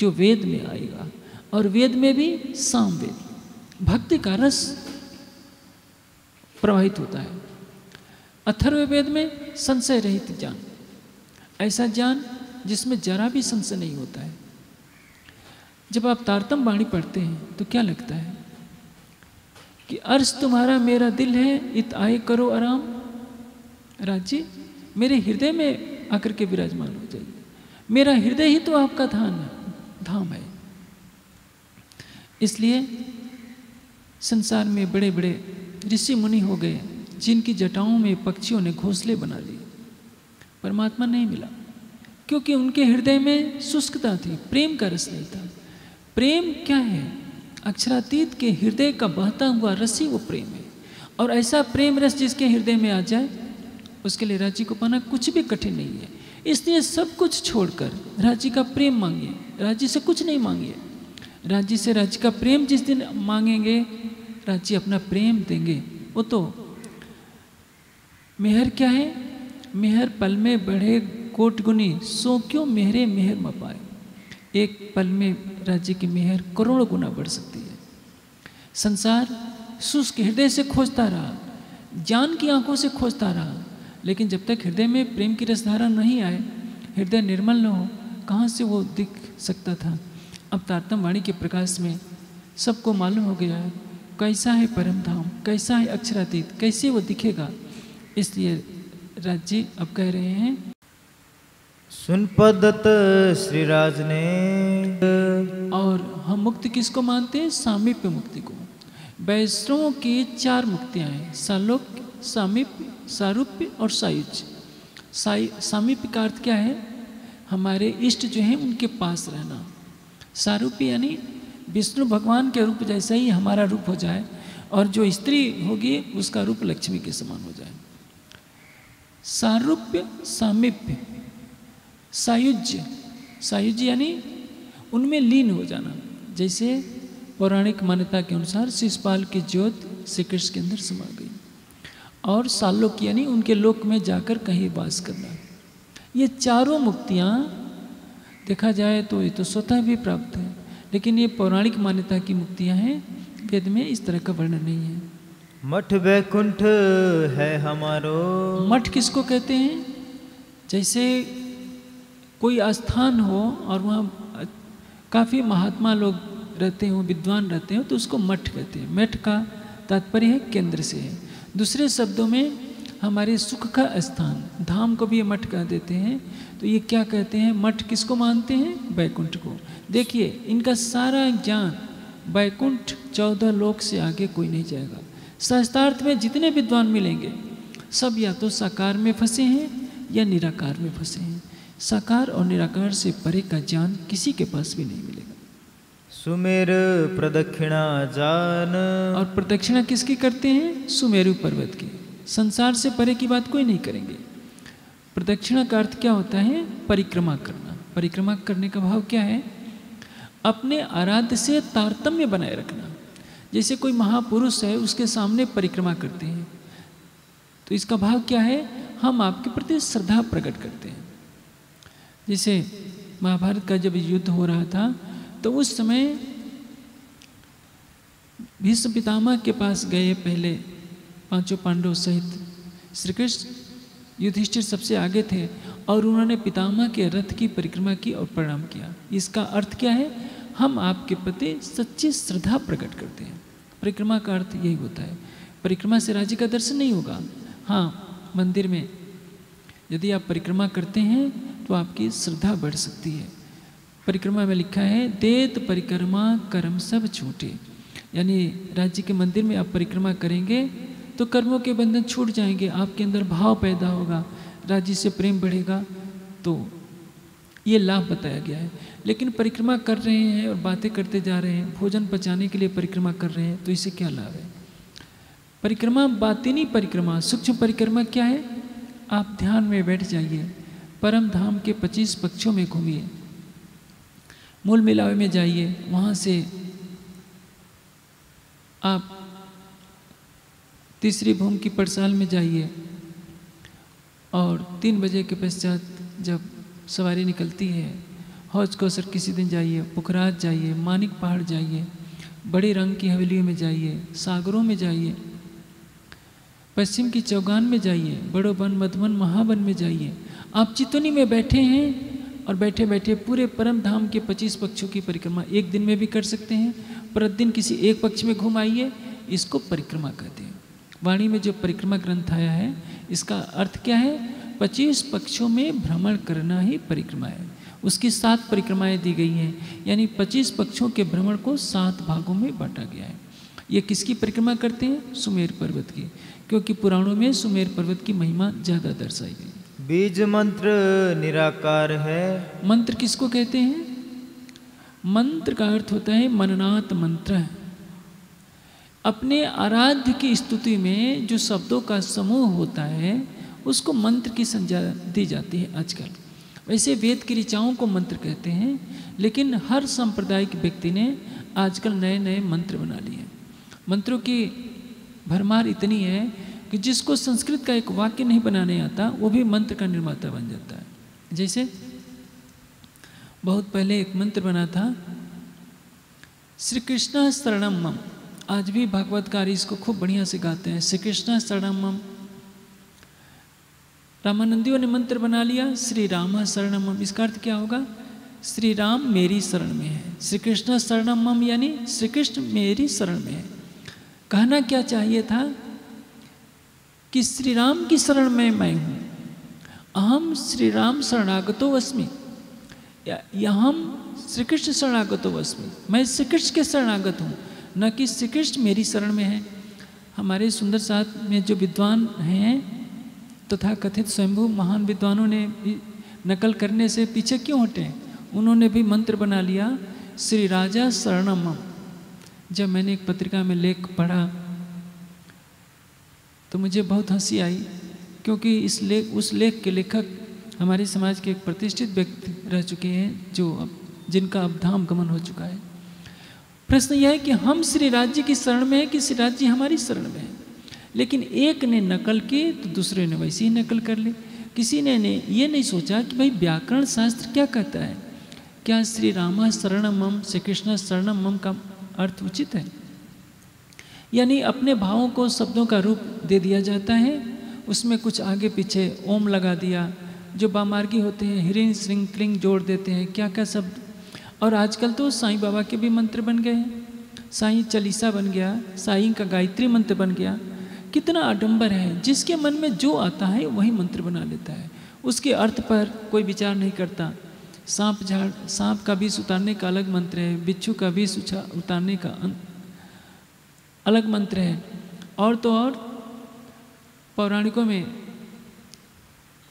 जो वेद में आएगा। और वेद में भी सामवेद भक्ति का रस प्रवाहित होता है। अथर्ववेद में संशय रहित ज्ञान, ऐसा ज्ञान जिसमें जरा भी संशय नहीं होता है। जब आप तारतम वाणी पढ़ते हैं तो क्या लगता है कि अर्श तुम्हारा मेरा दिल है, इत आए करो आराम। राज्य मेरे हृदय में आकर के विराजमान हो जाइए, मेरा हृदय ही तो आपका धाम है। इसलिए संसार में बड़े बड़े ऋषि मुनि हो गए जिनकी जटाओं में पक्षियों ने घोंसले बना लिए, परमात्मा नहीं मिला क्योंकि उनके हृदय में शुष्कता थी, प्रेम का रस नहीं था। प्रेम क्या है? अक्षरातीत के हृदय का बहता हुआ रस ही वो प्रेम है। और ऐसा प्रेम रस जिसके हृदय में आ जाए उसके लिए राजी को पाना कुछ भी कठिन नहीं है। इसलिए सब कुछ छोड़कर राजी का प्रेम मांगिए, राजी से कुछ नहीं मांगिए। राजी से राजी का प्रेम जिस दिन मांगेंगे राजी अपना प्रेम देंगे। वो तो मेहर क्या है? मेहर पल में बढ़े कोट गुनी, सो क्यों मेहरे मेहर म पाए। एक पल में राजी की मेहर करोड़ों गुना बढ़ सकती है। संसार शुष्क हृदय से खोजता रहा, ज्ञान की आंखों से खोजता रहा, लेकिन जब तक हृदय में प्रेम की रसधारा नहीं आए, हृदय निर्मल न हो, कहाँ से वो दिख सकता था। अब तारतम वाणी के प्रकाश में सबको मालूम हो गया है कैसा है परमधाम, कैसा है अक्षरातीत, कैसे वो दिखेगा। इसलिए राज्य अब कह रहे हैं, सुन पदत श्रीराज ने। और हम मुक्ति किसको मानते हैं? सामीप्य मुक्ति को। वैष्णवों की 4 मुक्तियाँ हैं, सालोक, सामीप्य, सारूप्य और सायुज्य। सामीप्य का अर्थ क्या है? हमारे इष्ट जो हैं उनके पास रहना। सारूपी यानी विष्णु भगवान के रूप जैसा ही हमारा रूप हो जाए, और जो स्त्री होगी उसका रूप लक्ष्मी के समान हो जाए। सारूप्य, सामीप्य, सायुज्य। सायुज्य यानी उनमें लीन हो जाना। जैसे पौराणिक मान्यता के अनुसार शिशुपाल की ज्योति श्री कृष्ण के अंदर समा गई। और सालोक यानी उनके लोक में जाकर कहीं वास करना। ये चारों मुक्तियाँ देखा जाए तो ये तो स्वतः भी प्राप्त है, लेकिन ये पौराणिक मान्यता की मुक्तियाँ हैं, वेद में इस तरह का वर्णन नहीं है। मठ वैकुंठ है हमारो। मठ किसको कहते हैं? जैसे कोई स्थान हो और वहाँ काफ़ी महात्मा लोग रहते हों, विद्वान रहते हों, तो उसको मठ कहते हैं। मठ का तात्पर्य है केंद्र से है। दूसरे शब्दों में हमारे सुख का स्थान, धाम को भी ये मठ कह देते हैं। तो ये क्या कहते हैं? मठ किसको मानते हैं? वैकुंठ को। देखिए इनका सारा ज्ञान वैकुंठ 14 लोक से आगे कोई नहीं जाएगा। शास्त्रार्थ में जितने विद्वान मिलेंगे सब या तो साकार में फंसे हैं या निराकार में फंसे हैं। साकार और निराकार से परे का ज्ञान किसी के पास भी नहीं मिलेगा। सुमेर प्रदक्षिणा जान। और प्रदक्षिणा किसकी करते हैं? सुमेरु पर्वत की। संसार से परे की बात कोई नहीं करेंगे। प्रदक्षिणा का अर्थ क्या होता है? परिक्रमा करना। परिक्रमा करने का भाव क्या है? अपने आराध्य से तारतम्य बनाए रखना। जैसे कोई महापुरुष है उसके सामने परिक्रमा करते हैं, तो इसका भाव क्या है? हम आपके प्रति श्रद्धा प्रकट करते हैं। जैसे महाभारत का जब युद्ध हो रहा था तो उस समय भीष्म पितामह के पास गए पहले पांचों पांडव सहित। श्री कृष्ण युधिष्ठिर सबसे आगे थे और उन्होंने पितामह के रथ की परिक्रमा की और प्रणाम किया। इसका अर्थ क्या है? हम आपके प्रति सच्ची श्रद्धा प्रकट करते हैं। परिक्रमा का अर्थ यही होता है। परिक्रमा से राज्य का दर्शन नहीं होगा। हाँ, मंदिर में यदि आप परिक्रमा करते हैं तो आपकी श्रद्धा बढ़ सकती है। परिक्रमा में लिखा है, देत परिक्रमा कर्म सब छूटे। यानी राज्य के मंदिर में आप परिक्रमा करेंगे तो कर्मों के बंधन छूट जाएंगे, आपके अंदर भाव पैदा होगा, राज्य से प्रेम बढ़ेगा। तो ये लाभ बताया गया है। लेकिन परिक्रमा कर रहे हैं और बातें करते जा रहे हैं, भोजन पचाने के लिए परिक्रमा कर रहे हैं, तो इसे क्या लाभ है? परिक्रमा बातिनी परिक्रमा, सूक्ष्म परिक्रमा क्या है? आप ध्यान में बैठ जाइए, परम धाम के 25 पक्षों में घूमिए, मूल मिलावे में जाइए, वहाँ से आप तीसरी भूमि की पड़साल में जाइए और 3 बजे के पश्चात जब सवारी निकलती है हौज कौसर किसी दिन जाइए, पुखराज जाइए, मानिक पहाड़ जाइए, बड़े रंग की हवेलियों में जाइए, सागरों में जाइए, पश्चिम की चौगान में जाइए, बड़ो वन, मधुबन, महावन में जाइए। आप चितौनी में बैठे हैं और बैठे बैठे पूरे परम धाम के 25 पक्षों की परिक्रमा एक दिन में भी कर सकते हैं। प्रतिदिन किसी एक पक्ष में घूम आइए, इसको परिक्रमा कहते हैं। वाणी में जो परिक्रमा ग्रंथ आया है इसका अर्थ क्या है? 25 पक्षों में भ्रमण करना ही परिक्रमा है। उसकी 7 परिक्रमाएँ दी गई हैं, यानी 25 पक्षों के भ्रमण को 7 भागों में बांटा गया है। ये किसकी परिक्रमा करते हैं? सुमेर पर्वत की, क्योंकि पुराणों में सुमेर पर्वत की महिमा ज़्यादा दर्शाई गई। बीज मंत्र निराकार है। मंत्र किसको कहते हैं? मंत्र का अर्थ होता है मननात मंत्र। अपने आराध्य की स्तुति में जो शब्दों का समूह होता है उसको मंत्र की संज्ञा दी जाती है आजकल। वैसे वेद की ऋचाओं को मंत्र कहते हैं, लेकिन हर सांप्रदायिक व्यक्ति ने आजकल नए नए मंत्र बना लिए हैं। मंत्रों की भरमार इतनी है कि जिसको संस्कृत का एक वाक्य नहीं बनाने आता वो भी मंत्र का निर्माता बन जाता है। जैसे बहुत पहले एक मंत्र बना था, श्री कृष्ण शरणम मम। आज भी भागवतकारी इसको खूब बढ़िया से गाते हैं, श्री कृष्ण शरणम मम। रामानंदियों ने मंत्र बना लिया, श्री राम शरणम मम। इसका अर्थ क्या होगा? श्री राम मेरी शरण में है। श्री कृष्ण शरणम मम यानी श्री कृष्ण मेरी शरण में है। कहना क्या चाहिए था कि श्री राम की शरण में मैं हूँ। अहम श्री राम शरणागतो अस्मि, या हम श्री कृष्ण शरणागतो अस्मि। मैं श्री कृष्ण के शरणागत हूँ, न कि श्री कृष्ण मेरी शरण में है। हमारे सुंदर साथ में जो विद्वान हैं तथा कथित स्वयंभू महान विद्वानों ने नकल करने से पीछे क्यों हटें? उन्होंने भी मंत्र बना लिया, श्री राजा शरणम मम। जब मैंने एक पत्रिका में लेख पढ़ा तो मुझे बहुत हंसी आई, क्योंकि इस लेख उस लेख के लेखक हमारे समाज के एक प्रतिष्ठित व्यक्ति रह चुके हैं जो अब जिनका अब धाम गमन हो चुका है। प्रश्न यह है कि हम श्री राज्य की शरण में है कि श्री राज्य हमारी शरण में है, लेकिन एक ने नकल की तो दूसरे ने वैसी ही नकल कर ली। किसी ने ये नहीं सोचा कि भाई व्याकरण शास्त्र क्या कहता है, क्या श्री रामा शरणम मम, श्री कृष्ण शरणम मम का अर्थ उचित है? यानी अपने भावों को शब्दों का रूप दे दिया जाता है, उसमें कुछ आगे पीछे ओम लगा दिया। जो बामार्गी होते हैं हिरिंग श्रिंग क्लिंग जोड़ देते हैं, क्या क्या शब्द। और आजकल तो साईं बाबा के भी मंत्र बन गए हैं, साईं चालीसा बन गया, साईं का गायत्री मंत्र बन गया। कितना आडंबर है, जिसके मन में जो आता है वही मंत्र बना लेता है, उसके अर्थ पर कोई विचार नहीं करता। सांप झाड़, सांप का विष उतारने का अलग मंत्र है, बिच्छू का विष उतारने का अलग मंत्र है। और तो और पौराणिकों में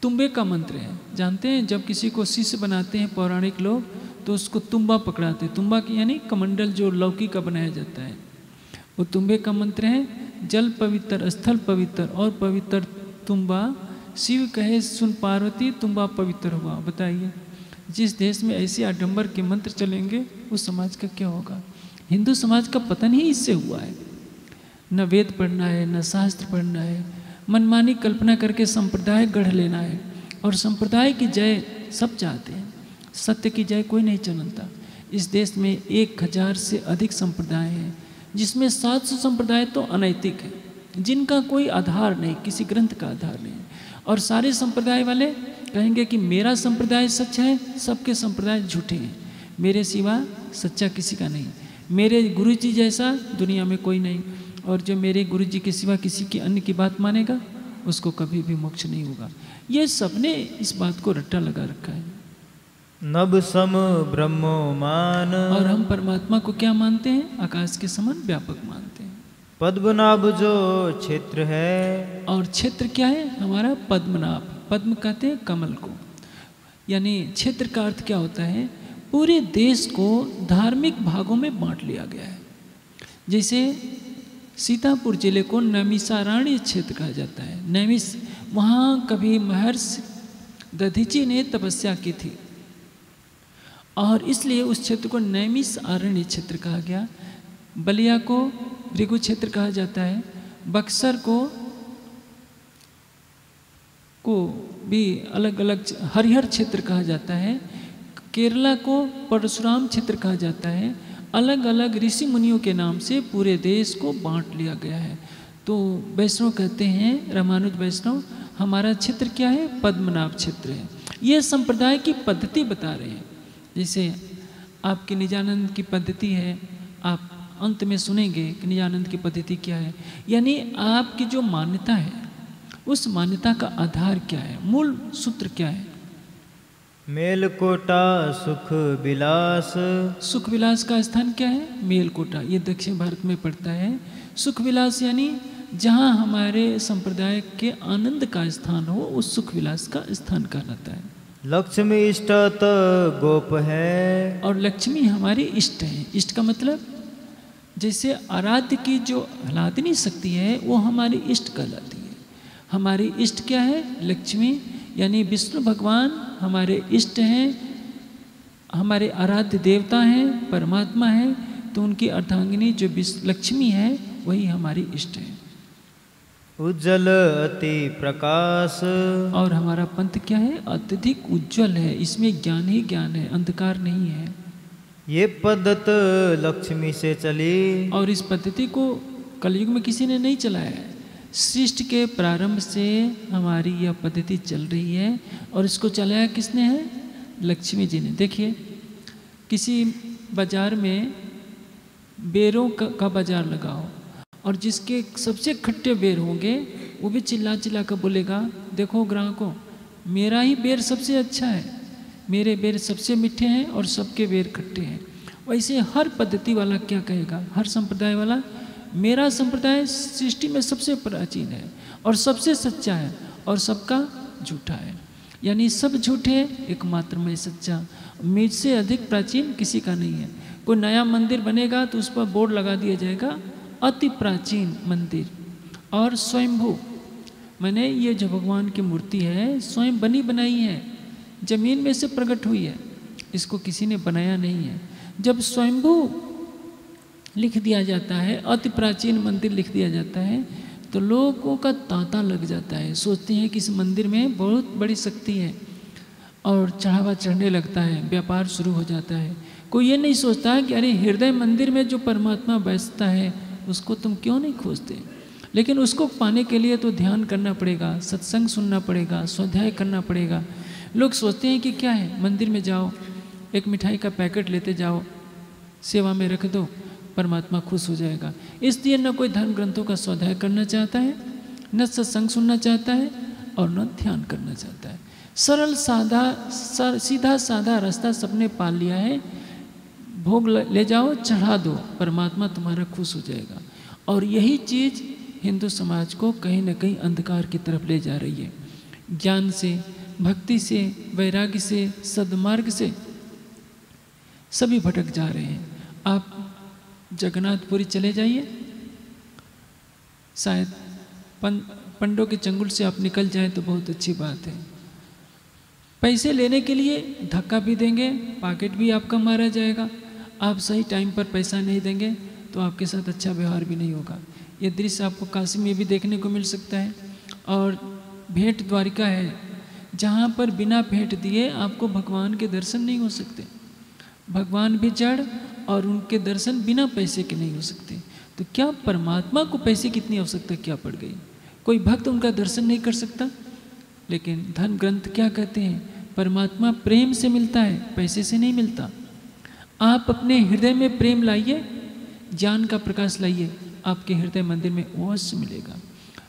तुम्बे का मंत्र है, जानते हैं? जब किसी को शिष्य बनाते हैं पौराणिक लोग तो उसको तुम्बा पकड़ाते हैं। तुम्बा की यानी कमंडल जो लौकी का बनाया जाता है, वो तुम्बे का मंत्र है। जल पवित्र, स्थल पवित्र और पवित्र तुम्बा, शिव कहे सुन पार्वती तुम्बा पवित्र हुआ। बताइए, जिस देश में ऐसे आडंबर के मंत्र चलेंगे उस समाज का क्या होगा? हिंदू समाज का पतन ही इससे हुआ है। न वेद पढ़ना है, न शास्त्र पढ़ना है, मनमानी कल्पना करके संप्रदाय गढ़ लेना है। और संप्रदाय की जय सब चाहते हैं, सत्य की जय कोई नहीं चाहता। इस देश में 1000 से अधिक संप्रदाय हैं, जिसमें 700 संप्रदाय तो अनैतिक हैं, जिनका कोई आधार नहीं, किसी ग्रंथ का आधार नहीं। और सारे संप्रदाय वाले कहेंगे कि मेरा संप्रदाय सच है, सबके संप्रदाय झूठे हैं, मेरे सिवा सच्चा किसी का नहीं, मेरे गुरुजी जैसा दुनिया में कोई नहीं। और जो मेरे गुरुजी के सिवा किसी की अन्य की बात मानेगा उसको कभी भी मोक्ष नहीं होगा। ये सबने इस बात को रट्टा लगा रखा है। नभ सम ब्रह्मो मान, और हम परमात्मा को क्या मानते हैं? आकाश के समान व्यापक मानते हैं। पद्मनाभ जो क्षेत्र है, और क्षेत्र क्या है हमारा? पद्मनाभ। पद्म कहते हैं कमल को, यानी क्षेत्र का अर्थ क्या होता है? पूरे देश को धार्मिक भागों में बांट लिया गया है। जैसे सीतापुर जिले को नैमिषारण्य क्षेत्र कहा जाता है। नैमिष, वहाँ कभी महर्षि दधीचि ने तपस्या की थी और इसलिए उस क्षेत्र को नैमिषारण्य क्षेत्र कहा गया। बलिया को भृगु क्षेत्र कहा जाता है। बक्सर को भी अलग अलग हरिहर क्षेत्र कहा जाता है। केरला को परशुराम क्षेत्र कहा जाता है। अलग अलग ऋषि मुनियों के नाम से पूरे देश को बांट लिया गया है। तो वैष्णव कहते हैं, रामानुज वैष्णव। हमारा क्षेत्र क्या है? पद्मनाभ क्षेत्र है। ये संप्रदाय की पद्धति बता रहे हैं। जैसे आपकी निजानंद की पद्धति है, आप अंत में सुनेंगे कि निजानंद की पद्धति क्या है। यानी आपकी जो मान्यता है उस मान्यता का आधार क्या है, मूल सूत्र क्या है। मेलकोटा सुख विलास। सुख विलास का स्थान क्या है? मेलकोटा। ये दक्षिण भारत में पड़ता है। सुख विलास यानी जहाँ हमारे संप्रदाय के आनंद का स्थान हो, उस सुख विलास का स्थान कहलाता है। लक्ष्मी इष्ट गोप है, और लक्ष्मी हमारी इष्ट है। इष्ट का मतलब जैसे आराध्य की जो हलादिनी शक्ति है वो हमारी इष्ट कहलाती है। हमारी इष्ट क्या है? लक्ष्मी। यानी विष्णु भगवान हमारे इष्ट हैं, हमारे आराध्य देवता हैं, परमात्मा हैं, तो उनकी अर्धांगिनी जो लक्ष्मी है वही हमारी इष्ट है। उज्जवल अति प्रकाश, और हमारा पंथ क्या है? अत्यधिक उज्जवल है, इसमें ज्ञान ही ज्ञान है, अंधकार नहीं है। ये पद्धत लक्ष्मी से चली, और इस पद्धति को कलयुग में किसी ने नहीं चलाया है। सृष्टि के प्रारंभ से हमारी यह पद्धति चल रही है, और इसको चलाया किसने है? लक्ष्मी जी ने। देखिए किसी बाज़ार में बेरों का बाज़ार लगाओ, और जिसके सबसे खट्टे बेर होंगे वो भी चिल्ला चिल्ला कर बोलेगा, देखो ग्राहकों मेरा ही बेर सबसे अच्छा है, मेरे बेर सबसे मीठे हैं और सबके बेर खट्टे हैं। वैसे हर पद्धति वाला क्या कहेगा? हर संप्रदाय वाला, मेरा संप्रदाय सृष्टि में सबसे प्राचीन है और सबसे सच्चा है और सबका झूठा है। यानी सब झूठे, एकमात्र मैं सच्चा। मुझ से अधिक प्राचीन किसी का नहीं है। कोई नया मंदिर बनेगा तो उस पर बोर्ड लगा दिया जाएगा, अति प्राचीन मंदिर। और स्वयंभू माने ये जो भगवान की मूर्ति है स्वयं बनी बनाई है, जमीन में से प्रकट हुई है, इसको किसी ने बनाया नहीं है। जब स्वयंभू लिख दिया जाता है, अति प्राचीन मंदिर लिख दिया जाता है, तो लोगों का तांता लग जाता है, सोचते हैं कि इस मंदिर में बहुत बड़ी शक्ति है, और चढ़ावा चढ़ने लगता है, व्यापार शुरू हो जाता है। कोई ये नहीं सोचता कि अरे हृदय मंदिर में जो परमात्मा बसता है उसको तुम क्यों नहीं खोजते? लेकिन उसको पाने के लिए तो ध्यान करना पड़ेगा, सत्संग सुनना पड़ेगा, स्वाध्याय करना पड़ेगा। लोग सोचते हैं कि क्या है, मंदिर में जाओ, एक मिठाई का पैकेट लेते जाओ, सेवा में रख दो, परमात्मा खुश हो जाएगा। इसलिए न कोई धर्म ग्रंथों का स्वाध्याय करना चाहता है, न सत्संग सुनना चाहता है, और न ध्यान करना चाहता है। सरल साधा सीधा साधा रास्ता सबने पा लिया है। भोग ले जाओ, चढ़ा दो, परमात्मा तुम्हारा खुश हो जाएगा। और यही चीज़ हिंदू समाज को कहीं ना कहीं अंधकार की तरफ ले जा रही है। ज्ञान से, भक्ति से, वैराग्य से, सद्मार्ग से सभी भटक जा रहे हैं। आप जगन्नाथपुरी चले जाइए, शायद पंडों के चंगुल से आप निकल जाएं तो बहुत अच्छी बात है। पैसे लेने के लिए धक्का भी देंगे, पॉकेट भी आपका मारा जाएगा। आप सही टाइम पर पैसा नहीं देंगे तो आपके साथ अच्छा व्यवहार भी नहीं होगा। ये दृश्य आपको काशी में भी देखने को मिल सकता है। और भेंट द्वारिका है, जहाँ पर बिना भेंट दिए आपको भगवान के दर्शन नहीं हो सकते। भगवान भी जड़ और उनके दर्शन बिना पैसे के नहीं हो सकते। तो क्या परमात्मा को पैसे की इतनी आवश्यकता क्या पड़ गई? कोई भक्त उनका दर्शन नहीं कर सकता। लेकिन धर्म ग्रंथ क्या कहते हैं? परमात्मा प्रेम से मिलता है, पैसे से नहीं मिलता। आप अपने हृदय में प्रेम लाइए, ज्ञान का प्रकाश लाइए, आपके हृदय मंदिर में अवश्य मिलेगा।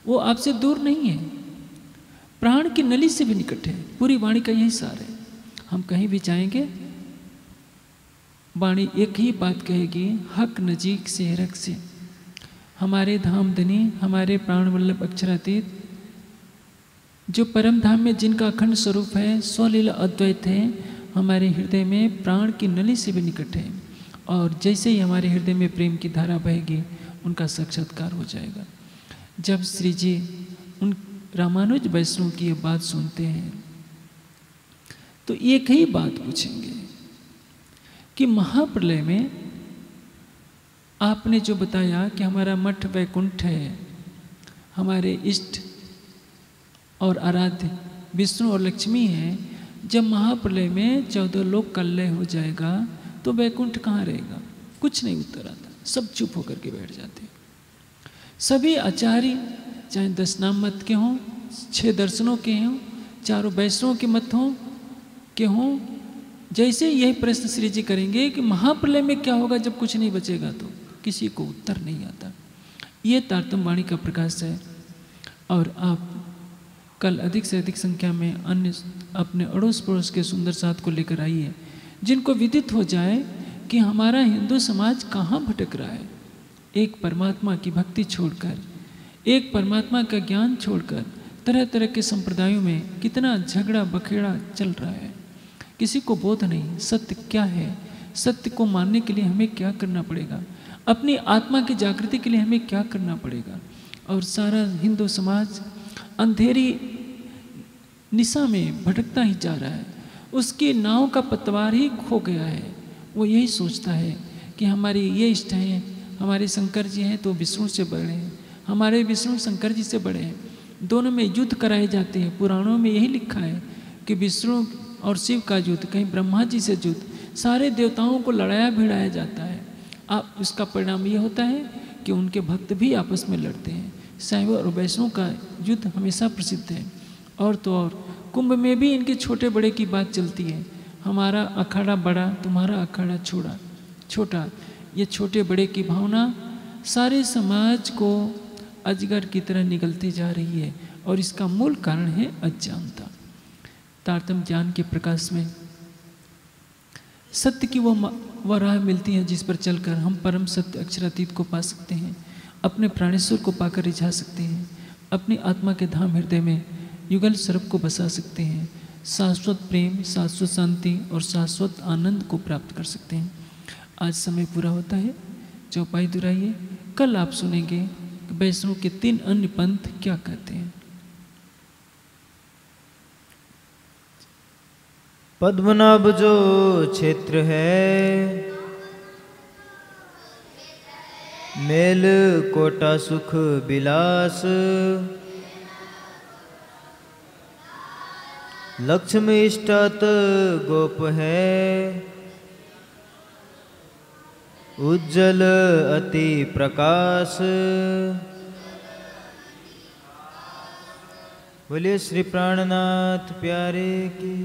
वो आपसे दूर नहीं है, प्राण की नली से भी निकट है। पूरी वाणी का यही सार है। हम कहीं भी जाएंगे, वाणी एक ही बात कहेगी, हक नजीक से रख से। हमारे धामधनी, हमारे प्राणवल्लभ अक्षरातीत, जो परम धाम में जिनका अखंड स्वरूप है, स्वलीला अद्वैत है, हमारे हृदय में प्राण की नली से भी निकट है। और जैसे ही हमारे हृदय में प्रेम की धारा बहेगी, उनका साक्षात्कार हो जाएगा। जब श्री जी उन रामानुज वैष्णव की ये बात सुनते हैं तो एक ही बात पूछेंगे कि महाप्रलय में आपने जो बताया कि हमारा मठ वैकुंठ है, हमारे इष्ट और आराध्य विष्णु और लक्ष्मी हैं, जब महाप्रलय में 14 लोक का लय हो जाएगा तो वैकुंठ कहाँ रहेगा? कुछ नहीं उत्तर आता, सब चुप होकर के बैठ जाते। सभी आचार्य, चाहे 10 नाम मत के हों, 6 दर्शनों के हों, 4 वैष्णवों के मत हों के हों, जैसे यही प्रश्न श्री जी करेंगे कि महाप्रलय में क्या होगा जब कुछ नहीं बचेगा, तो किसी को उत्तर नहीं आता। ये तारतम्यवाणी का प्रकाश है। और आप कल अधिक से अधिक संख्या में अन्य अपने अड़ोस पड़ोस के सुंदर साथ को लेकर आई है, जिनको विदित हो जाए कि हमारा हिंदू समाज कहाँ भटक रहा है। एक परमात्मा की भक्ति छोड़कर, एक परमात्मा का ज्ञान छोड़कर तरह तरह के संप्रदायों में कितना झगड़ा बखेड़ा चल रहा है। किसी को बोध नहीं सत्य क्या है, सत्य को मानने के लिए हमें क्या करना पड़ेगा, अपनी आत्मा की जागृति के लिए हमें क्या करना पड़ेगा। और सारा हिंदू समाज अंधेरी निशा में भटकता ही जा रहा है, उसकी नाव का पतवार ही खो गया है। वो यही सोचता है कि हमारे ये इष्ट हैं, हमारे शंकर जी हैं तो विष्णु से बड़े हैं, हमारे विष्णु शंकर जी से बड़े हैं। दोनों में युद्ध कराए जाते हैं। पुराणों में यही लिखा है कि विष्णु और शिव का युद्ध, कहीं ब्रह्मा जी से युद्ध, सारे देवताओं को लड़ाया भिड़ाया जाता है। आप उसका परिणाम ये होता है कि उनके भक्त भी आपस में लड़ते हैं। शैव और वैष्णव का युद्ध हमेशा प्रसिद्ध है। और तो और कुंभ में भी इनके छोटे बड़े की बात चलती है। हमारा अखाड़ा बड़ा, तुम्हारा अखाड़ा छोटा। ये छोटे बड़े की भावना सारे समाज को अजगर की तरह निगलती जा रही है। और इसका मूल कारण है अज्ञानता। तारतम्य ज्ञान के प्रकाश में सत्य की वह राह मिलती है जिस पर चलकर हम परम सत्य अक्षरातीत को पा सकते हैं, अपने प्राणेश्वर को पाकर रिझा सकते हैं, अपनी आत्मा के धाम हृदय में युगल सर्प को बसा सकते हैं, शाश्वत प्रेम, शाश्वत शांति और शाश्वत आनंद को प्राप्त कर सकते हैं। आज समय पूरा होता है, चौपाई दोहराइए। कल आप सुनेंगे वैष्णव के 3 अन्य पंथ क्या कहते हैं। पद्मनाभ जो क्षेत्र है, मेल कोटा सुख विलास, लक्ष्मी इष्टात गोप है, उज्जल अति प्रकाश। बोलिए श्री प्राणनाथ प्यारे की।